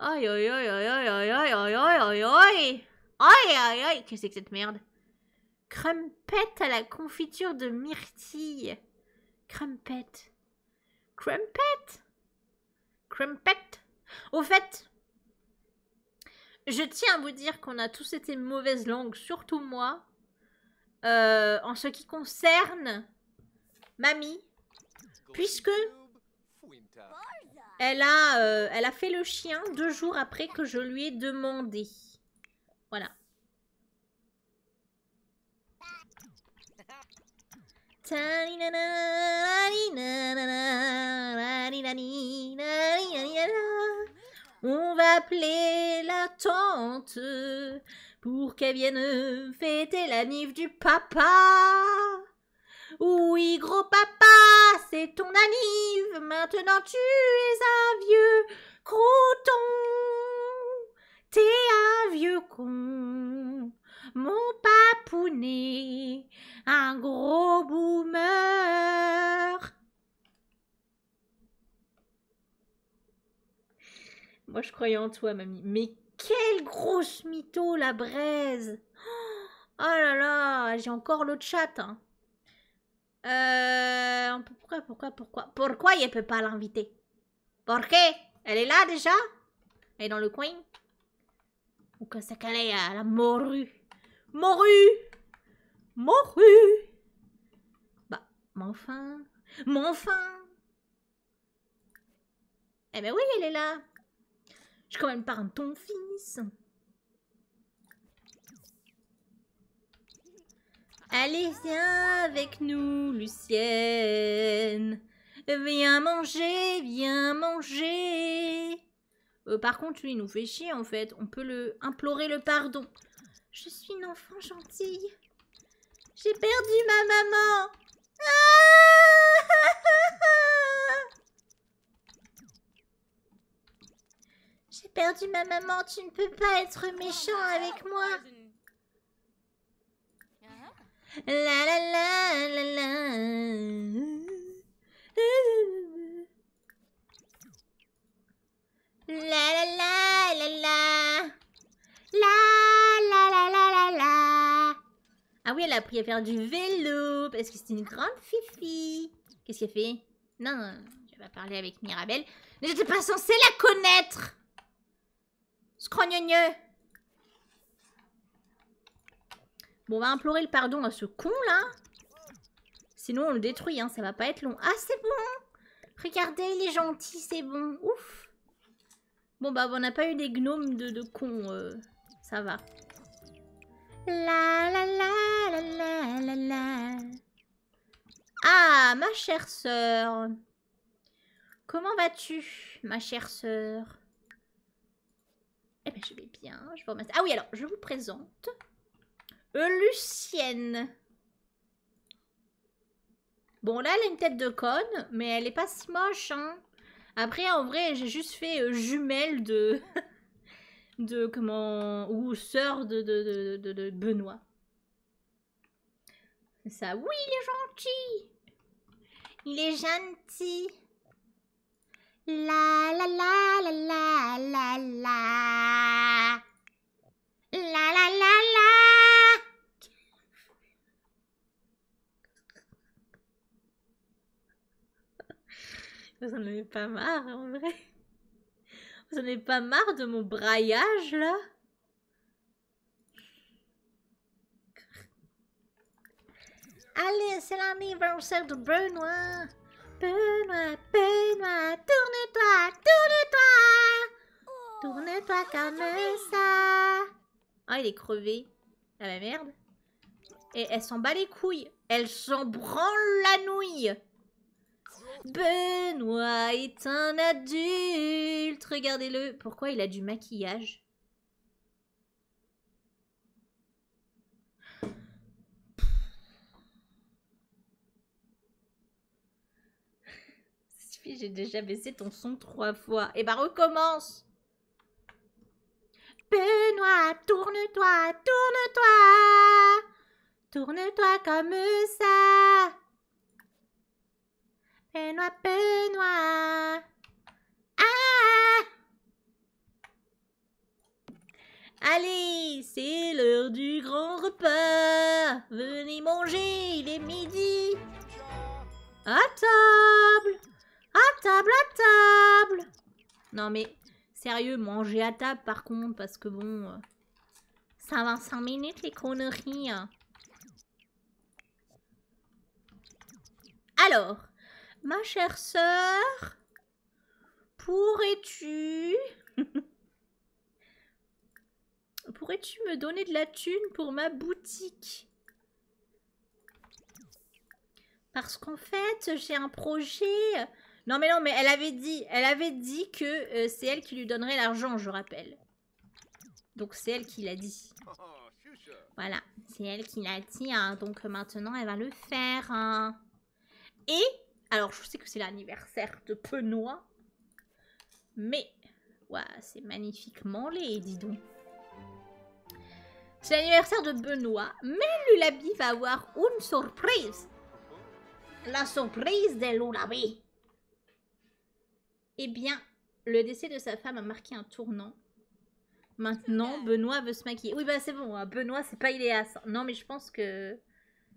Aïe aïe aïe aïe aïe aïe aïe aïe aïe aïe. Aïe aïe aïe. Qu'est-ce que c'est que cette merde? Crumpet à la confiture de myrtille. Crumpet. Crumpet. Crumpet. Au fait, je tiens à vous dire qu'on a tous été mauvaise langue, surtout moi, euh, en ce qui concerne Mamie, puisque elle a, euh, elle a fait le chien deux jours après que je lui ai demandé. Voilà. On va appeler la tante pour qu'elle vienne fêter la nif du papa. Oui, gros papa, c'est ton anniv. Maintenant tu es un vieux croton. T'es un vieux con. Mon papounet, un gros boomer. Moi, je croyais en toi, mamie. Mais quelle grosse mytho, la braise. Oh là là, j'ai encore l'autre chat. Hein. Euh, pourquoi, pourquoi, pourquoi Pourquoi il ne peut pas l'inviter? Pourquoi? Elle est là déjà? Elle est dans le coin? Ou que ça calait à la morue? Morue! Morue! Bah, mais enfin... Mais enfin! Eh ben oui, elle est là! Je quand même pas un ton fils! Allez, viens avec nous, Lucienne! Viens manger, viens manger! Euh, par contre, lui, il nous fait chier, en fait. On peut le implorer le pardon. Je suis une enfant gentille. J'ai perdu ma maman. J'ai perdu ma maman. Tu ne peux pas être méchant avec moi. La la la la la. La la la la la. La la la la la la. Ah oui, elle a appris à faire du vélo parce que c'est une grande fifi. Qu'est-ce qu'elle fait? Non, non, je vais parler avec Mirabelle. Mais j'étais pas censée la connaître. Scrogneux. Bon, on va implorer le pardon à ce con là. Sinon, on le détruit, hein, ça va pas être long. Ah, c'est bon. Regardez, il est gentil, c'est bon. Ouf. Bon bah on n'a pas eu des gnomes de, de cons. Euh, ça va. La la la la la la la. Ah, ma chère sœur. Comment vas-tu, ma chère sœur? Eh ben je vais bien. Je vous remercie. Ah oui, alors je vous présente Lucienne. Bon là, elle a une tête de conne, mais elle est pas si moche, hein. Après, en vrai, j'ai juste fait euh, jumelle de... de comment... ou sœur de, de, de, de, de Benoît. C'est ça. Oui, il est gentil. Il est gentil. La la la la la la la. La la la la. Vous en avez pas marre, en vrai? Vous en avez pas marre de mon braillage, là? Allez, c'est l'anniversaire de Benoît. Benoît, Benoît, tourne-toi, tourne-toi. Tourne-toi comme ça. Ah, il est crevé. Ah bah merde. Et elle s'en bat les couilles. Elle s'en branle la nouille. Benoît est un adulte. Regardez-le. Pourquoi il a du maquillage? J'ai déjà baissé ton son trois fois. Et bah recommence. Benoît, tourne-toi, tourne-toi. Tourne-toi comme ça. Benoît, Benoît. Ah! Allez, c'est l'heure du grand repas. Venez manger, il est midi. À table. À table, à table. Non mais, sérieux, mangez à table par contre, parce que bon... Ça va cinq minutes les conneries. Alors... Ma chère sœur, pourrais-tu... pourrais-tu me donner de la thune pour ma boutique? Parce qu'en fait, j'ai un projet... Non mais non, mais elle avait dit, elle avait dit que euh, c'est elle qui lui donnerait l'argent, je rappelle. Donc c'est elle qui l'a dit. Voilà, c'est elle qui l'a dit, hein. Donc maintenant elle va le faire. Hein. Et... Alors, je sais que c'est l'anniversaire de Benoît, mais... Waouh, c'est magnifiquement laid, dis donc. C'est l'anniversaire de Benoît, mais Lulabi va avoir une surprise. La surprise de Lulabi. Eh bien, le décès de sa femme a marqué un tournant. Maintenant, Benoît veut se maquiller. Oui, bah c'est bon, hein. Benoît, c'est pas Iléas. Non, mais je pense que...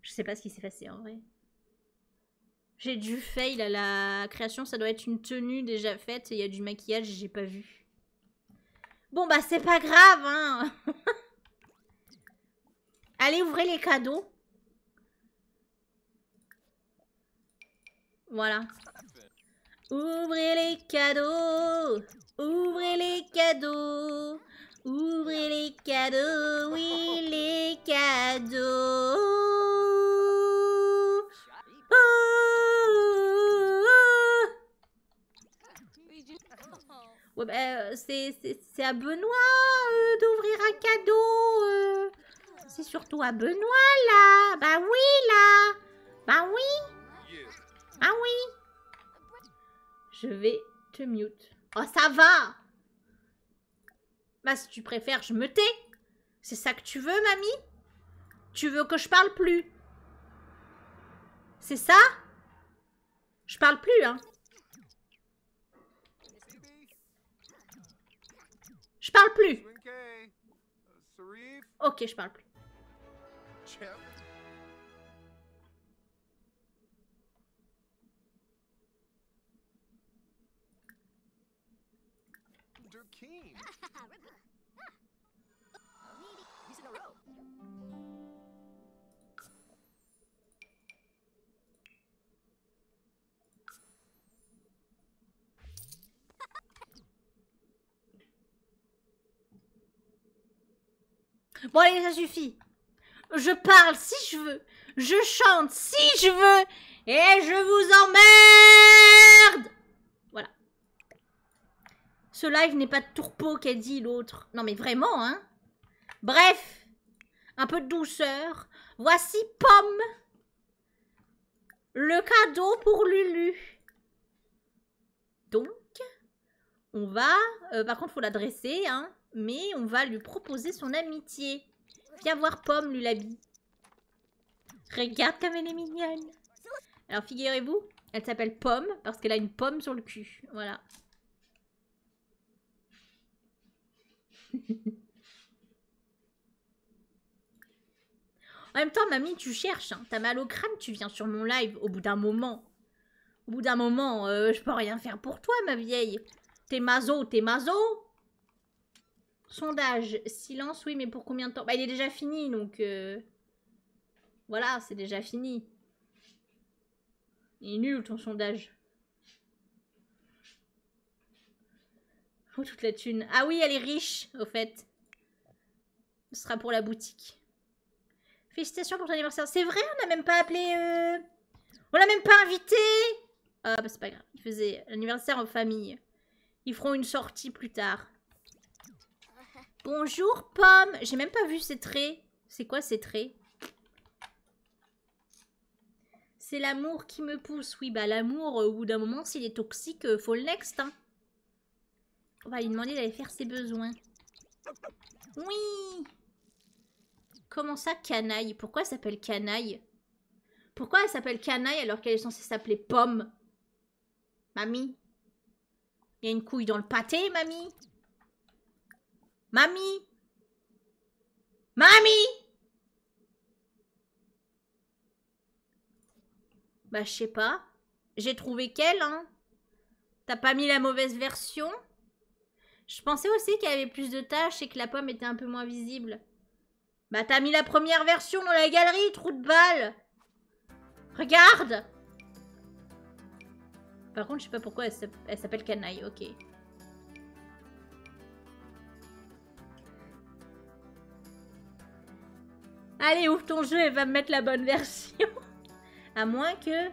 Je sais pas ce qui s'est passé, en vrai. J'ai du fail à la création, ça doit être une tenue déjà faite et il y a du maquillage, j'ai pas vu. Bon bah c'est pas grave, hein. Allez, ouvrez les cadeaux. Voilà. Ouvrez les cadeaux. Ouvrez les cadeaux. Ouvrez les cadeaux. Oui, les cadeaux. Ouais, bah, c'est à Benoît euh, d'ouvrir un cadeau. Euh. C'est surtout à Benoît là. Bah oui là. Bah oui. Ah oui. Je vais te mute. Oh ça va. Bah si tu préfères je me tais. C'est ça que tu veux mamie? Tu veux que je parle plus? C'est ça? Je parle plus hein. Je parle plus. Ok, je parle plus. Bon allez, ça suffit. Je parle si je veux. Je chante si je veux. Et je vous emmerde. Voilà. Ce live n'est pas de tourpeau qu'a dit l'autre. Non mais vraiment, hein. Bref. Un peu de douceur. Voici Pomme. Le cadeau pour Lulu. Donc, on va... Euh, par contre, il faut l'adresser, hein. Mais on va lui proposer son amitié. Viens voir Pomme, Lulabi. Regarde comme elle est mignonne. Alors, figurez-vous, elle s'appelle Pomme parce qu'elle a une pomme sur le cul. Voilà. En même temps, mamie, tu cherches. Hein. T'as mal au crâne, tu viens sur mon live au bout d'un moment. Au bout d'un moment, euh, je peux rien faire pour toi, ma vieille. T'es maso, t'es maso. Sondage, silence, oui, mais pour combien de temps? Bah, il est déjà fini, donc... Euh... Voilà, c'est déjà fini. Il est nul, ton sondage. Oh, toute la thune. Ah oui, elle est riche, au fait. Ce sera pour la boutique. Félicitations pour ton anniversaire. C'est vrai, on n'a même pas appelé... Euh... On l'a même pas invité. Ah, bah, c'est pas grave. Ils faisaient l'anniversaire en famille. Ils feront une sortie plus tard. Bonjour, Pomme. J'ai même pas vu ses traits. C'est quoi ces traits? C'est l'amour qui me pousse. Oui, bah l'amour, au bout d'un moment, s'il est toxique, faut le next. Hein. On va lui demander d'aller faire ses besoins. Oui. Comment ça, Canaille? Pourquoi elle s'appelle Canaille? Pourquoi elle s'appelle Canaille alors qu'elle est censée s'appeler Pomme? Mamie? Il y a une couille dans le pâté, mamie? Mamie? Mamie? Bah, je sais pas. J'ai trouvé qu'elle, hein. T'as pas mis la mauvaise version? Je pensais aussi qu'elle avait plus de tâches et que la pomme était un peu moins visible. Bah, t'as mis la première version dans la galerie, trou de balle. Regarde! Par contre, je sais pas pourquoi elle s'appelle Canaille. Ok. Allez, ouvre ton jeu et va me mettre la bonne version. À moins que...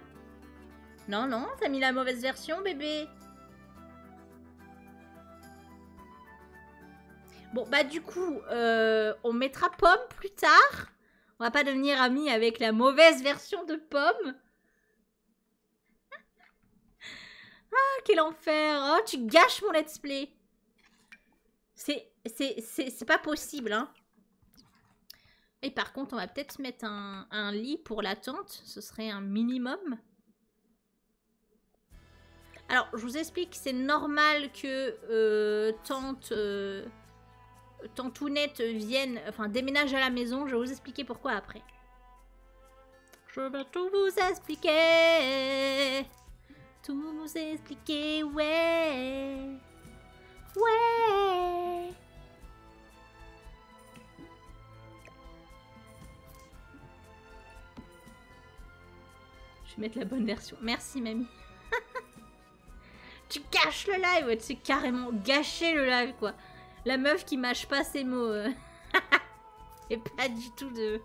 Non, non, t'as mis la mauvaise version, bébé. Bon, bah du coup, euh, on mettra Pomme plus tard. On va pas devenir amis avec la mauvaise version de Pomme. Ah, quel enfer. Oh, tu gâches mon let's play. C'est... C'est... C'est pas possible, hein. Et par contre, on va peut-être mettre un, un lit pour la tente. Ce serait un minimum. Alors, je vous explique. C'est normal que euh, tante... Euh, tantounette vienne... Enfin, déménage à la maison. Je vais vous expliquer pourquoi après. Je vais tout vous expliquer. Tout vous expliquer, ouais. Ouais. Mettre la bonne version. Merci, mamie. Tu gâches le live. Ouais, tu carrément gâché le live, quoi. La meuf qui mâche pas ses mots. Euh... Et pas du tout de...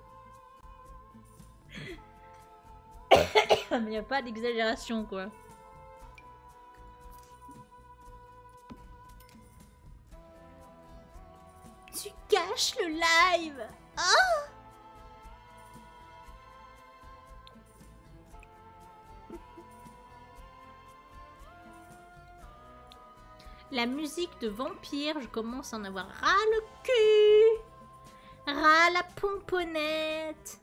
Il n'y a pas d'exagération, quoi. Tu gâches le live. Oh! La musique de vampire, je commence à en avoir ras le cul. Ras la pomponnette.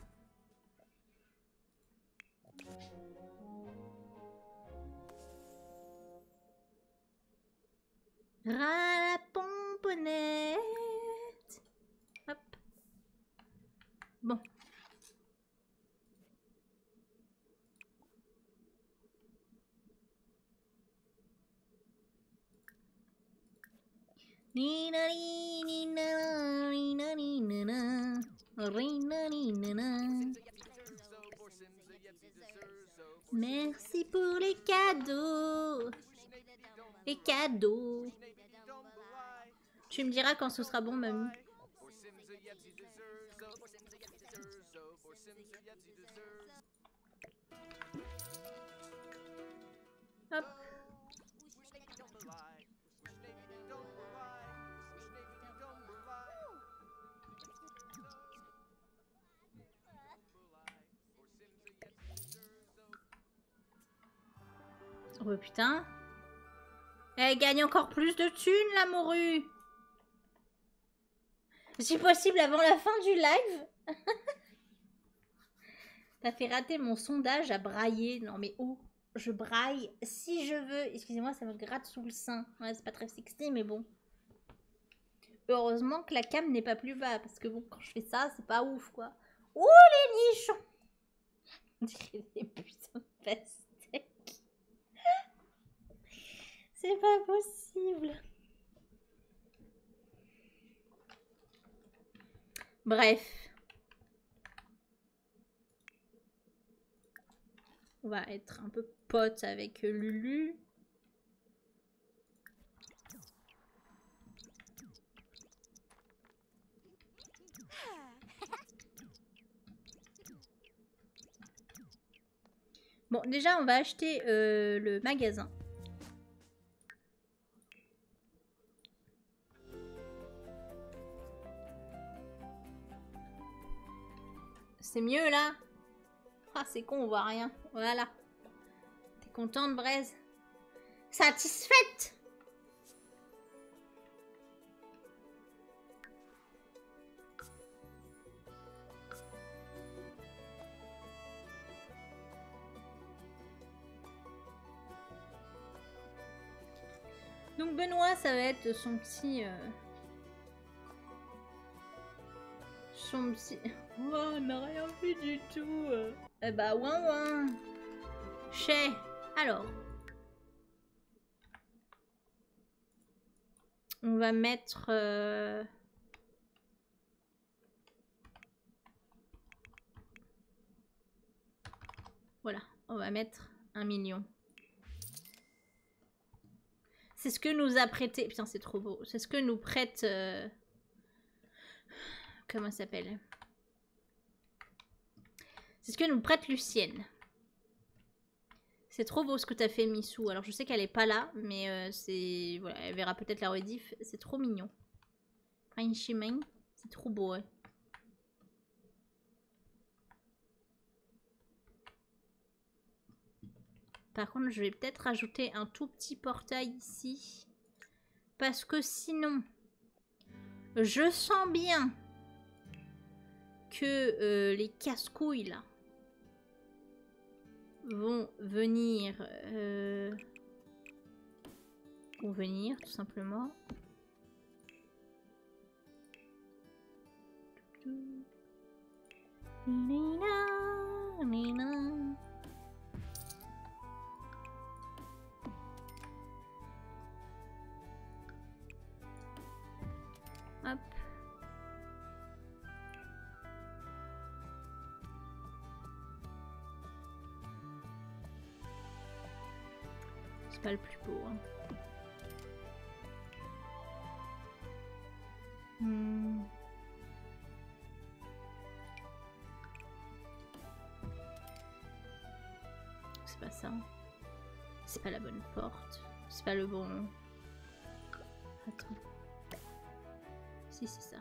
Ras la pomponnette. Hop. Bon. Merci pour les cadeaux. Les cadeaux. Tu me diras quand ce sera bon, mamie. Hop. Oh putain. Elle gagne encore plus de thunes, la morue. Si possible, avant la fin du live. T'as fait rater mon sondage à brailler. Non mais oh, je braille si je veux. Excusez-moi, ça me gratte sous le sein. Ouais, c'est pas très sexy, mais bon. Heureusement que la cam n'est pas plus bas. Parce que bon, quand je fais ça, c'est pas ouf, quoi. Ouh, les nichons. On dirait des putains de pastèques. C'est pas possible. Bref. On va être un peu pote avec Lulu. Bon, déjà, on va acheter euh, le magasin. C'est mieux, là? Ah, c'est con, on voit rien. Voilà. T'es contente, Braise? Satisfaite? Donc, Benoît, ça va être son petit... Euh... Son petit... Wow, on n'a rien vu du tout. Eh bah, ouin ouin. Chez. Alors. On va mettre... Euh... Voilà, on va mettre un million. C'est ce que nous a prêté... Putain, c'est trop beau. C'est ce que nous prête... Euh... Comment ça s'appelle? C'est ce que nous prête Lucienne. C'est trop beau ce que t'as fait, Missou. Alors, je sais qu'elle est pas là, mais euh, c'est... Voilà, elle verra peut-être la rediff. C'est trop mignon. C'est trop beau, ouais. Par contre, je vais peut-être rajouter un tout petit portail ici. Parce que sinon, je sens bien que euh, les casse-couilles, là, vont venir... Euh, vont venir, tout simplement. Lina, Lina. Hop. C'est pas le plus beau. Hein. Hmm. C'est pas ça. C'est pas la bonne porte. C'est pas le bon... Attends. Si, c'est ça.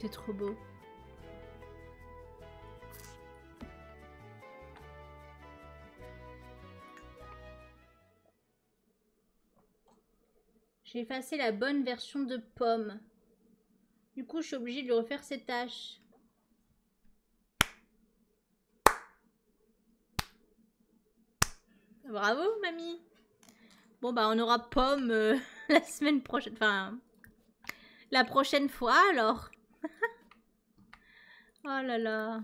C'est trop beau. J'ai effacé la bonne version de Pomme. Du coup, je suis obligée de lui refaire ses tâches. Bravo, mamie. Bon, bah, on aura Pomme euh, la semaine prochaine. Enfin, la prochaine fois, alors. Oh là là.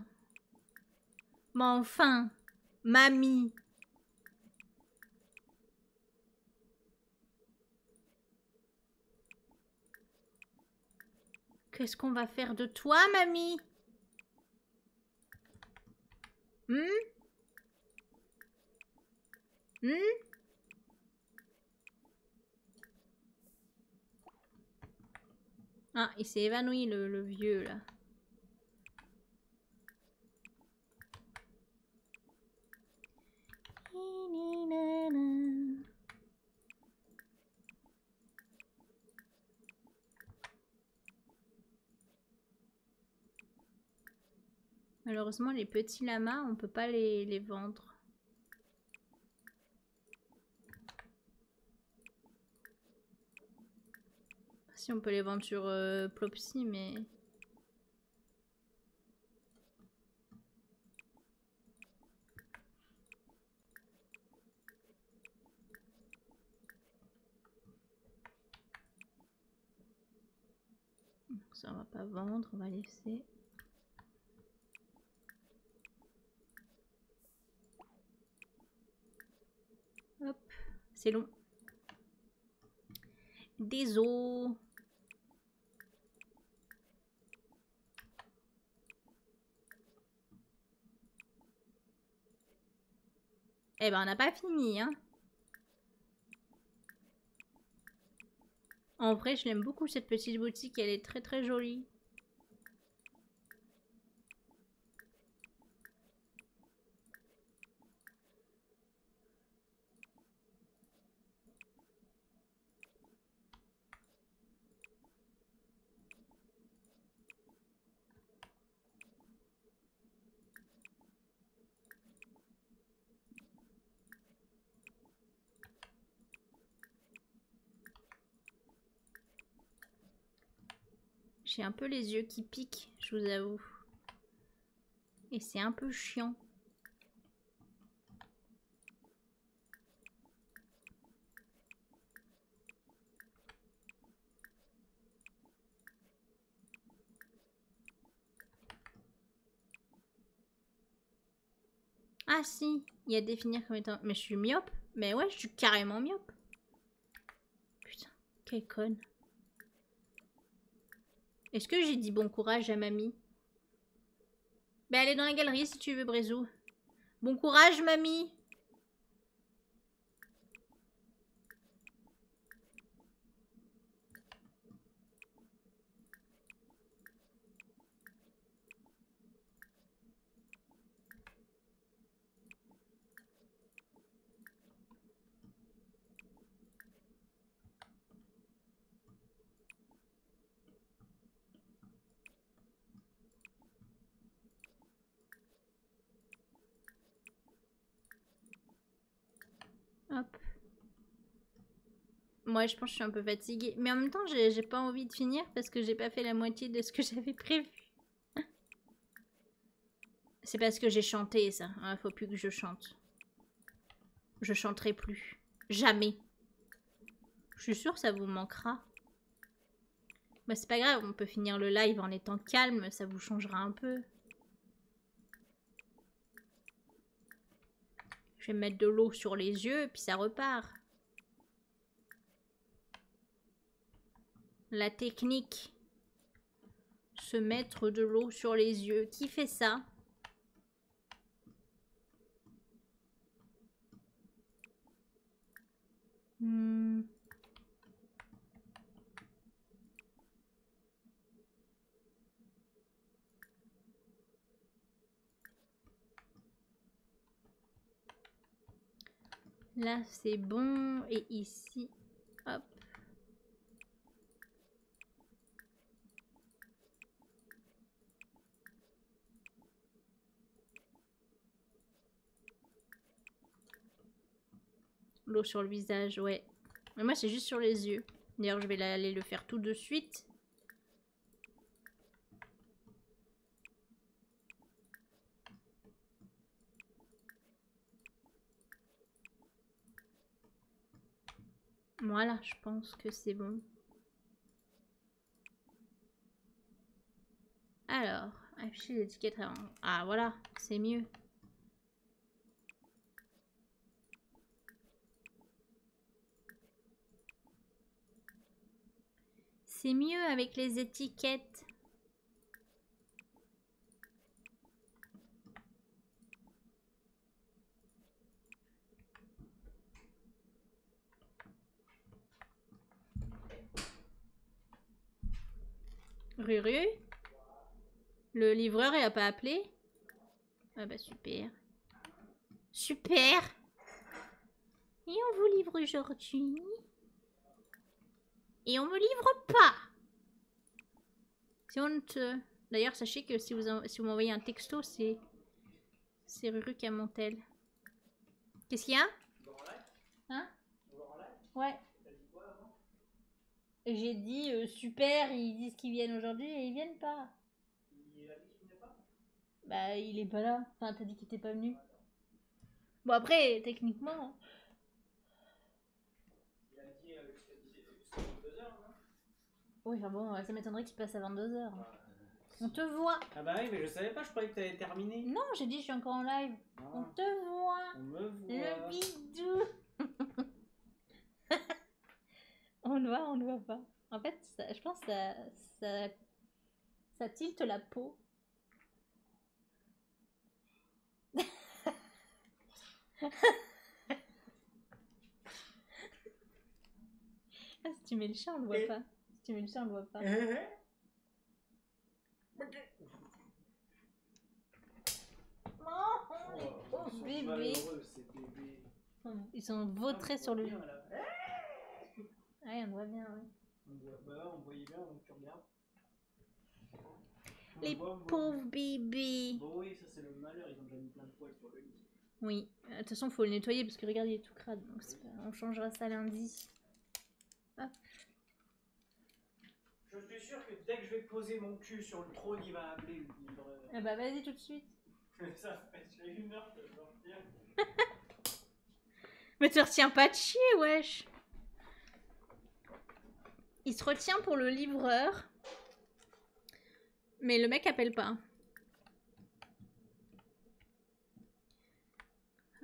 Mais enfin, Mamie. Qu'est-ce qu'on va faire de toi, mamie? Hmm? Hmm? Ah, il s'est évanoui, le, le vieux, là. Malheureusement, les petits lamas, on peut pas les, les vendre. Si, on peut les vendre sur euh, Plopsy, mais... Ça, on va pas vendre, on va laisser... Hop, c'est long. Désolé. Eh ben, on n'a pas fini, hein. En vrai, je l'aime beaucoup, cette petite boutique. Elle est très très jolie. J'ai un peu les yeux qui piquent, je vous avoue. Et c'est un peu chiant. Ah si, il y a définir comme étant... Mais je suis myope. Mais ouais, je suis carrément myope. Putain, quelle conne. Est-ce que j'ai dit bon courage à mamie? Ben elle est dans la galerie si tu veux, Brésou. Bon courage, mamie. Hop. Moi, je pense que je suis un peu fatiguée. Mais en même temps, j'ai pas envie de finir parce que j'ai pas fait la moitié de ce que j'avais prévu. C'est parce que j'ai chanté, ça. Hein, faut plus que je chante. Je chanterai plus. Jamais. Je suis sûre que ça vous manquera. Bah, c'est pas grave, on peut finir le live en étant calme. Ça vous changera un peu. Je vais mettre de l'eau sur les yeux, puis ça repart. La technique. Se mettre de l'eau sur les yeux. Qui fait ça? hmm. Là, c'est bon. Et ici, hop. L'eau sur le visage, ouais. Mais moi, c'est juste sur les yeux. D'ailleurs, je vais aller le faire tout de suite. Voilà, je pense que c'est bon. Alors, afficher l'étiquette avant. Ah voilà, c'est mieux. C'est mieux avec les étiquettes. Ruru? Le livreur, il a pas appelé? Ah bah super. Super! Et on vous livre aujourd'hui. Et on me livre pas! C'est honteux. D'ailleurs, sachez que si vous, si vous m'envoyez un texto, c'est... C'est Ruru qui a mon tel. Qu'est-ce qu'il y a? Hein? Ouais. J'ai dit euh, super, ils disent qu'ils viennent aujourd'hui et ils viennent pas. Il a dit qu'il venait pas ? Bah il est pas là. Enfin t'as dit qu'il était pas venu. Bon après techniquement. Il a dit euh, que c'était vingt-deux heures, non ? Oui enfin bon, ça m'étonnerait qu'il passe à vingt-deux heures. Ah, on te voit. Ah bah oui mais je savais pas, je croyais que t'avais terminé. Non j'ai dit je suis encore en live. Ah, on te voit. On me voit. Le bidou. On le voit, on le voit pas. En fait, ça, je pense que ça, ça, ça tilte la peau. Ah, si tu mets le chat, on le voit pas. Si tu mets le chat, on le voit pas. Oh, oh bébé. Ils sont vautrés sur le lit. Ouais, on voit bien, ouais. On voit, bah, on voyait bien, donc tu regardes. On les voit, pauvres bébés. Bon, oui, ça c'est le malheur, ils ont déjà mis plein de poils sur le lit. Oui, de toute façon, faut le nettoyer parce que regarde, il est tout crade. Donc oui. Pas... on changera ça lundi. Hop. Je suis sûre que dès que je vais poser mon cul sur le trône, il va appeler le livre. Ah bah, vas-y tout de suite. Ça fait une heure que je retiens. Mais tu retiens pas de chier, wesh. Il se retient pour le livreur. Mais le mec appelle pas.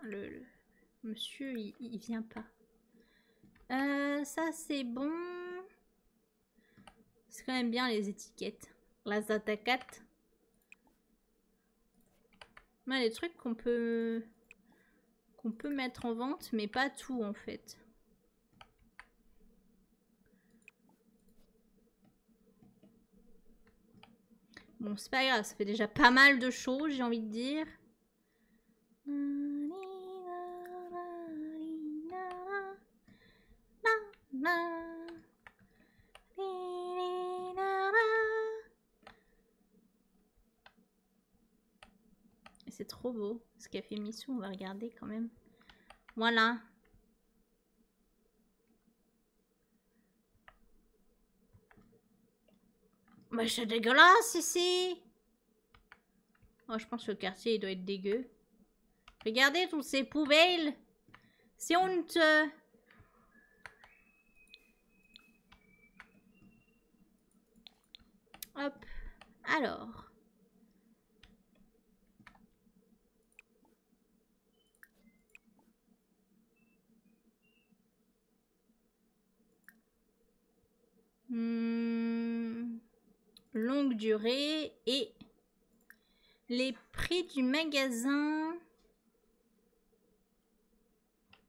Le, le monsieur, il, il vient pas. Euh, ça, c'est bon. C'est quand même bien les étiquettes. Las attaquates. Ouais, les trucs qu'on peut... qu'on peut mettre en vente, mais pas tout en fait. Bon, c'est pas grave, ça fait déjà pas mal de choses, j'ai envie de dire. C'est trop beau, ce qu'a fait Missou, on va regarder quand même. Voilà. Mais c'est dégueulasse ici! Oh, je pense que le quartier, il doit être dégueu. Regardez toutes ces poubelles! C'est honteux! Hop. Alors. Hmm... longue durée et les prix du magasin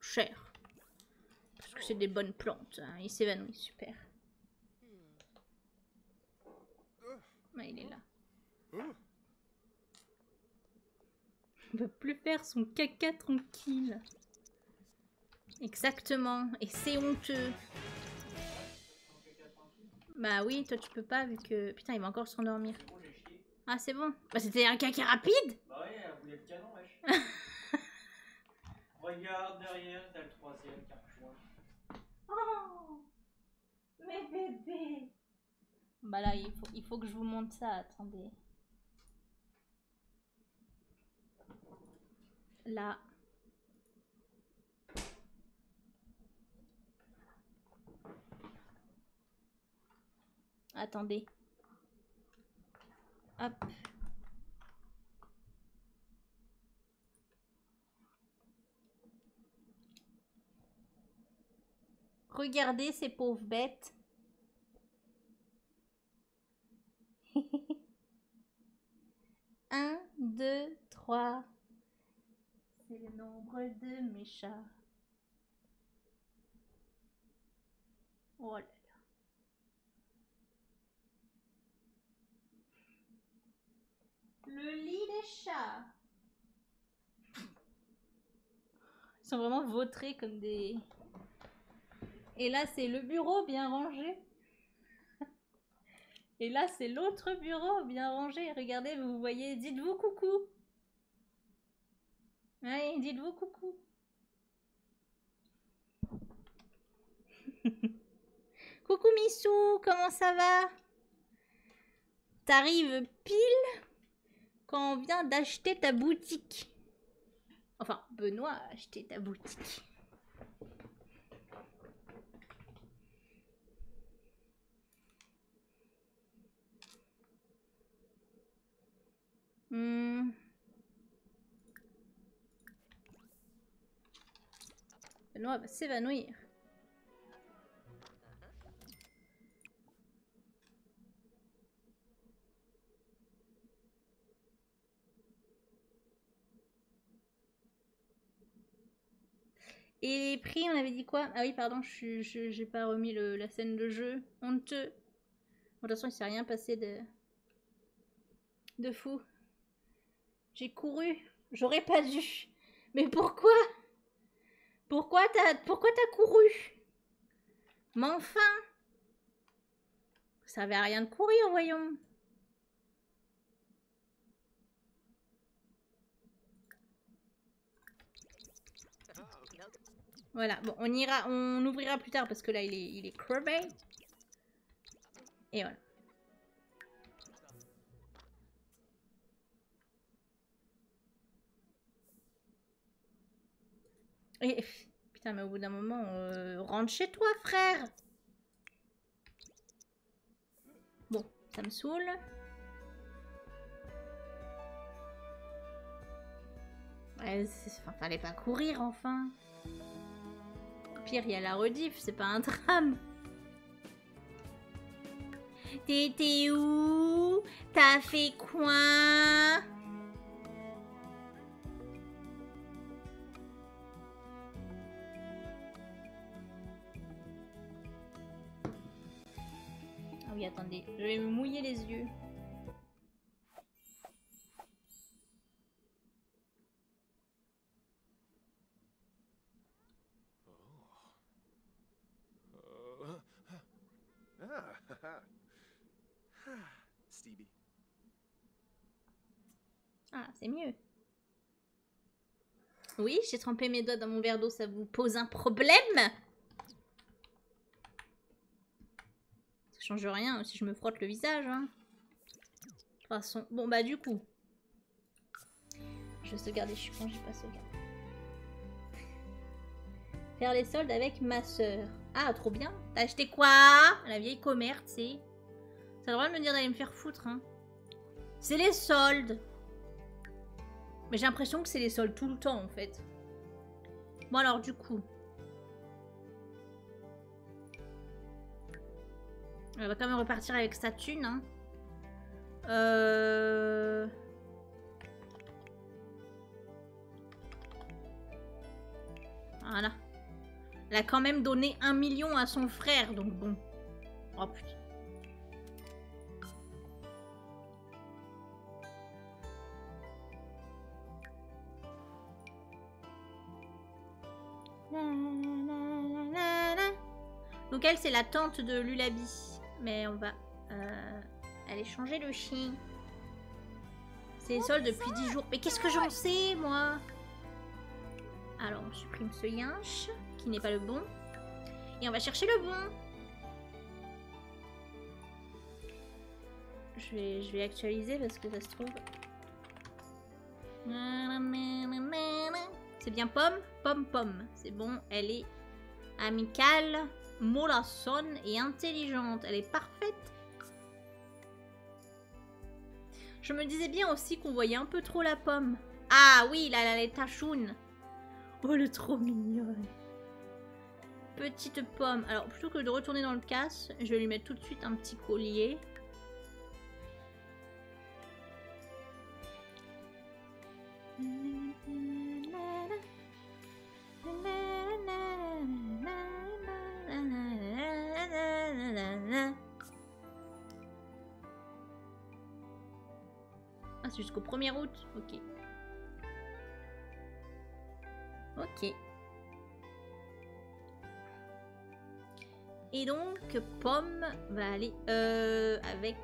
cher parce que c'est des bonnes plantes hein. Il s'évanouit, super. Ah, il est là, on peut plus faire son caca tranquille. Exactement, et c'est honteux. Bah oui, toi tu peux pas vu que... Putain, il va encore s'endormir. Bon, ah c'est bon. Bah c'était un caca rapide. Bah ouais, elle voulait le canon, wesh. Regarde derrière, t'as le troisième carchouin. Oh mes bébés. Bah là, il faut, il faut que je vous montre ça, attendez. Là. Attendez. Hop. Regardez ces pauvres bêtes. nombre de mes chats. Oh là là. Le lit des chats. Ils sont vraiment vautrés comme des... Et là, c'est le bureau bien rangé. Et là, c'est l'autre bureau bien rangé. Regardez, vous voyez, dites-vous coucou. Allez, dites-vous coucou. Coucou Missou, comment ça va? T'arrives pile quand on vient d'acheter ta boutique. Enfin, Benoît a acheté ta boutique. Hmm. Benoît va s'évanouir. Et les prix, on avait dit quoi? Ah oui, pardon, je n'ai pas remis le, la scène de jeu. Honteux. Bon, de toute façon, il ne s'est rien passé de, de fou. J'ai couru. J'aurais pas dû. Mais pourquoi? Pourquoi t'as pourquoi t'as couru? Mais enfin! Ça servait à rien de courir, voyons. Voilà, bon, on ira, on ouvrira plus tard parce que là il est, il est crevé. Et voilà. Et putain, mais au bout d'un moment, euh, rentre chez toi, frère. Bon, ça me saoule. Ouais, enfin, fallait pas courir, enfin. Pire, il y a la rediff, c'est pas un drame. T'étais où? T'as fait quoi? Ah oui, attendez, je vais me mouiller les yeux. Ah, c'est mieux. Oui, j'ai trempé mes doigts dans mon verre d'eau, ça vous pose un problème? Ça change rien si je me frotte le visage. Hein. De toute façon, bon bah du coup. Je vais sauvegarder, je suis con, j'ai pas sauvegardé. Faire les soldes avec ma soeur. Ah, trop bien. T'as acheté quoi? La vieille commère, c'est. T'as le droit de me dire d'aller me faire foutre, hein. C'est les soldes. Mais j'ai l'impression que c'est les soldes tout le temps, en fait. Bon, alors, du coup. Elle va quand même repartir avec sa thune, hein. Euh... Voilà. Elle a quand même donné un million à son frère, donc bon. Oh, putain. Donc elle, c'est la tante de Lulabi. Mais on va euh, aller changer le chien. C'est les soldes depuis dix jours. Mais qu'est-ce que j'en sais, moi? Alors, on supprime ce yinche, qui n'est pas le bon. Et on va chercher le bon. Je vais, je vais actualiser parce que ça se trouve... C'est bien Pomme, Pomme, Pomme. C'est bon, elle est amicale, mollassonne et intelligente. Elle est parfaite. Je me disais bien aussi qu'on voyait un peu trop la Pomme. Ah oui, là, là, elle est tachounes. Oh, elle est trop mignonne. Petite Pomme. Alors, plutôt que de retourner dans le casse, je vais lui mettre tout de suite un petit collier. c'est jusqu'au premier août. Ok. Ok. Et donc, Pomme va aller euh, avec...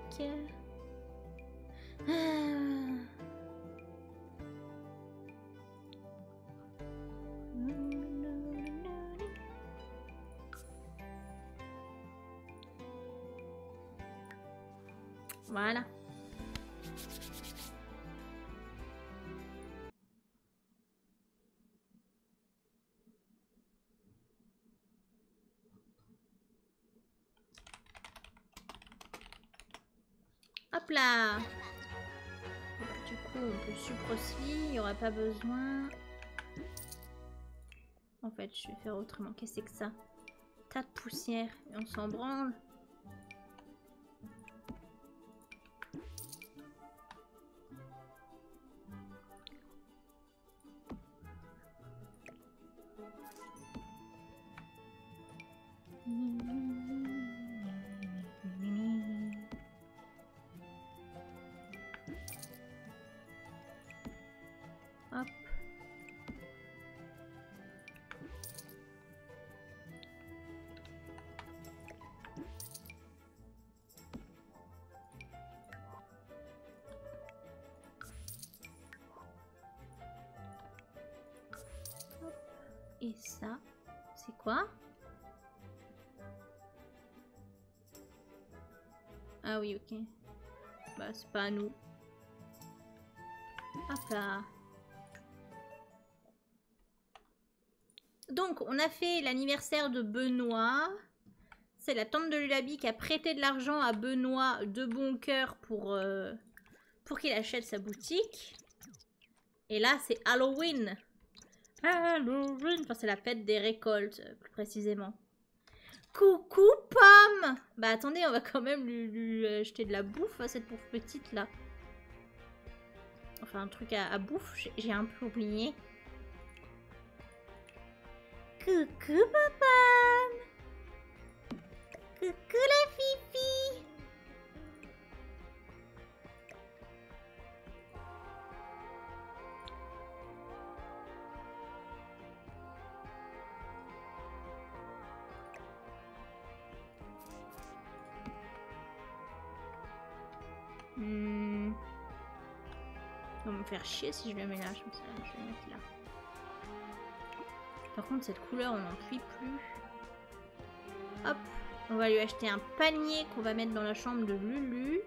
Ah. Voilà. Hop là. Du coup, on peut sucre aussi, il n'y aura pas besoin. En fait, je vais faire autrement. Qu'est-ce que c'est que ça? Tas de poussière, et on s'en branle. Et ça, c'est quoi? Ah oui, ok. Bah, c'est pas à nous. Hop là. Donc, on a fait l'anniversaire de Benoît. C'est la tante de Lulabi qui a prêté de l'argent à Benoît de bon cœur pour, euh, pour qu'il achète sa boutique. Et là, c'est Halloween. Halloween, enfin, c'est la fête des récoltes, plus précisément. Coucou, Pomme! Bah, attendez, on va quand même lui, lui euh, jeter de la bouffe à cette pauvre petite, là. Enfin, un truc à, à bouffe, j'ai un peu oublié. Coucou, ma Pomme! Coucou, la Fifi! Hmm. On va me faire chier si je le mets là. Je vais le mettre là. Par contre, cette couleur, on n'en puis plus. Hop, on va lui acheter un panier qu'on va mettre dans la chambre de Lulu.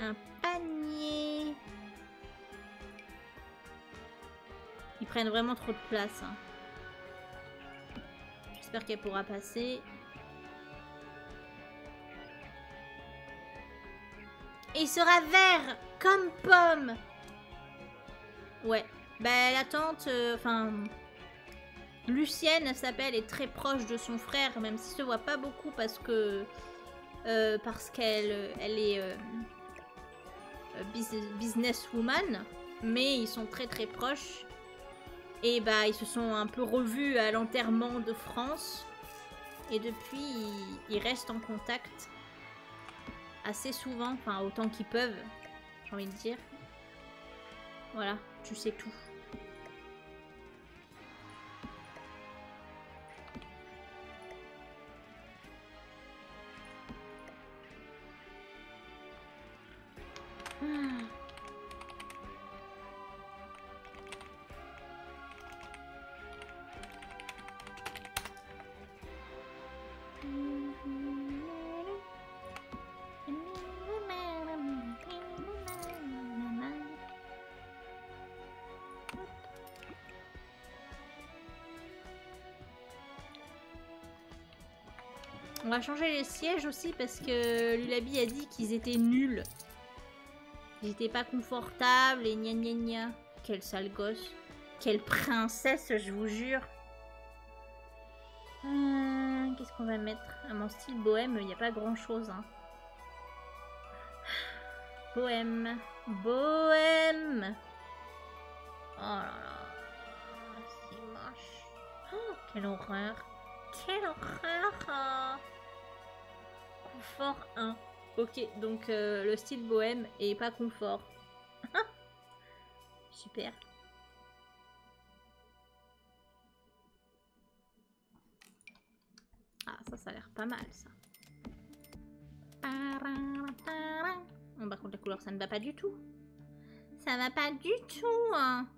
Un panier. Ils prennent vraiment trop de place. Hein. J'espère qu'elle pourra passer. Et il sera vert comme Pomme. Ouais. Bah, la tante, enfin, euh, Lucienne, elle s'appelle, est très proche de son frère, même si elle se voit pas beaucoup parce que euh, parce qu'elle, elle est euh, businesswoman, mais ils sont très très proches et bah ils se sont un peu revus à l'enterrement de France et depuis ils, ils restent en contact assez souvent, enfin autant qu'ils peuvent, j'ai envie de dire. Voilà, tu sais tout. On va changer les sièges aussi parce que Lulabi a dit qu'ils étaient nuls. Ils étaient pas confortables et gna gna gna. Quel sale gosse. Quelle princesse, je vous jure. Hum, design, qu'est-ce qu'on va mettre? À mon style bohème, il n'y a pas grand-chose. Hein. Bohème. Bohème. Oh là là. C'est moche. Oh, quelle horreur. Quelle horreur. Confort un. Ok, donc euh, le style bohème et pas confort. Super. Ah, ça, ça a l'air pas mal, ça. Bon, par contre, la couleur, ça ne va pas du tout. Ça va pas du tout, hein.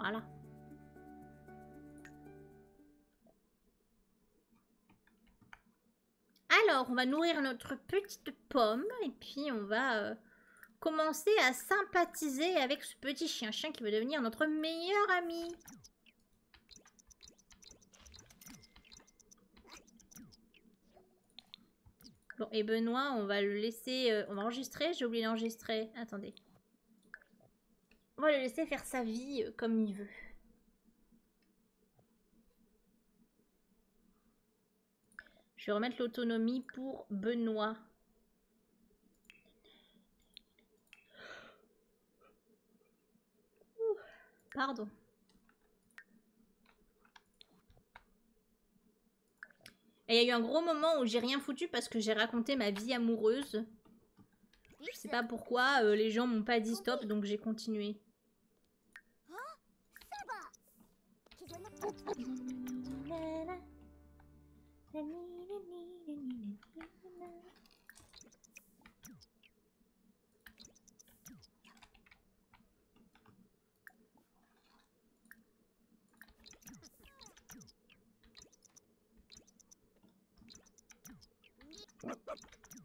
Voilà. Alors, on va nourrir notre petite pomme et puis on va euh, commencer à sympathiser avec ce petit chien-chien qui va devenir notre meilleur ami. Bon, et Benoît, on va le laisser... Euh, on va enregistrer, j'ai oublié d'enregistrer. Attendez. On va le laisser faire sa vie euh, comme il veut. Je vais remettre l'autonomie pour Benoît. Ouh, pardon. Et il y a eu un gros moment où j'ai rien foutu parce que j'ai raconté ma vie amoureuse. Je sais pas pourquoi, euh, les gens m'ont pas dit stop, donc j'ai continué.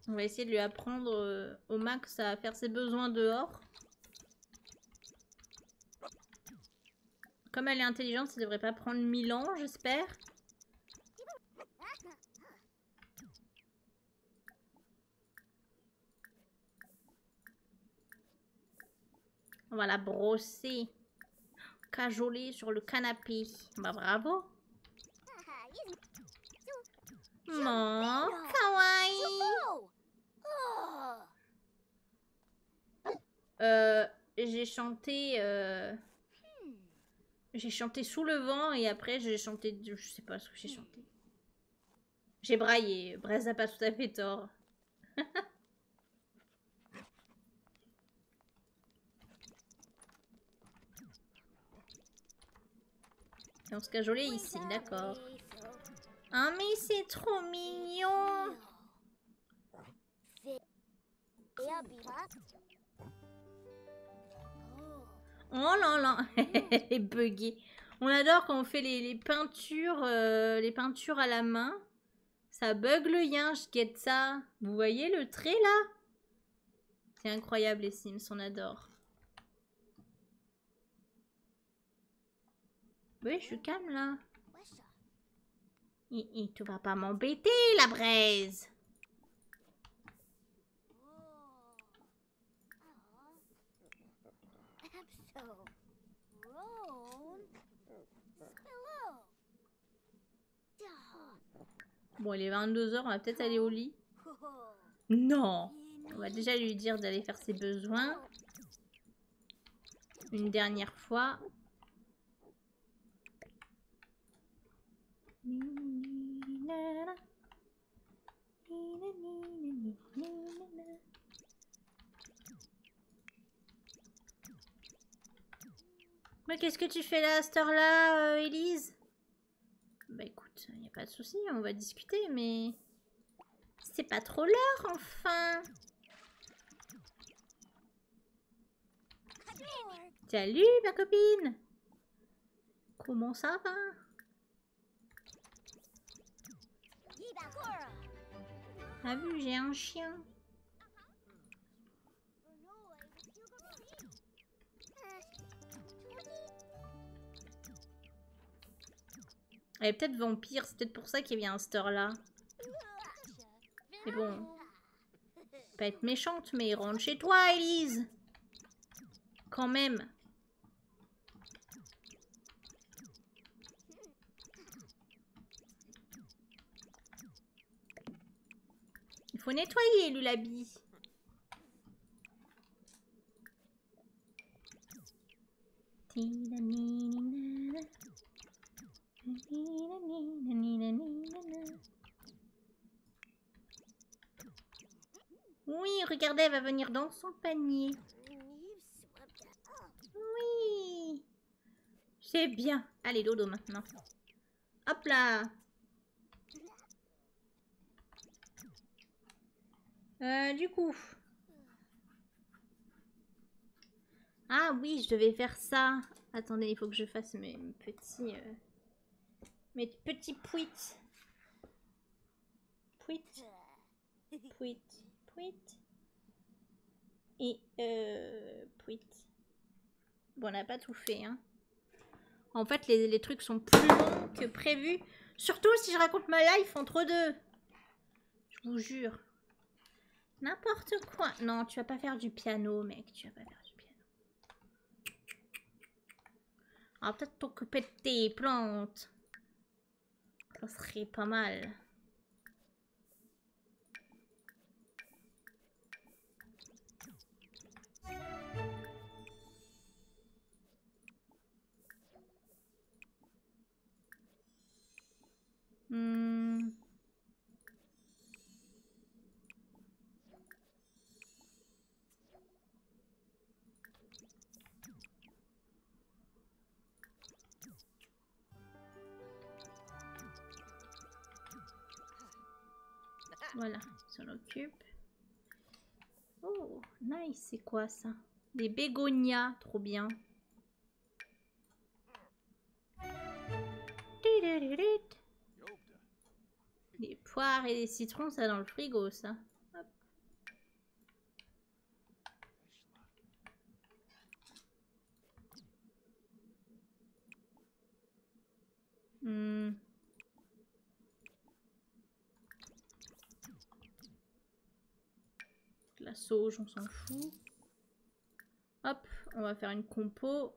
On va essayer de lui apprendre euh, au max à faire ses besoins dehors. Comme elle est intelligente, ça devrait pas prendre mille ans, j'espère. On va la brosser, cajoler sur le canapé. Bah bravo. Mon kawaii. Euh, j'ai chanté, euh... j'ai chanté sous le vent et après j'ai chanté, je sais pas ce que j'ai chanté. J'ai braillé. Brez n'a pas tout à fait tort. Et on se cajolait ici, d'accord. Ah mais c'est trop mignon. Oh là là, elle est buggée. On adore quand on fait les, les peintures, euh, les peintures à la main. Ça bug le yin, je guette ça. Vous voyez le trait là? C'est incroyable les Sims, on adore. Oui, je suis calme là. Et, et, tu vas pas m'embêter, la braise. Bon, il est vingt-deux heures, on va peut-être aller au lit. Non. On va déjà lui dire d'aller faire ses besoins. Une dernière fois. Mais qu'est-ce que tu fais là à cette heure-là, euh, Elise? Bah écoute, il n'y a pas de souci, on va discuter, mais c'est pas trop l'heure, enfin. Salut ma copine. Comment ça va? Ah vu, j'ai un chien. Elle est peut-être vampire, c'est peut-être pour ça qu'il y a un store là. Mais bon. Pas être méchante, mais rentre chez toi, Elise. Quand même. Il faut nettoyer, Lulabi. Oui, regardez, elle va venir dans son panier. Oui. C'est bien. Allez, dodo maintenant. Hop là. Euh, du coup... Ah oui, je devais faire ça. Attendez, il faut que je fasse mes petits... Euh, mes petits pouits. Pouits. Pouits. Pouits. Et... Euh, pouits. Bon, on n'a pas tout fait, hein. En fait, les, les trucs sont plus longs que prévu. Surtout si je raconte ma life entre deux. Je vous jure. N'importe quoi. Non, tu vas pas faire du piano, mec. Tu vas pas faire du piano. On va peut-être t'occuper de tes plantes. Ça serait pas mal. Hmm. Voilà, ça l'occupe. Oh, nice, c'est quoi ça? Des bégonias, trop bien. Des poires et des citrons, ça dans le frigo, ça. Hop. Hmm. La sauge, on s'en fout. Hop, on va faire une compo.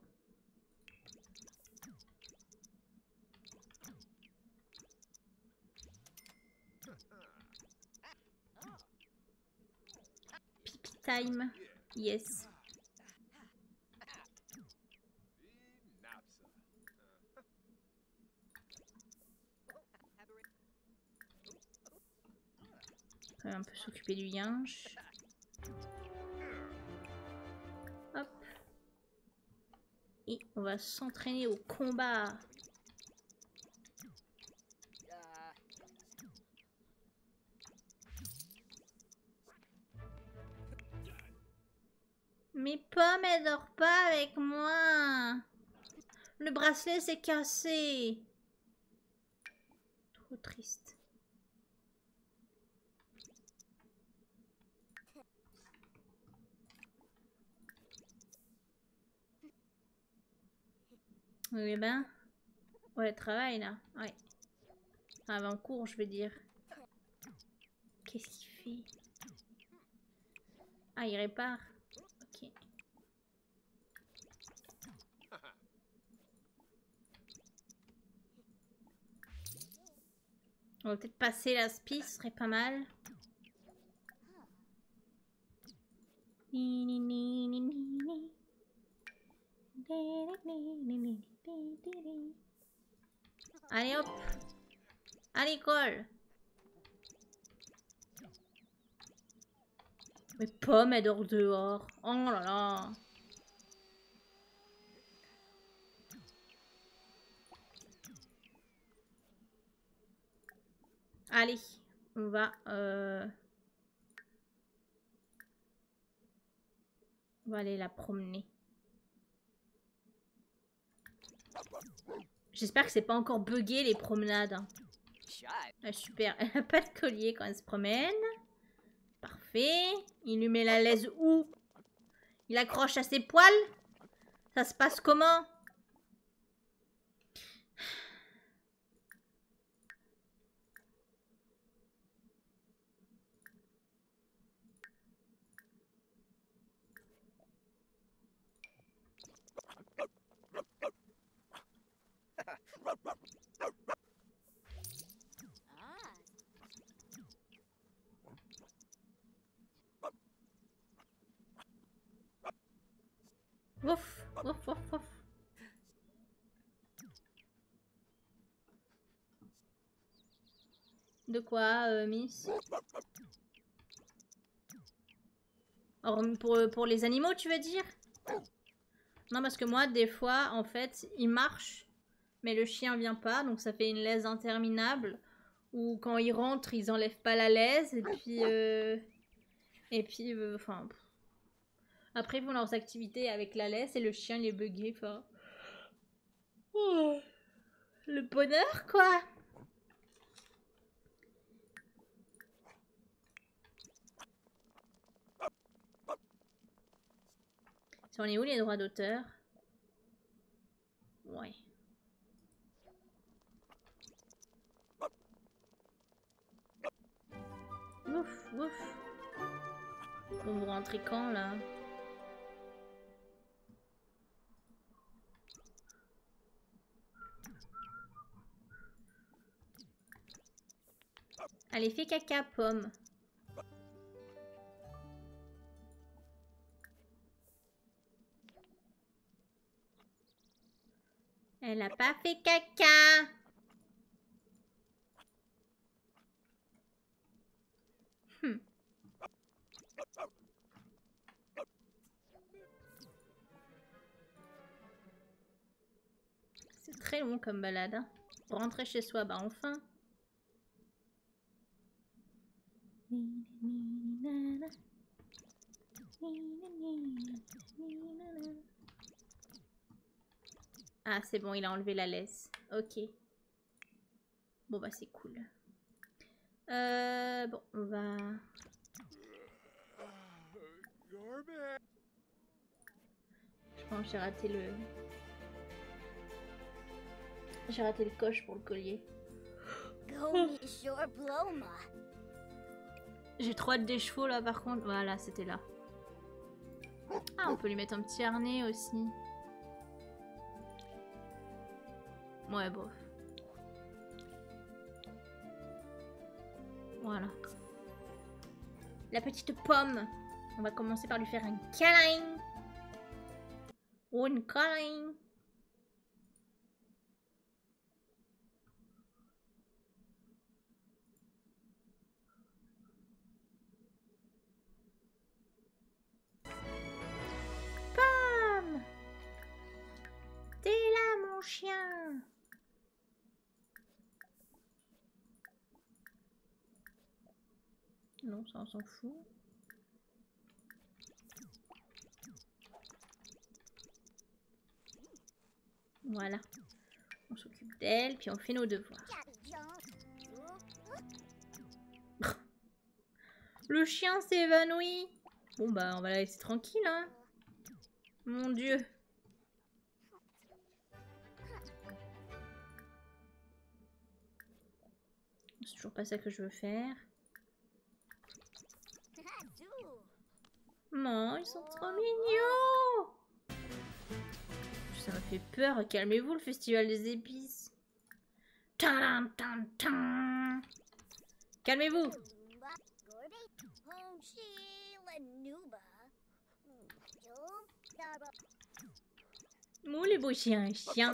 Pipi time. Yes. On va un peu s'occuper du yinche. Hop. Et on va s'entraîner au combat. Mais Pomme, elle dort pas avec moi. Le bracelet s'est cassé. Trop triste. Oui, ben. Ouais, travail là. Ouais. Ah, ben en cours, je veux dire. Qu'est-ce qu'il fait? Ah, il répare. Ok. On va peut-être passer la spie, ce serait pas mal. Ni, ni, ni, ni, ni, ni. Allez hop, à l'école. Mais Pomme, elle dort dehors. Oh là là. Allez, on va euh... on va aller la promener. J'espère que c'est pas encore bugué les promenades. Ah, super, elle a pas de collier quand elle se promène. Parfait. Il lui met la laisse où? Il accroche à ses poils? Ça se passe comment? Ouf, ouf, ouf, ouf. De quoi, euh, Miss? Or, pour, pour les animaux, tu veux dire? Non, parce que moi, des fois, en fait, il marche, mais le chien vient pas, donc ça fait une laisse interminable. Ou quand ils rentrent, ils enlèvent pas la laisse, et puis... Euh... Et puis, enfin... Euh, après, ils font leurs activités avec la laisse, et le chien, il est bugué, enfin... Oh, le bonheur, quoi. On est où les droits d'auteur? Ouais. Ouf, ouf. Bon, vous rentrez quand là? Allez, fais caca, Pomme. Elle a pas fait caca. Hmm. C'est très long comme balade. Hein. Pour rentrer chez soi, bah enfin. Ah, c'est bon, il a enlevé la laisse. Ok. Bon, bah, c'est cool. Euh, bon, on va... Je pense que j'ai raté le... J'ai raté le coche pour le collier. J'ai trop hâte des chevaux, là, par contre. Voilà, c'était là. Ah, on peut lui mettre un petit harnais aussi. Ouais, bof. Voilà. La petite Pomme. On va commencer par lui faire un câlin. Ou une câlin. Pomme! T'es là, mon chien! Non, ça on s'en fout. Voilà. On s'occupe d'elle, puis on fait nos devoirs. Le chien s'évanouit. Bon bah on va la laisser tranquille, hein. Mon Dieu. C'est toujours pas ça que je veux faire. Non, ils sont trop mignons! Ça me fait peur, calmez-vous le festival des épices. Calmez-vous! Mou les beaux chiens, chiens!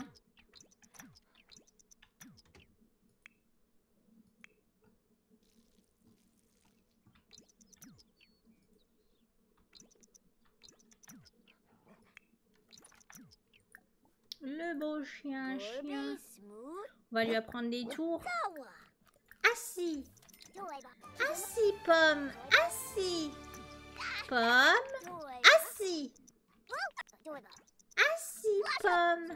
Le beau chien, chien. On va lui apprendre des tours. Assis. Assis, Pomme. Assis. Pomme. Assis. Assis, Pomme.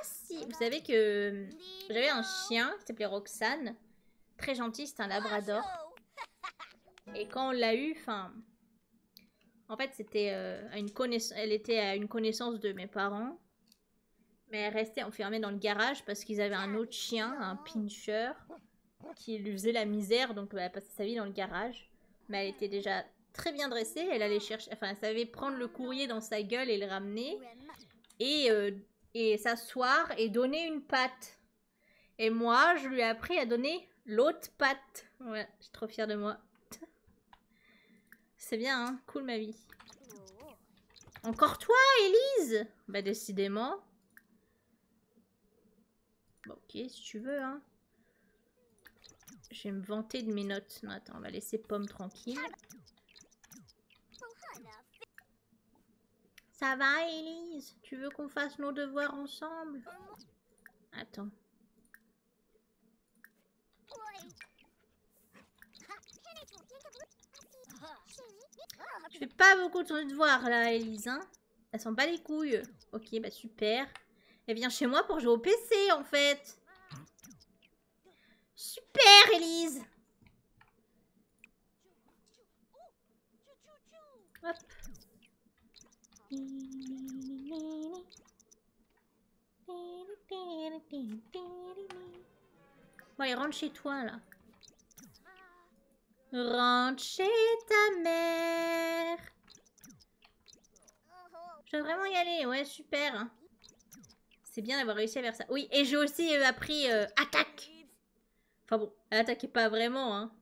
Assis. Vous savez que j'avais un chien qui s'appelait Roxane. Très gentil, c'était un labrador. Et quand on l'a eu, enfin... En fait, c'était euh, une connaiss... elle était à une connaissance de mes parents. Mais elle restait enfermée dans le garage parce qu'ils avaient un autre chien, un pincher, qui lui faisait la misère. Donc, elle passait sa vie dans le garage. Mais elle était déjà très bien dressée. Elle allait chercher... Enfin, elle savait prendre le courrier dans sa gueule et le ramener. Et, euh, et s'asseoir et donner une patte. Et moi, je lui ai appris à donner l'autre patte. Voilà, je suis trop fière de moi. C'est bien, hein. Cool ma vie. Encore toi, Elise? Bah décidément. Bon, ok, si tu veux, hein. Je vais me vanter de mes notes. Non, attends, on va laisser Pomme tranquille. Ça va, Elise? Tu veux qu'on fasse nos devoirs ensemble? Attends. Tu fais pas beaucoup de devoirs là, Elise, hein? Elle s'en bat les couilles. Ok, bah super. Elle vient chez moi pour jouer au P C en fait. Super, Elise. Hop. Bon, allez, rentre chez toi là. Rentre chez ta mère. Je dois vraiment y aller, ouais, super. C'est bien d'avoir réussi à faire ça. Oui, et j'ai aussi appris euh, attaque. Enfin bon, elle attaquait pas vraiment, hein.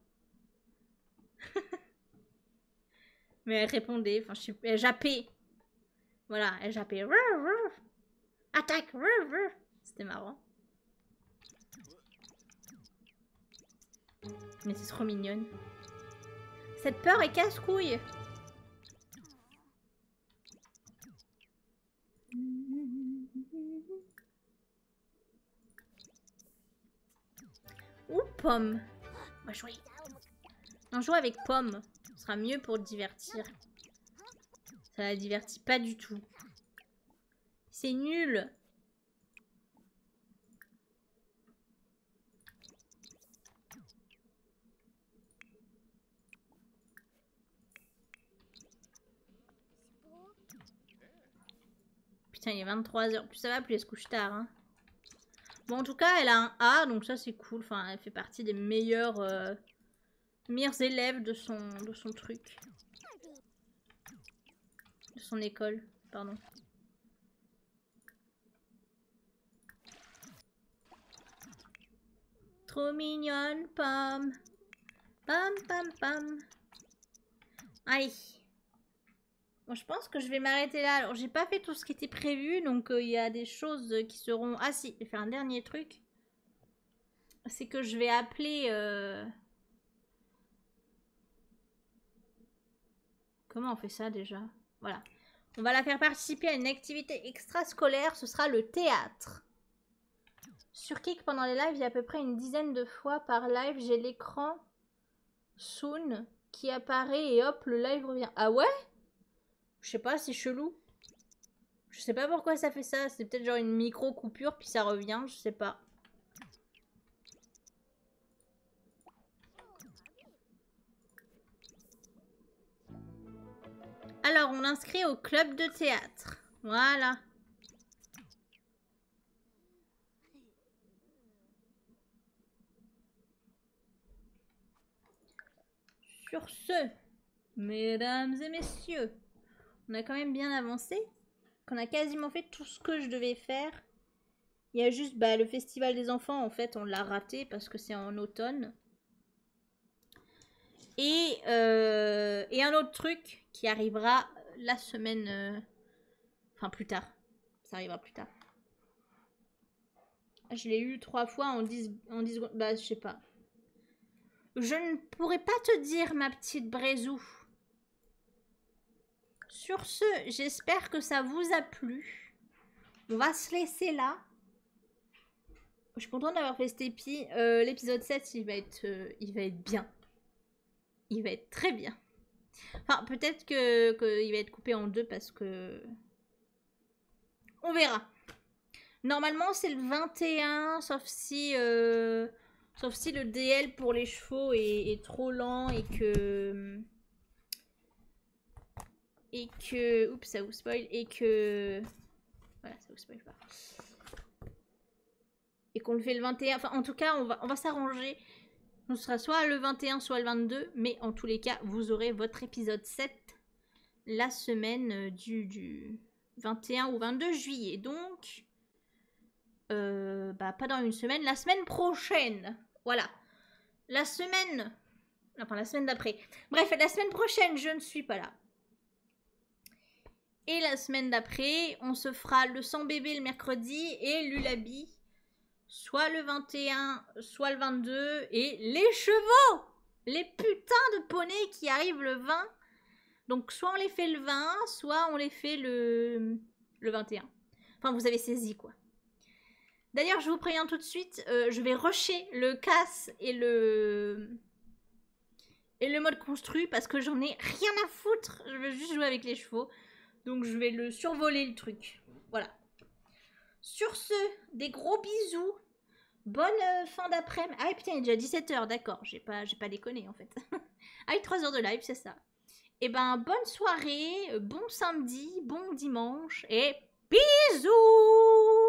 Mais elle répondait, enfin, je sais, elle jappait. Voilà, elle jappait. Attaque. C'était marrant. Mais c'est trop mignonne. Cette peur est casse-couille. Ou Pomme. On va jouer. On joue avec Pomme. Ce sera mieux pour divertir. Ça la divertit pas du tout. C'est nul. Putain, il est vingt-trois heures. Plus ça va, plus elle se couche tard. Hein. Bon, en tout cas, elle a un A, donc ça, c'est cool. Enfin, elle fait partie des meilleurs, euh, meilleurs élèves de son, de son truc. De son école, pardon. Trop mignonne, Pomme. Pam, pam, pam. Allez. Bon, je pense que je vais m'arrêter là. Alors, j'ai pas fait tout ce qui était prévu, donc euh, il y a des choses qui seront... Ah si, je vais faire un dernier truc. C'est que je vais appeler... Euh... Comment on fait ça déjà? Voilà. On va la faire participer à une activité extrascolaire, ce sera le théâtre. Sur Kik, pendant les lives, il y a à peu près une dizaine de fois par live, j'ai l'écran Soon qui apparaît et hop, le live revient. Ah ouais? Je sais pas, c'est chelou. Je sais pas pourquoi ça fait ça. C'est peut-être genre une micro coupure puis ça revient, je sais pas. Alors, on l'inscrit au club de théâtre. Voilà. Sur ce, mesdames et messieurs, on a quand même bien avancé, qu'on a quasiment fait tout ce que je devais faire. Il y a juste bah, le festival des enfants, en fait, on l'a raté parce que c'est en automne. Et, euh, et un autre truc qui arrivera la semaine... Euh, enfin, plus tard. Ça arrivera plus tard. Je l'ai eu trois fois en dix secondes. Bah, je sais pas. Je ne pourrais pas te dire, ma petite Brésou. Sur ce, j'espère que ça vous a plu. On va se laisser là. Je suis contente d'avoir fait cet épi. Euh, L'épisode sept, il va, être, euh, il va être bien. Il va être très bien. Enfin, peut-être que, que il va être coupé en deux parce que... On verra. Normalement, c'est le vingt et un, sauf si, euh, sauf si le D L pour les chevaux est, est trop lent et que... Et que... Oups, ça vous spoil. Et que... Voilà, ça vous spoil pas. Et qu'on le fait le vingt et un. Enfin, en tout cas, on va, on va s'arranger. On sera soit le vingt et un, soit le vingt-deux. Mais en tous les cas, vous aurez votre épisode sept la semaine du, du vingt et un ou vingt-deux juillet. Donc, euh, bah, pas dans une semaine. La semaine prochaine. Voilà. La semaine... Enfin, la semaine d'après. Bref, la semaine prochaine, je ne suis pas là. Et la semaine d'après, on se fera le sang bébé le mercredi et Lulabi, soit le vingt et un, soit le vingt-deux. Et les chevaux! Les putains de poneys qui arrivent le vingt. Donc, soit on les fait le vingt, soit on les fait le, le vingt et un. Enfin, vous avez saisi, quoi. D'ailleurs, je vous préviens tout de suite, euh, je vais rusher le casse et le... et le mode construit parce que j'en ai rien à foutre. Je veux juste jouer avec les chevaux. Donc, je vais le survoler, le truc. Voilà. Sur ce, des gros bisous. Bonne euh, fin d'après-midi. Ah, putain, il est déjà dix-sept heures, d'accord. J'ai pas, j'ai pas déconné, en fait. Ah, il est trois heures de live, c'est ça. Et ben, bonne soirée, bon samedi, bon dimanche et bisous!